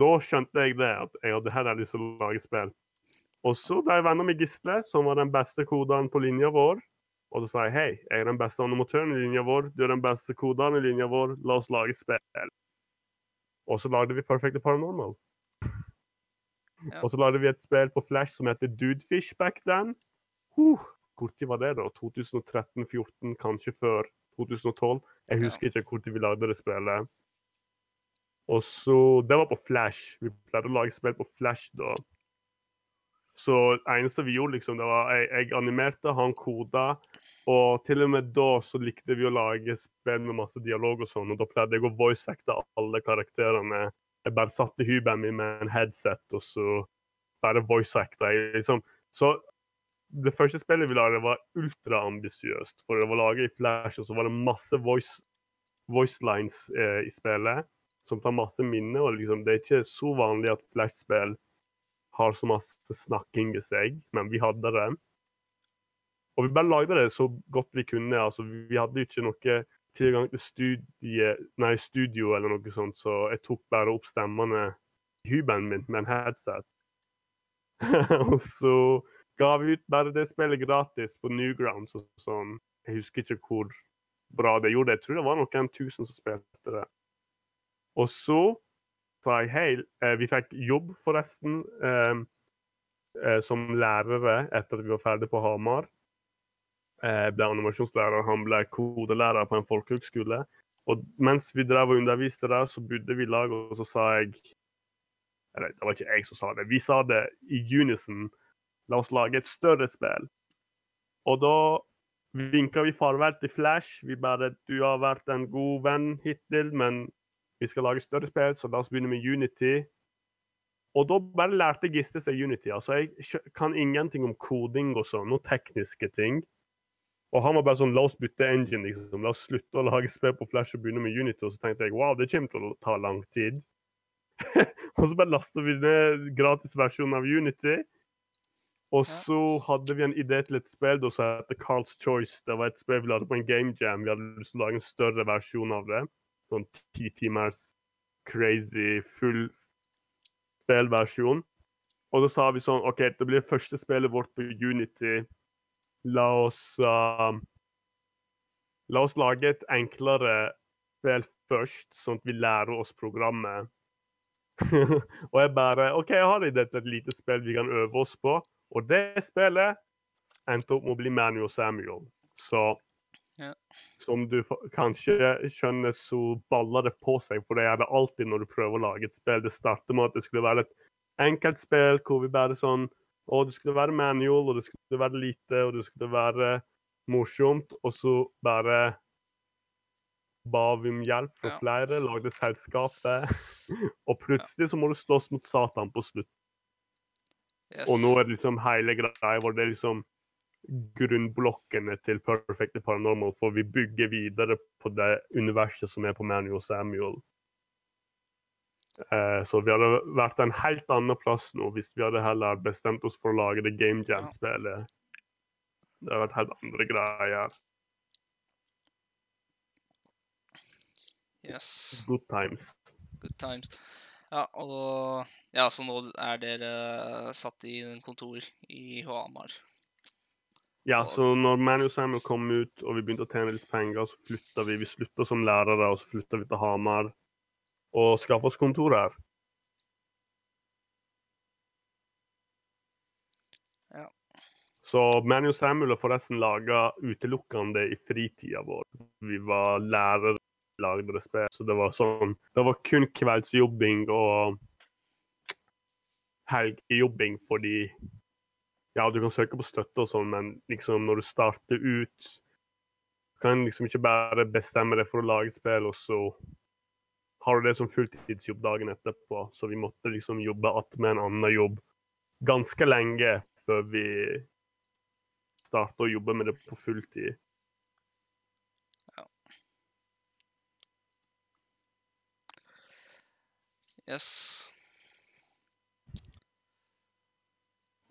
da skjønte jeg det, at jeg hadde heller lyst til å lage spill. Og så ble jeg venner med Gisle, som var den beste koderen på linja vår, og da sa jeg, hei, jeg er den beste animatøren i linja vår, du er den beste koderen i linja vår, la oss lage spill. Og så lagde vi Perfect Paranormal. Ja. Og så lagde vi et spill på Flash som heter Dudefish back then. Uh, hvor tid var det da? to tusen tretten fjorten, kanskje før to tusen tolv. Jeg husker ikke hvor tid vi lagde det spillet. Og så, det var på Flash. Vi pleide å lage spill på Flash da. Så eneste vi gjorde liksom, det var jeg, jeg animerte, han koda, og til og med da så likte vi å lage spill med masse dialog og sånn, og da pleide jeg å voice-acte alle karakterene. Jeg bare satte hybelen min med en headset, og så bare voice-acte jeg, liksom. Så det første spillet vi lagde var ultraambisiøst, for det var laget i Flash, og så var det masse voice, voice lines eh, i spillet, som tar masse minne, og liksom, det er ikke så vanlig at Flash-spill har så masse snakking i seg, men vi hadde det. Og vi bare lagde det så godt vi kunne. Altså, vi hadde jo ikke noe tilgang til studie, nei, studio eller noe sånt, så jeg tok bare opp stemmene i hubelen min med en headset. Og så ga vi ut bare det spillet gratis på Newgrounds og sånn. Jeg husker ikke hvor bra det gjorde. Jeg tror det var noen tusen som spilte det. Og så sa jeg hei, vi fikk jobb forresten eh, eh, som lærere etter at vi var ferdig på Hamar. Jeg eh, ble animasjonslærer, han ble kodelærer på en folkehøgskole. Og mens vi drev og underviste der, så bodde vi i lag, og så sa jeg, eller det var ikke jeg som sa det, vi sa det i unison, la oss lage et større spill. Og da vinket vi farvel til Flash, vi bare, du har vært en god venn hittil, men vi skal lage større spill, så la oss begynne med Unity. Og da bare lærte Giste seg Unity. Altså, jeg kan ingenting om koding og sånn, noen tekniske ting. Og han var bare sånn, la oss bytte engine, liksom. La oss slutte å lage spill på Flash og begynne med Unity. Og så tenkte jeg, wow, det kommer til å ta lang tid. Og så bare lastet vi ned gratisversjonen av Unity. Og så hadde vi en idé til et spill, da så heter Carl's Choice. Det var et spill vi lagde på en game jam. Vi hadde lyst til å lage en større versjon av det. Sånn ti timers crazy full spillversjon. Og da sa vi sånn, ok, det blir første spillet vårt på Unity. La oss, uh, la oss lage et enklere spill først, sånn at vi lærer oss programmet. Og jeg bare, ok, jeg har i dette et lite spill vi kan øve oss på. Og det spillet endte opp med å bli Manu og Samuel. Så... Ja. Som du kanskje skjønner, så baller det på seg, for det er det alltid når du prøver å lage et spill. Det starter med at det skulle være et enkelt spill, hvor vi bare sånn, å, det skulle være manual, og det skulle være lite, og det skulle være morsomt, og så bare ba vi om hjelp fra flere, lagde selskapet, og plutselig så må du slåss mot Satan på slutt. Yes. Og nå er det liksom hele greia, hvor det er liksom grunnblokkene til Perfect Paranormal, for vi bygger videre på det universet som er på Manu og Samuel. Eh, så vi hadde vært en helt annen plass nå hvis vi hadde heller bestemt oss for å lage det Game Jam-spillet. Det hadde vært helt andre greier. Yes. Good times. Good times. Ja, og ja, så nå er dere satt i en kontor i Hamar. Ja, så når Manu og Samuel kom ut, og vi begynte å tjene litt penger, så flyttet vi. Vi sluttet som lærere, og så flyttet vi til Hamar, og skaffet oss kontor her. Ja. Så Manu og Samuel har forresten laget utelukkende i fritida vår. Vi var lærere, lagde det spill, så det var sånn, det var kun kveldsjobbing og helgejobbing for de... Ja, du kan søke på støtte og sånn, men liksom når du starter ut, kan liksom ikke bare bestemme deg for å lage spill, og så har du det som fulltidsjobb dagen etterpå. Så vi måtte liksom jobbe att med en annen jobb ganske lenge før vi startet å jobbe med det på fulltid. Ja. Yes.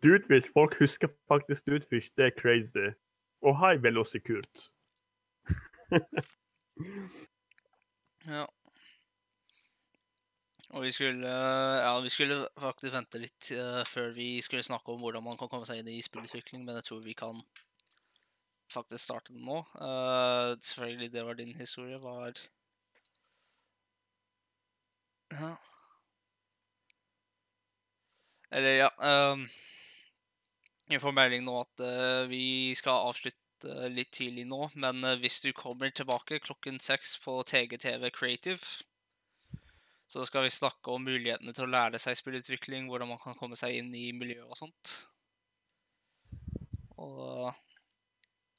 Dudefish, folk husker faktisk Dudefish, det er crazy. Og hei, vel også kult. Ja. Og vi skulle, ja, vi skulle faktisk vente litt uh, før vi skulle snakke om hvordan man kan komme seg inn i spillutvikling, men jeg tror vi kan faktisk starte den nå. Uh, selvfølgelig, det var din historie, var... Ja. Eller ja, um... Jeg får melding nå at uh, vi skal avslutte litt tidlig nå, men uh, hvis du kommer tilbake klokken seks på T G T V Creative, så skal vi snakke om mulighetene til å lære seg spillutvikling, hvordan man kan komme seg inn i miljøet og sånt. Og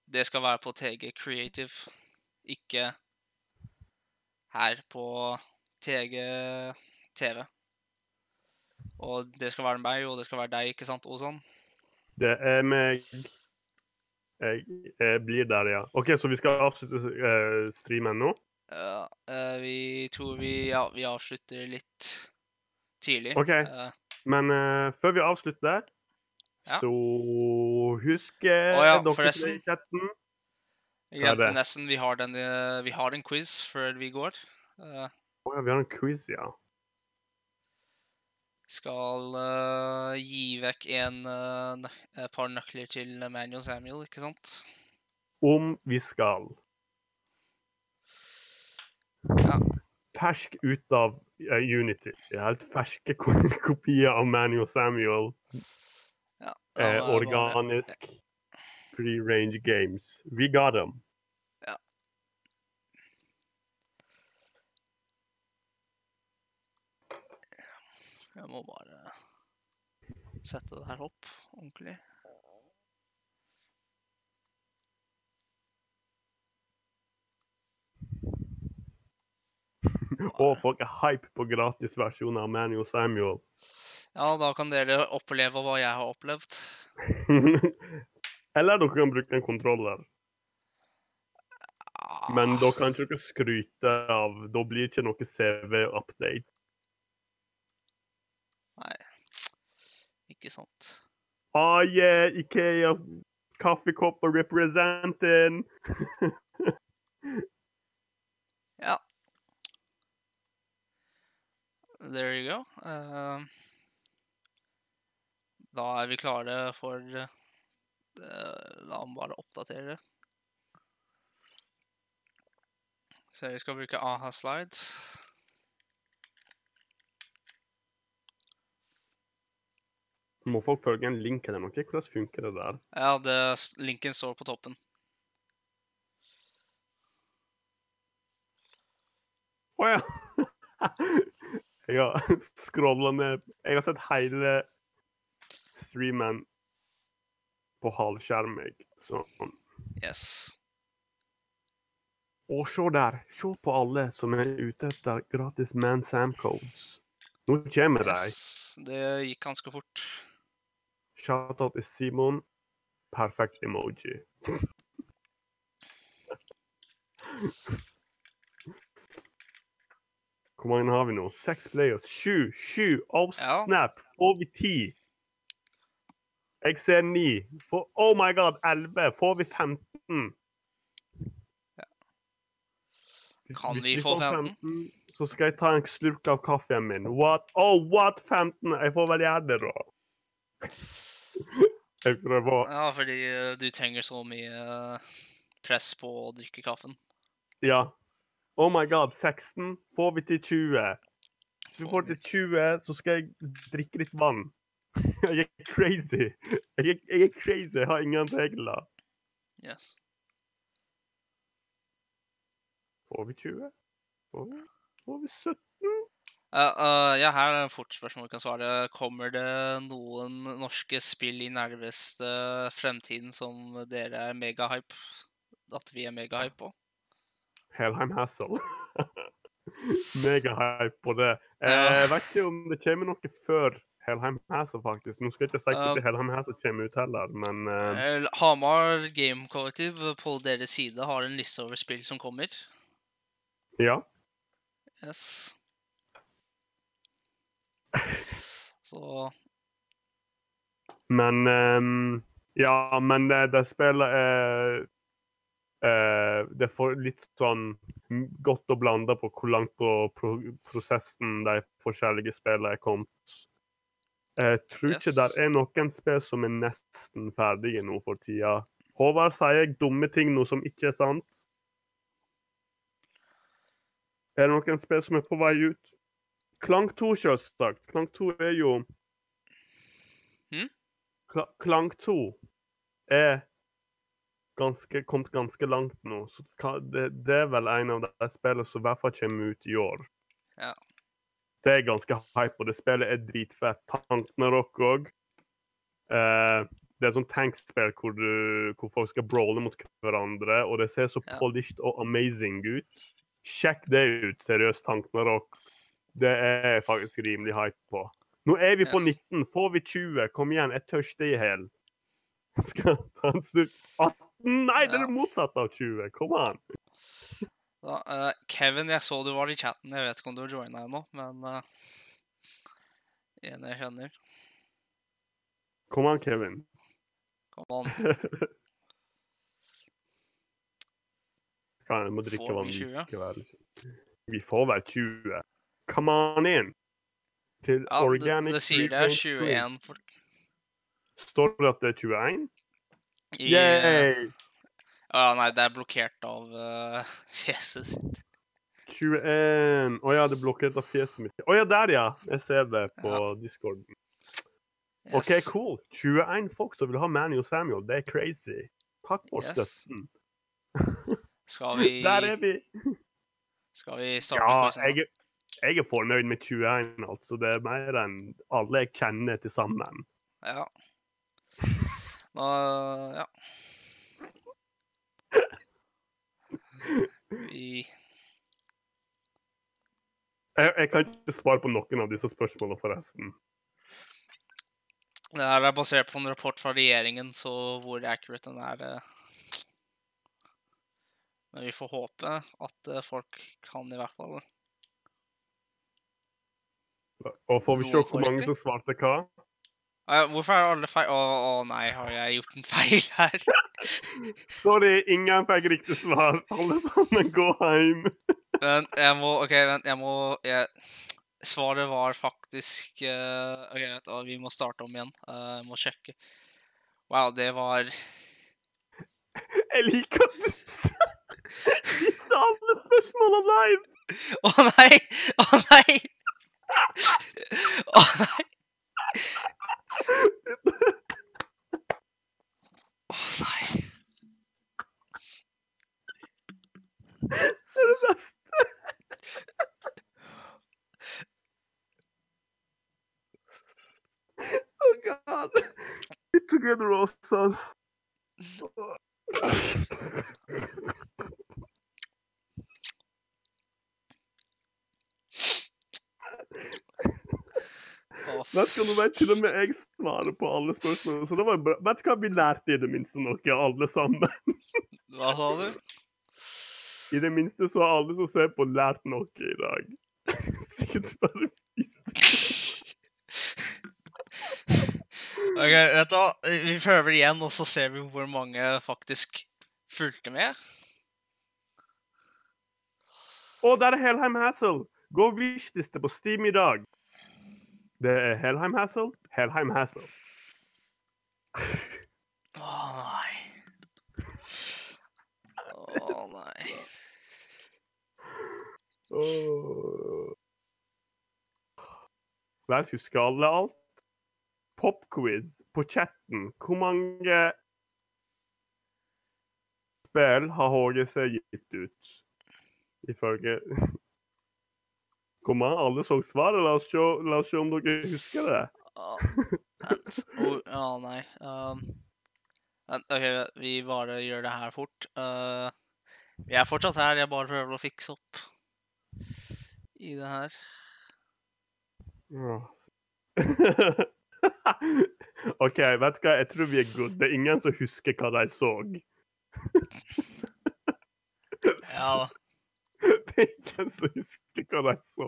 det skal være på T G Creative, ikke her på T G T V. Og det skal være meg, og det skal være deg, ikke sant, Ozan? Det er meg. Jeg, jeg blir der, ja. Ok, så vi skal avslutte uh, streamen nå? Ja, uh, vi tror vi, ja, vi avslutter litt tidlig. Ok. Uh, Men uh, før vi avslutter, ja. Så husk uh, oh, ja, dere i chatten. Jeg glemte nesten, vi har, den, uh, vi har en quiz før vi går. Uh, oh, ja, vi har en quiz, ja. Skal uh, gi vekk en uh, et par nøkler til Emmanuel Samuel, ikke sant? Om vi skal. Ja. Fersk ut av uh, Unity. Det er helt ferske kopier av Emmanuel Samuel. Ja, eh, organisk. Bare, ja. Free range games. We got them. Ja. Jeg må bare sette det her opp ordentlig. Og folk er hype på gratisversjonen av Emmanuel Samuel. Ja, da kan dere oppleve hva jeg har opplevd. Eller dere kan bruke en kontroller. Men da kan ikke dere skryte av, da blir ikke noe C V-update. Nei, ikke sant. Ah, yeah, Ikea, kaffekopper representing! Ja. There you go. Uh, da er vi klare for uh, la meg bare oppdatere. Så jeg skal bruke A H slides. Må folk følge en link eller noe? Hvordan funker det der? Ja, det, linken står på toppen. Åja! Oh, jeg har scrollet ned. Jeg har sett hele streamen på halvskjerm, jeg. Sånn. Yes. Og se der. Se på alle som er ute etter gratis Man Sam codes. Nå kommer deg. Yes, det gikk ganske fort. Shoutout til Simon. Perfekt emoji. Hvor mange har vi nå? Seks players. Sju, sju. Oh, snap. Over ti. Jeg ser ni. For, oh my god, elleve. Får vi femten? Ja. Kan vi få femten? Så skal jeg ta en slurk av kaffen min. What? Oh, what? femten? Jeg får vel gjøre det da. Jeg prøver. Ja, fordi du trenger så mye press på å drikke kaffen. Ja. Oh my god, seksten får vi til tjue. Hvis vi får til tjue, så skal jeg drikke litt vann. Jeg er crazy. Jeg er, jeg er crazy, jeg har ingen regler. Yes. Får vi tjue? Får vi? Får vi sytten? Uh, uh, ja, her er en fort spørsmål kan svare. Kommer det noen norske spill i nærmeste fremtiden som dere er megahype? At vi er megahype på? Helheim Hassel. Megahype på det. Jeg vet ikke om det kommer noe før Helheim Hassel, faktisk. Nå skal jeg ikke si at uh, Helheim Hassel kommer ut heller, men... Uh... Hamar Game Collective på deres side har en liste over spill som kommer. Ja. Yes. Så. Men um, ja, men det, det spillet er uh, det får litt sånn godt å blande på hvor langt på pro prosessen de forskjellige spillene er kommet. Jeg tror yes. ikke det er noen spill som er nesten ferdige nå for tida. Håvard sier jeg dumme ting nå som ikke er sant. Er det noen spill som er på vei ut? Klang to, selvsagt. Klang to er jo... Hm? Kla Klang to er ganske, kommet ganske langt nå. Så det, det er vel en av de spillene som i hvert fall kommer ut i år. Ja. Det er ganske hype, og det spillet er dritfett. Tanknarok også. Eh, det er et sånt tankspill hvor, du, hvor folk skal brawle mot hverandre, og det ser så ja. polished og amazing ut. Sjekk det ut, seriøst, Tanknarok. Det er faktisk rimelig hype på. Nå er vi på yes. nitten. Får vi tjue? Kom igjen, jeg tørste i hel. Skal ta en slutt. atten? Nei, ja. det er det motsatte av tjue. Kom an. Da, uh, Kevin, jeg så du var i chatten. Jeg vet ikke om du har joinet ennå, men uh, En jag känner. Kom an Kevin. Kom an. Fan, jag må dricka vann ikväll. Vi får väl tjugo. Come on in. Till ja, organic. Det, det ser det är tjugoett folk. Står det att det är tjugoett? I, yay! Ja, nej, det är blockerat av uh, fjeset. tjugoett. Och jag hade blockerat av fjeset mitt. Och ja, där ja. Jag ser det på ja. Discord. Yes. Okej, okay, cool. tjugoett folk som vill ha Manny och Samuel. Det är crazy. Tack för stötten. Ska vi... Där är vi. Ska vi starta? Ja, jag, jag är förnöjd med tjugoett alltså. Det är mer än alla jag känner tillsammans. Ja. Uh, ja. Vi... Jag, jag kan inte svara på någon av dessa frågor förresten. Det här är baserat på en rapport från regeringen, så hur accurate den är det. Men vi får håpe att folk kan i hvert fall. Och får vi se hur många som svarte hva? Uh, hvorfor er alle feil? Å oh, oh, nei, har jeg gjort en feil her? Sorry, ingen fikk riktig svar. Alle sammen, gå hjem. Vent, jeg må, ok, vent, jeg må, jeg... Svaret var faktisk, uh, ok, vent, uh, vi må starte om igjen. Uh, jeg må sjekke. Wow, det var... Jeg liker at du sa... Vi sa alle spørsmålene live! Å oh, nei! Å oh, nei! Å oh, nei! Åh oh, nej. Det är det bästa. Oh god. Get together also. Det ska nog vara till och med jag svarar på alla frågor. Så det var bra. Vet du vad vi lärde i det minsta nog alla samman? Vad sa du? I det minsta så har alla som ser på lärt något idag. Sikkert bara visst. Okej, vet du, vi prövar igen och så ser vi hur många faktiskt följde med. Och där är Helheim Hassel. Gå och visste på Steam idag. Det är Helheim Hassel, Helheim Hassel. Åh nej. Åh nej. Lär huska alla allt. Popquiz på chatten. Hur många spel har Håge sig gitt ut? I förge... Kom an, alle såg svaret. La oss se, la oss se om dere husker det. Ja, oh, oh, nei. Um, ok, vi bare gjør det her fort. Uh, vi er fortsatt her, jeg bare prøver å fikse opp i det her. Oh. Ok, vet du hva? Jeg tror vi er good. Det er ingen som husker hva de såg. Ja da. Det er ingen som husker hva jeg så.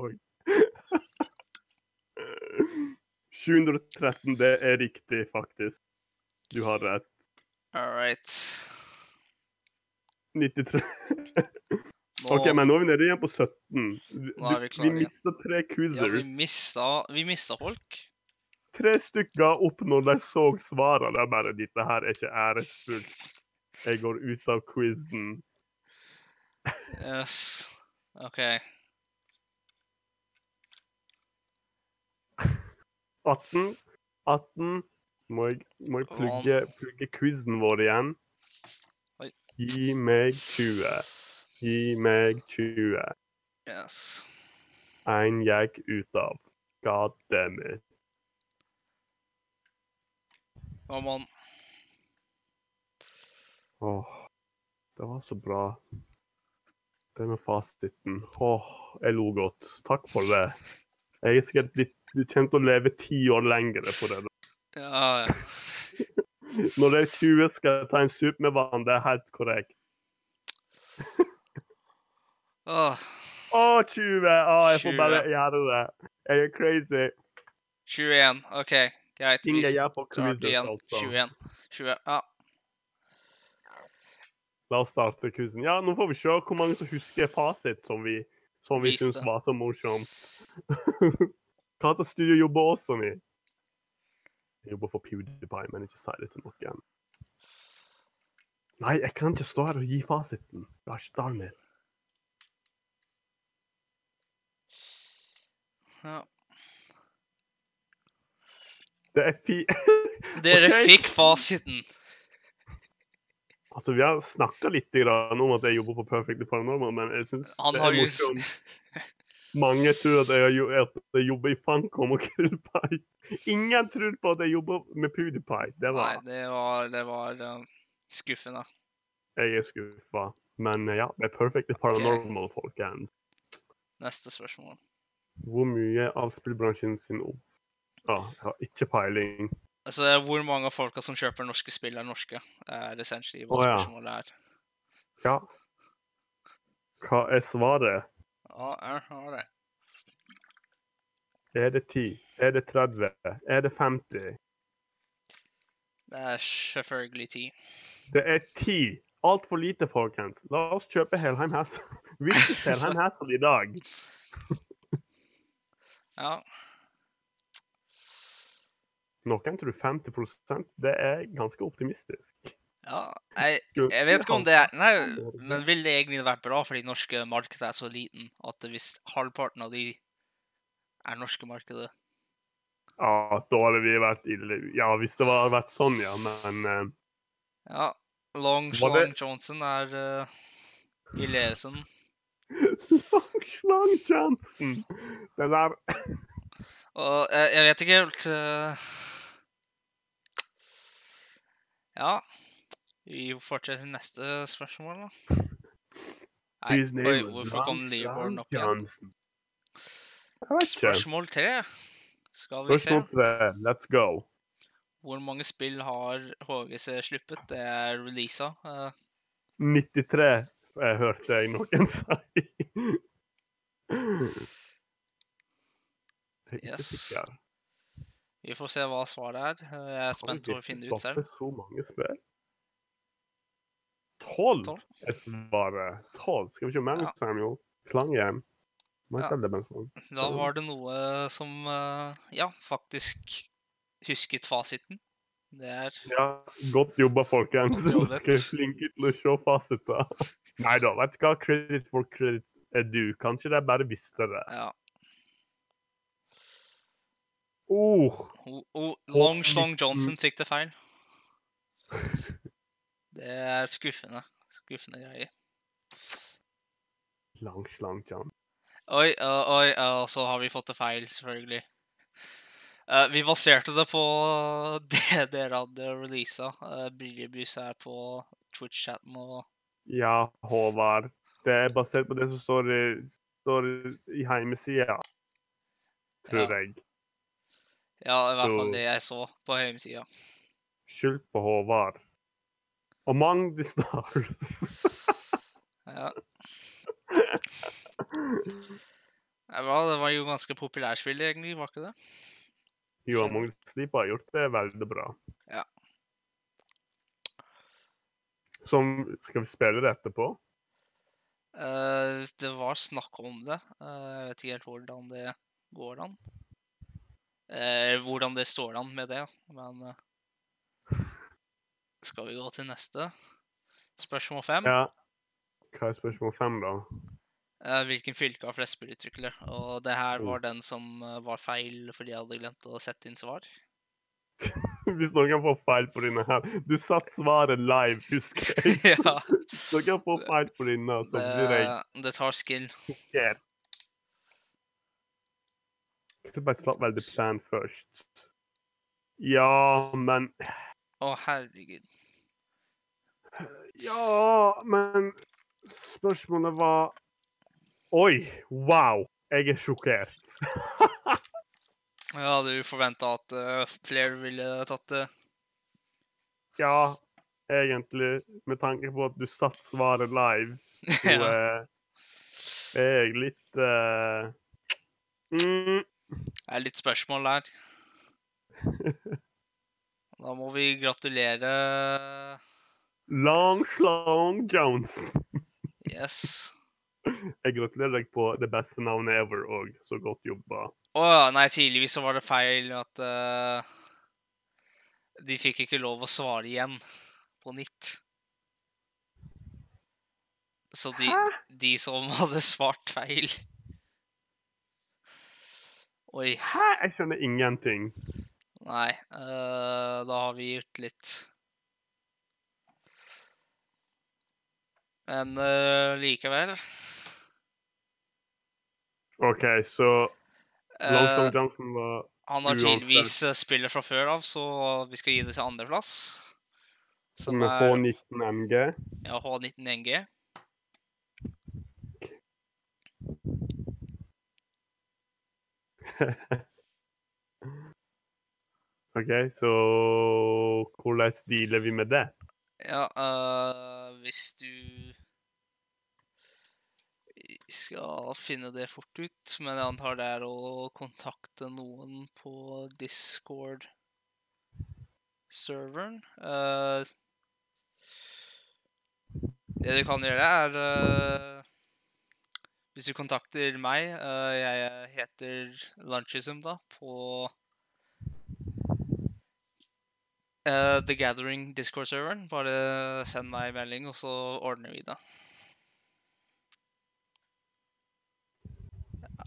sju hundre og tretten, det er riktig faktisk. Du har rett. All right. nittiotre. Nå... Ok, men nå er vi nede igjen på sytten. Du, vi, vi mistet tre quizzers. Ja, vi mistet, vi mistet folk. Tre stykker opp når de så svarene. Det er bare, dette her er ikke æresfullt. Jeg går ut av quizzen. Yes. Okay. atten, atten. Må jeg, må jeg plugge, plugge quizzen vår igjen. Oi. Gi meg tjue. Gi meg tjue. Yes. En gikk ut av. God damn it. Come on. Åh, det var så bra. Det med fasiten. Åh, jeg lo godt. Takk for det. Jeg er sikkert blitt, du kommer til å leve ti år lengre på det. Ja, ja. Når det er tjue skal jeg ta en sup med vann, det er helt korrekt. Åh, oh. oh, tjue! Åh, oh, jeg får bare gjøre det. Jeg er crazy. tjugoett, okej. Okay. Inga japp också vidare alltså. tjugoett, tjugoett, ja. La oss starte kursen. Ja, nå får vi se hvor mange som husker fasit som vi, som vi synes var så morsomt. Hva heter studio jobber også med? Jeg jobber for PewDiePie, men ikke sier det til noen. Nei, jeg kan ikke stå her og gi fasiten. Jeg har ikke der med. Ja. Det er fi... Dere okay. Fikk fasiten. Alltså vi har snackat lite grann om att jag jobbar på Perfect Paranormal, men jag syns han har ju många tror att jag att jag jobbar i Funcom och PewDiePie. Ingen tror på att jag jobbar med PewDiePie. Det var nej, det var det var uh, skuffande. Jag är skuffa, men ja, med Perfect Paranormal okay. Folk än. Nästa fråga. Hur mycket av spelbranschen sin ord? Ja, jag har inte peiling. Alltså hur många folk som köper norska spel är norska är essentiellt vad spörsmålet är. Ja. Vad är svaret? Ja, är har det. Är det tio? Är det trettio? Är det femtio? Det är självklart tio. Det är tio. Allt för lite folk ens. Låt oss köpa Helheim Hassel. Vi köper Helheim Hassel idag. Ja. Någon tror femtio procent, det är ganska optimistisk. Ja, jag, jag vet inte om det är, nej, men vill det egentligen vara bra för de norska marknaden är så liten att visst halvparten av de är norska marknaden. Ja, då hade vi varit illa. Ja, visst det var varit sån ja, men ja, Long Long Johnson är uh, i läsen. Long Long Johnson. Det där. Och jag, jag vet inte helt uh... Ja, vi fortsetter neste spørsmål da. Nei, oi, hvorfor kom Leoborn opp igjen? Spørsmål tre. Skal vi se. Let's go. Hvor mange spill har H G C sluppet? Det er releasa. Uh... nittiotre, jeg hørte jeg noen si. Yes. Vi får se hva svaret er. Jeg er spent på å finne ut selv. Har vi så mange spill? tolv er svaret. tolv. Skal vi se mer om Samuel? Klanghjem. Da var det noe som, ja, faktisk husket fasiten. Det er... Ja, godt jobba, folkens. Dere er flinke til å se fasiten. Neida, vet du hva? Credit for credit er du. Kanskje det er bare visste det. Ja. Oh. Oh, oh, Long Long Johnson fikk det feil. Det er skuffende. Skuffende greier. Long Long Johnson. Oi, uh, oi, uh, så har vi fått det feil, selvfølgelig. Uh, vi baserte det på det dere hadde releaset. Uh, Briljebus er på Twitch-chatten og... Ja, Håvard. Det er basert på det som står i, står i heimesiden. Tror ja. Jeg. Ja, i hvert fall det jeg så på hjemmesiden. Skyld på Håvard. Among the stars. Ja. Det var, det var jo ganske populærspill egentlig, var ikke det? Jo, Among the Sleep har gjort det veldig bra. Ja. Som, skal vi spille det etterpå? Uh, det var snakk om det. Uh, jeg vet ikke helt hvordan det går an. Eh, hvordan det står an med det, men eh, skal vi gå til neste? Spørsmål fem? Ja, hva er spørsmål fem da? Eh, hvilken fylke har flest spillutvikler? Og det her var den som var feil fordi jeg hadde glemt å sette inn svar. Hvis noen kan få feil på dine her. Du satt svaret live, husker jeg. Ja. Noen kan få feil på dine, så blir jeg... Det tar skill. Yeah. Jag skulle bara slå väldigt plan först. Ja, men... Åh, oh, herregud. Ja, men... Spørsmålet var... Oj, wow! Jag är chockad. Ja, du förväntade att uh, fler ville tatt det. Uh... Ja, egentligen. Med tanke på att du satt svaret live. Så uh, är jag lite... Uh... Mm. Det er litt spørsmål der. Da må vi gratulere Long Slong Johnson. Yes. Jeg gratulerer deg på det beste navnet ever, og så godt jobba. Åja, oh, nei, tidligvis så var det feil at uh, de fikk ikke lov å svare igjen på nytt. Så de, de som hadde svart feil. Oi. Hæ? Jeg skjønner ingenting. Nei, uh, da har vi gjort litt. Men uh, likevel... Ok, så Longstone Johnson var uh, han har tydeligvis spillet fra før av, så vi skal gi det til andreplass. Som er H nitten N G. Ja, H nitten N G. Ok, så hvordan dealer vi med det? Ja, uh, hvis du... Vi skal finne det fort ut, men jeg antar det er å kontakte noen på Discord-serveren. Uh, det du kan gjøre er, uh, hvis du kontakter meg, uh, jeg heter Lunchism da, på uh, The Gathering Discord-serveren. Bare send meg en melding, og så ordner vi det.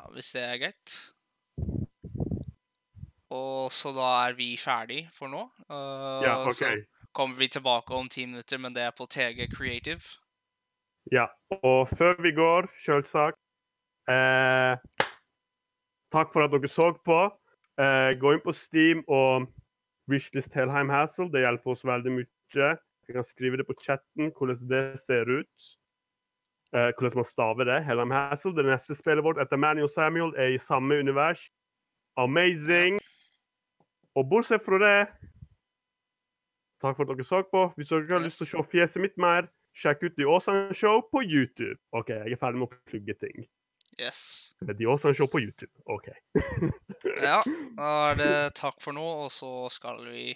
Hvis det er greit. Og så da er vi ferdig for nå. Uh, ja, ok. Så kommer vi tilbake om ti minutter, men det er på T G Creative. Ja, og før vi går, selvsagt. Eh, takk for at dere så på. Eh, gå inn på Steam og Wishlist Helheim Hassel. Det hjelper oss veldig mye. Vi kan skrive det på chatten, hvordan det ser ut. Uh, hvordan man staver det, Helheim Hassel. Det neste spillet vårt etter Manny og Samuel er i samme univers. Amazing! Og bortsett fra det, takk for at dere så på. Hvis dere har yes. lyst til å se fjeset mitt mer, sjekk ut The Awesome Show på YouTube. Ok, jeg er ferdig med å plugge ting. Yes. The Awesome Show på YouTube, ok. Ja, da er det takk for nå, og så skal vi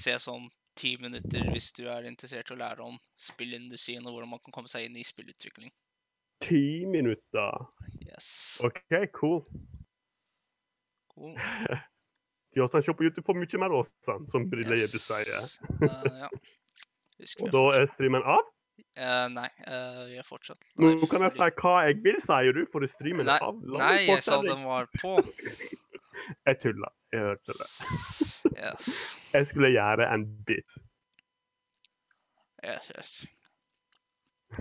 ses om ti minutter hvis du er interessert i å lære om spillindustrien og hvordan man kan komme seg inn i spillutvikling. Ti minutter? Yes. Ok, cool. Cool. De også ser på YouTube for mye mer åsene, som Brille yes. Jebus sier. uh, ja. Og da er streamen av? Uh, nei, uh, vi er fortsatt. Nei, nå kan jeg si hva jeg vil, sier du, for streamen nei, av. La nei, jeg sa den var på. Jeg tullet. Jeg hørte det. Yes. Jeg skulle gjøre en bit. Yes, yes.